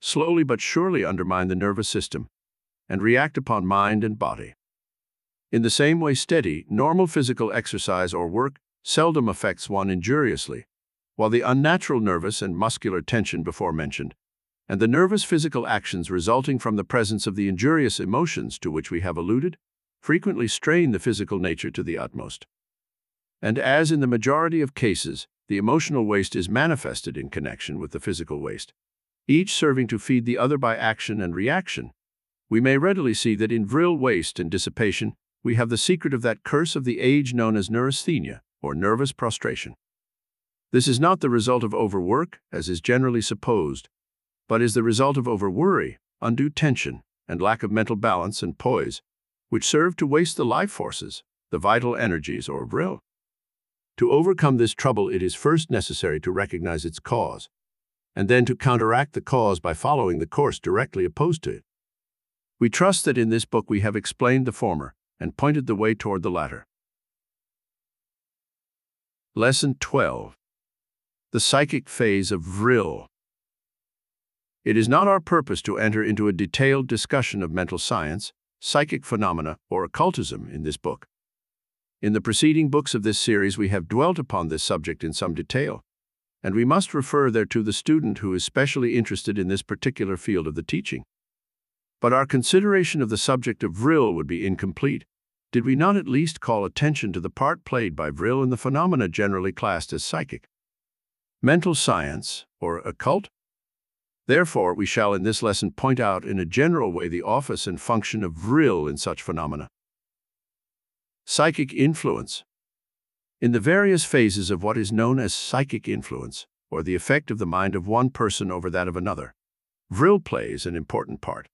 slowly but surely undermine the nervous system and react upon mind and body. In the same way, steady, normal physical exercise or work seldom affects one injuriously, while the unnatural nervous and muscular tension before mentioned, and the nervous physical actions resulting from the presence of the injurious emotions to which we have alluded, frequently strain the physical nature to the utmost. And as in the majority of cases, the emotional waste is manifested in connection with the physical waste, each serving to feed the other by action and reaction, we may readily see that in vril waste and dissipation, we have the secret of that curse of the age known as neurasthenia, or nervous prostration. This is not the result of overwork, as is generally supposed, but is the result of overworry, undue tension, and lack of mental balance and poise, which serve to waste the life forces, the vital energies or vril. To overcome this trouble, it is first necessary to recognize its cause, and then to counteract the cause by following the course directly opposed to it. We trust that in this book we have explained the former and pointed the way toward the latter. Lesson 12. The psychic phase of VRIL. It is not our purpose to enter into a detailed discussion of mental science, psychic phenomena, or occultism in this book. In the preceding books of this series, we have dwelt upon this subject in some detail, and we must refer thereto the student who is specially interested in this particular field of the teaching. But our consideration of the subject of VRIL would be incomplete did we not at least call attention to the part played by VRIL in the phenomena generally classed as psychic, mental science, or occult. Therefore, we shall in this lesson point out in a general way the office and function of VRIL in such phenomena. Psychic influence. In the various phases of what is known as psychic influence, or the effect of the mind of one person over that of another, VRIL plays an important part.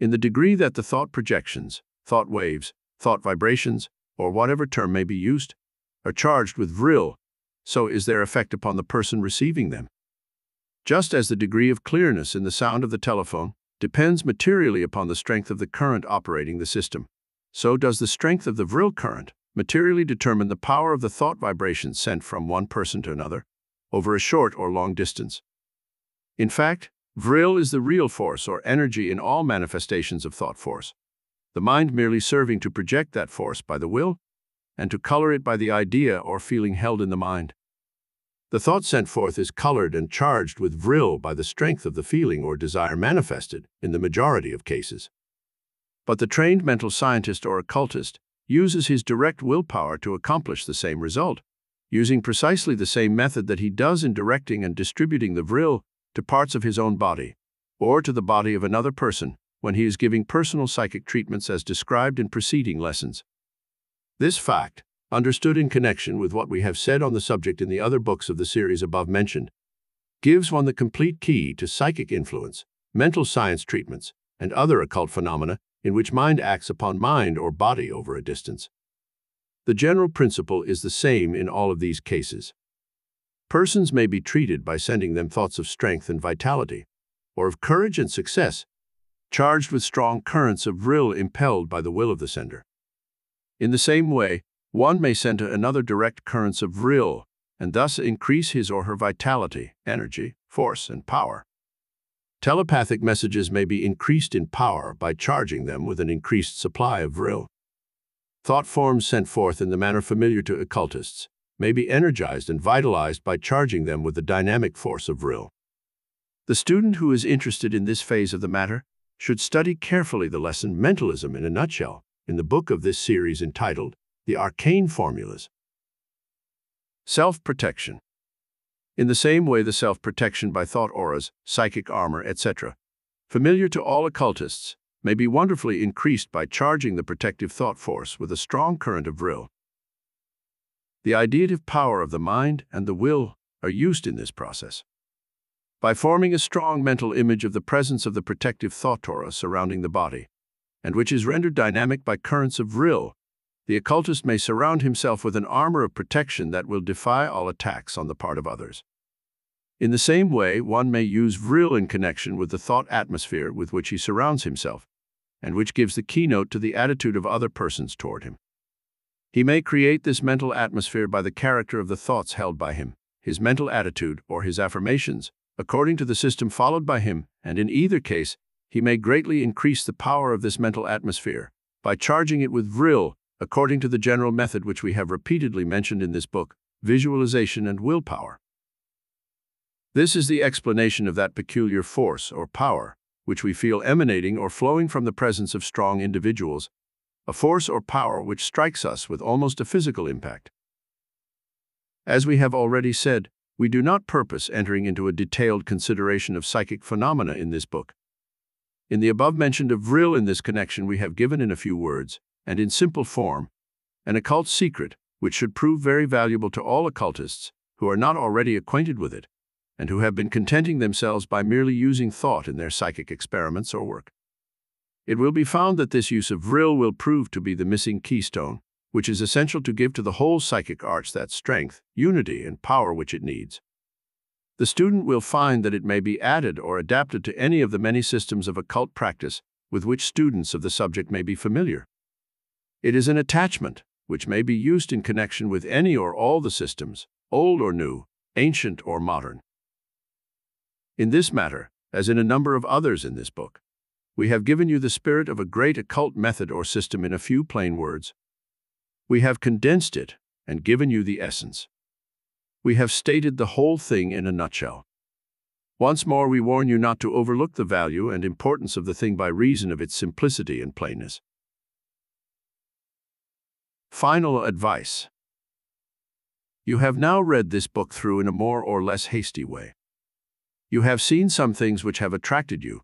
In the degree that the thought projections, thought waves, thought vibrations, or whatever term may be used, are charged with VRIL, so is their effect upon the person receiving them. Just as the degree of clearness in the sound of the telephone depends materially upon the strength of the current operating the system, so does the strength of the VRIL current materially determine the power of the thought vibrations sent from one person to another over a short or long distance. In fact, VRIL is the real force or energy in all manifestations of thought force, the mind merely serving to project that force by the will and to color it by the idea or feeling held in the mind. The thought sent forth is colored and charged with VRIL by the strength of the feeling or desire manifested in the majority of cases. But the trained mental scientist or occultist uses his direct willpower to accomplish the same result, using precisely the same method that he does in directing and distributing the VRIL to parts of his own body, or to the body of another person, when he is giving personal psychic treatments as described in preceding lessons. This fact, understood in connection with what we have said on the subject in the other books of the series above mentioned, gives one the complete key to psychic influence, mental science treatments, and other occult phenomena in which mind acts upon mind or body over a distance. The general principle is the same in all of these cases. Persons may be treated by sending them thoughts of strength and vitality, or of courage and success, charged with strong currents of VRIL impelled by the will of the sender. In the same way, one may send to another direct currents of VRIL, and thus increase his or her vitality, energy, force, and power. Telepathic messages may be increased in power by charging them with an increased supply of VRIL. Thought forms sent forth in the manner familiar to occultists may be energized and vitalized by charging them with the dynamic force of VRIL. The student who is interested in this phase of the matter should study carefully the lesson Mentalism in a Nutshell in the book of this series entitled The Arcane Formulas. Self-protection. In the same way, the self-protection by thought auras, psychic armor, etc., familiar to all occultists, may be wonderfully increased by charging the protective thought force with a strong current of VRIL. The ideative power of the mind and the will are used in this process. By forming a strong mental image of the presence of the protective thought aura surrounding the body, and which is rendered dynamic by currents of VRIL, the occultist may surround himself with an armor of protection that will defy all attacks on the part of others. In the same way, one may use VRIL in connection with the thought atmosphere with which he surrounds himself, and which gives the keynote to the attitude of other persons toward him. He may create this mental atmosphere by the character of the thoughts held by him, his mental attitude, or his affirmations, according to the system followed by him, and in either case, he may greatly increase the power of this mental atmosphere by charging it with VRIL, according to the general method which we have repeatedly mentioned in this book, visualization and willpower. This is the explanation of that peculiar force or power which we feel emanating or flowing from the presence of strong individuals, a force or power which strikes us with almost a physical impact. As we have already said, we do not purpose entering into a detailed consideration of psychic phenomena in this book. In the above mentioned of VRIL in this connection, we have given in a few words, and in simple form, an occult secret which should prove very valuable to all occultists who are not already acquainted with it, and who have been contenting themselves by merely using thought in their psychic experiments or work. It will be found that this use of vril will prove to be the missing keystone, which is essential to give to the whole psychic arts that strength, unity, and power which it needs. The student will find that it may be added or adapted to any of the many systems of occult practice with which students of the subject may be familiar. It is an attachment which may be used in connection with any or all the systems, old or new, ancient or modern. In this matter, as in a number of others in this book, we have given you the spirit of a great occult method or system in a few plain words. We have condensed it and given you the essence. We have stated the whole thing in a nutshell. Once more, we warn you not to overlook the value and importance of the thing by reason of its simplicity and plainness. Final advice. You have now read this book through in a more or less hasty way. You have seen some things which have attracted you,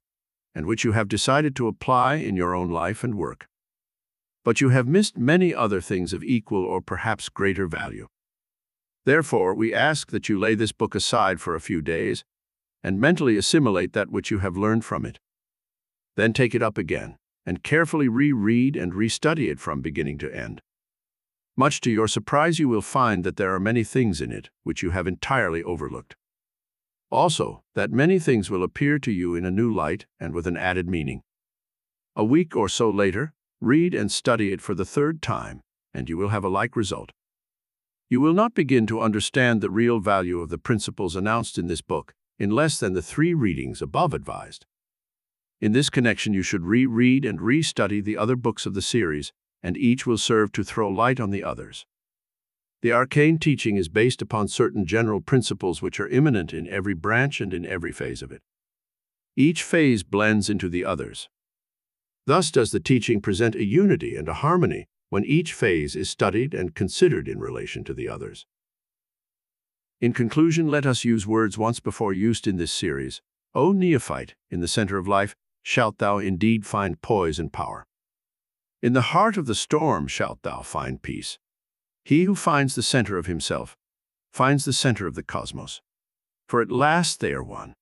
and which you have decided to apply in your own life and work. But you have missed many other things of equal or perhaps greater value. Therefore, we ask that you lay this book aside for a few days and mentally assimilate that which you have learned from it. Then take it up again and carefully reread and restudy it from beginning to end. Much to your surprise, you will find that there are many things in it which you have entirely overlooked. Also, that many things will appear to you in a new light and with an added meaning. A week or so later, read and study it for the third time, and you will have a like result. You will not begin to understand the real value of the principles announced in this book in less than the 3 readings above advised. In this connection, you should reread and restudy the other books of the series, and each will serve to throw light on the others. The arcane teaching is based upon certain general principles which are immanent in every branch and in every phase of it. Each phase blends into the others. Thus does the teaching present a unity and a harmony when each phase is studied and considered in relation to the others. In conclusion, let us use words once before used in this series. O neophyte, in the center of life, shalt thou indeed find poise and power. In the heart of the storm shalt thou find peace. He who finds the center of himself finds the center of the cosmos, for at last they are one.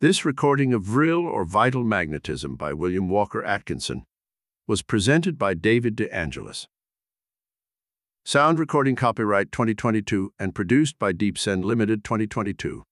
This recording of VRIL or Vital Magnetism by William Walker Atkinson was presented by David De Angelis. Sound recording copyright 2022 and produced by DeepSend Limited 2022.